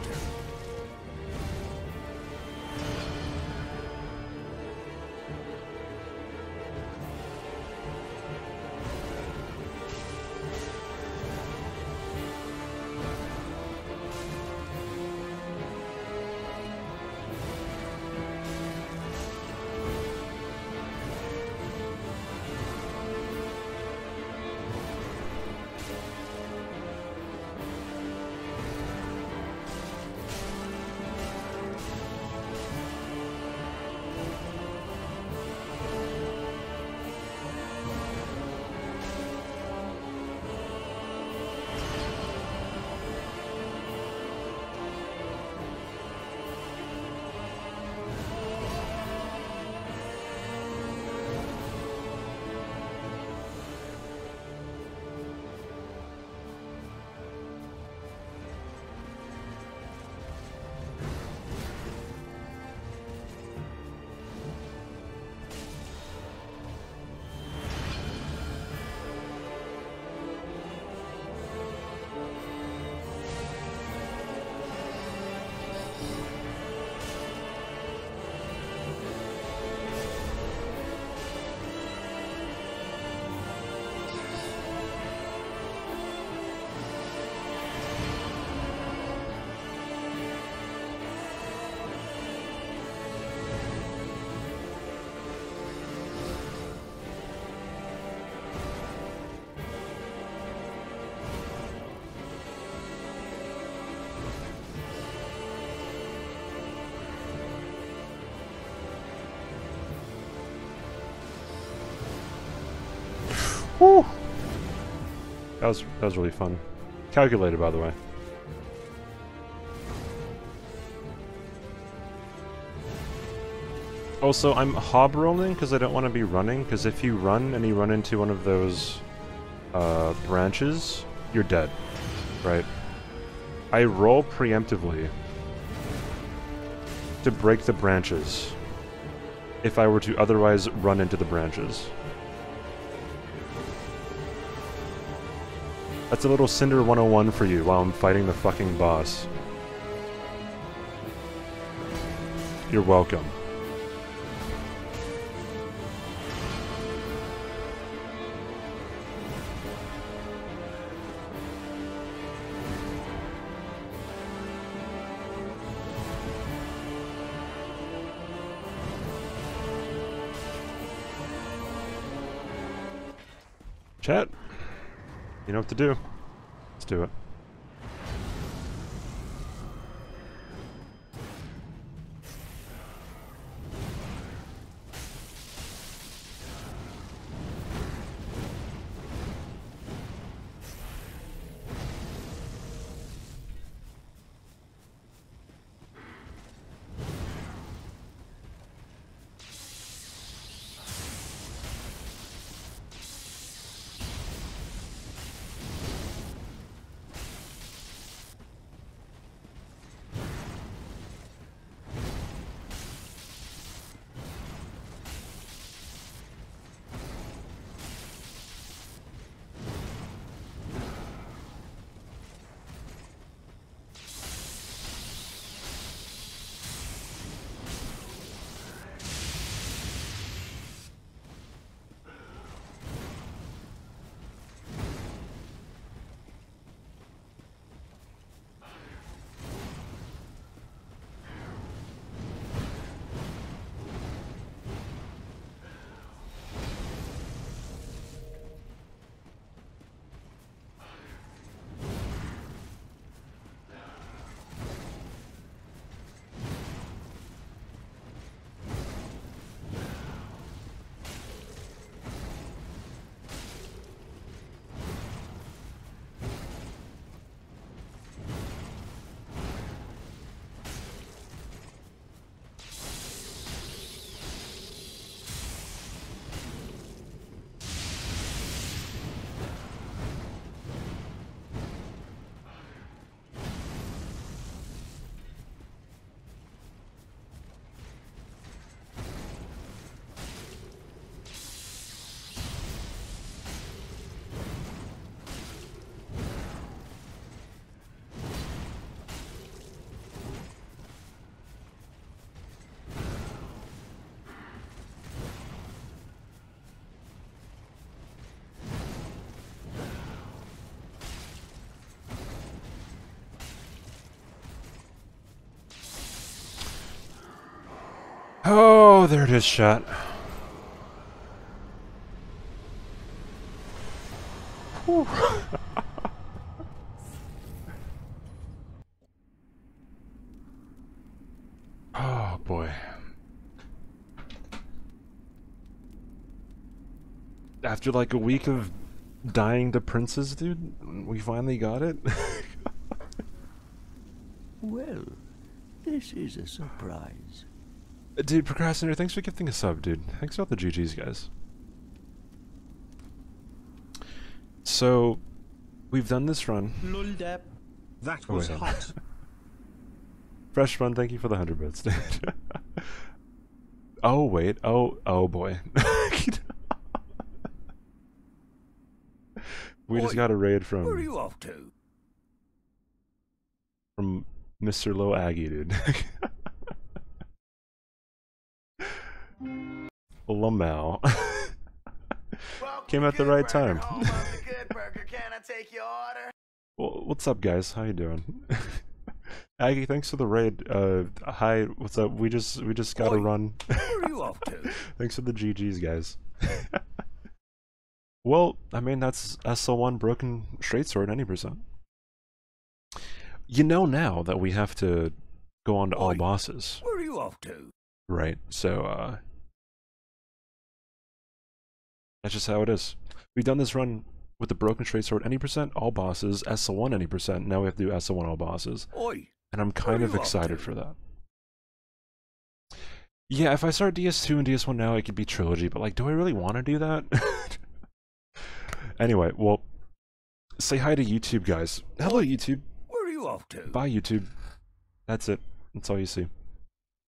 Woo! That was really fun. Calculated, by the way. Also, I'm hob-rolling because I don't want to be running, because if you run and you run into one of those branches, you're dead. Right? I roll preemptively to break the branches if I were to otherwise run into the branches. That's a little Cinder 101 for you while I'm fighting the fucking boss. You're welcome. Chat? You know what to do. Let's do it. Oh, there it is, shot. Oh, boy. After like a week of dying to princes, dude, we finally got it. Well, this is a surprise. Dude, Procrastinator, thanks for gifting a sub, dude. Thanks for all the GGs, guys. So, we've done this run. That was hot. Fresh run, thank you for the 100 bits, dude. Oh, wait. Oh boy. We just got a raid from... Where are you off to? From Mr. Low Aggie, dude. Lamau. Came at the right time. Well, what's up, guys? How you doing? Aggie, thanks for the raid. Hi, what's up? We just got a run. Where are you off to? Thanks for the GGs, guys. Well, I mean, that's SL1 broken straight sword, 90%. You know now that we have to go on to all bosses. Where are you off to? Right, so, that's just how it is. We've done this run with the broken straight sword, 90%, all bosses, SL1, 90%, now we have to do SL1, all bosses. And I'm kind of excited for that. Yeah, if I start DS2 and DS1 now, it could be trilogy, but, like, do I really want to do that? Anyway, well, say hi to YouTube, guys. Hello, YouTube. Where are you off to? Bye, YouTube. That's it. That's all you see.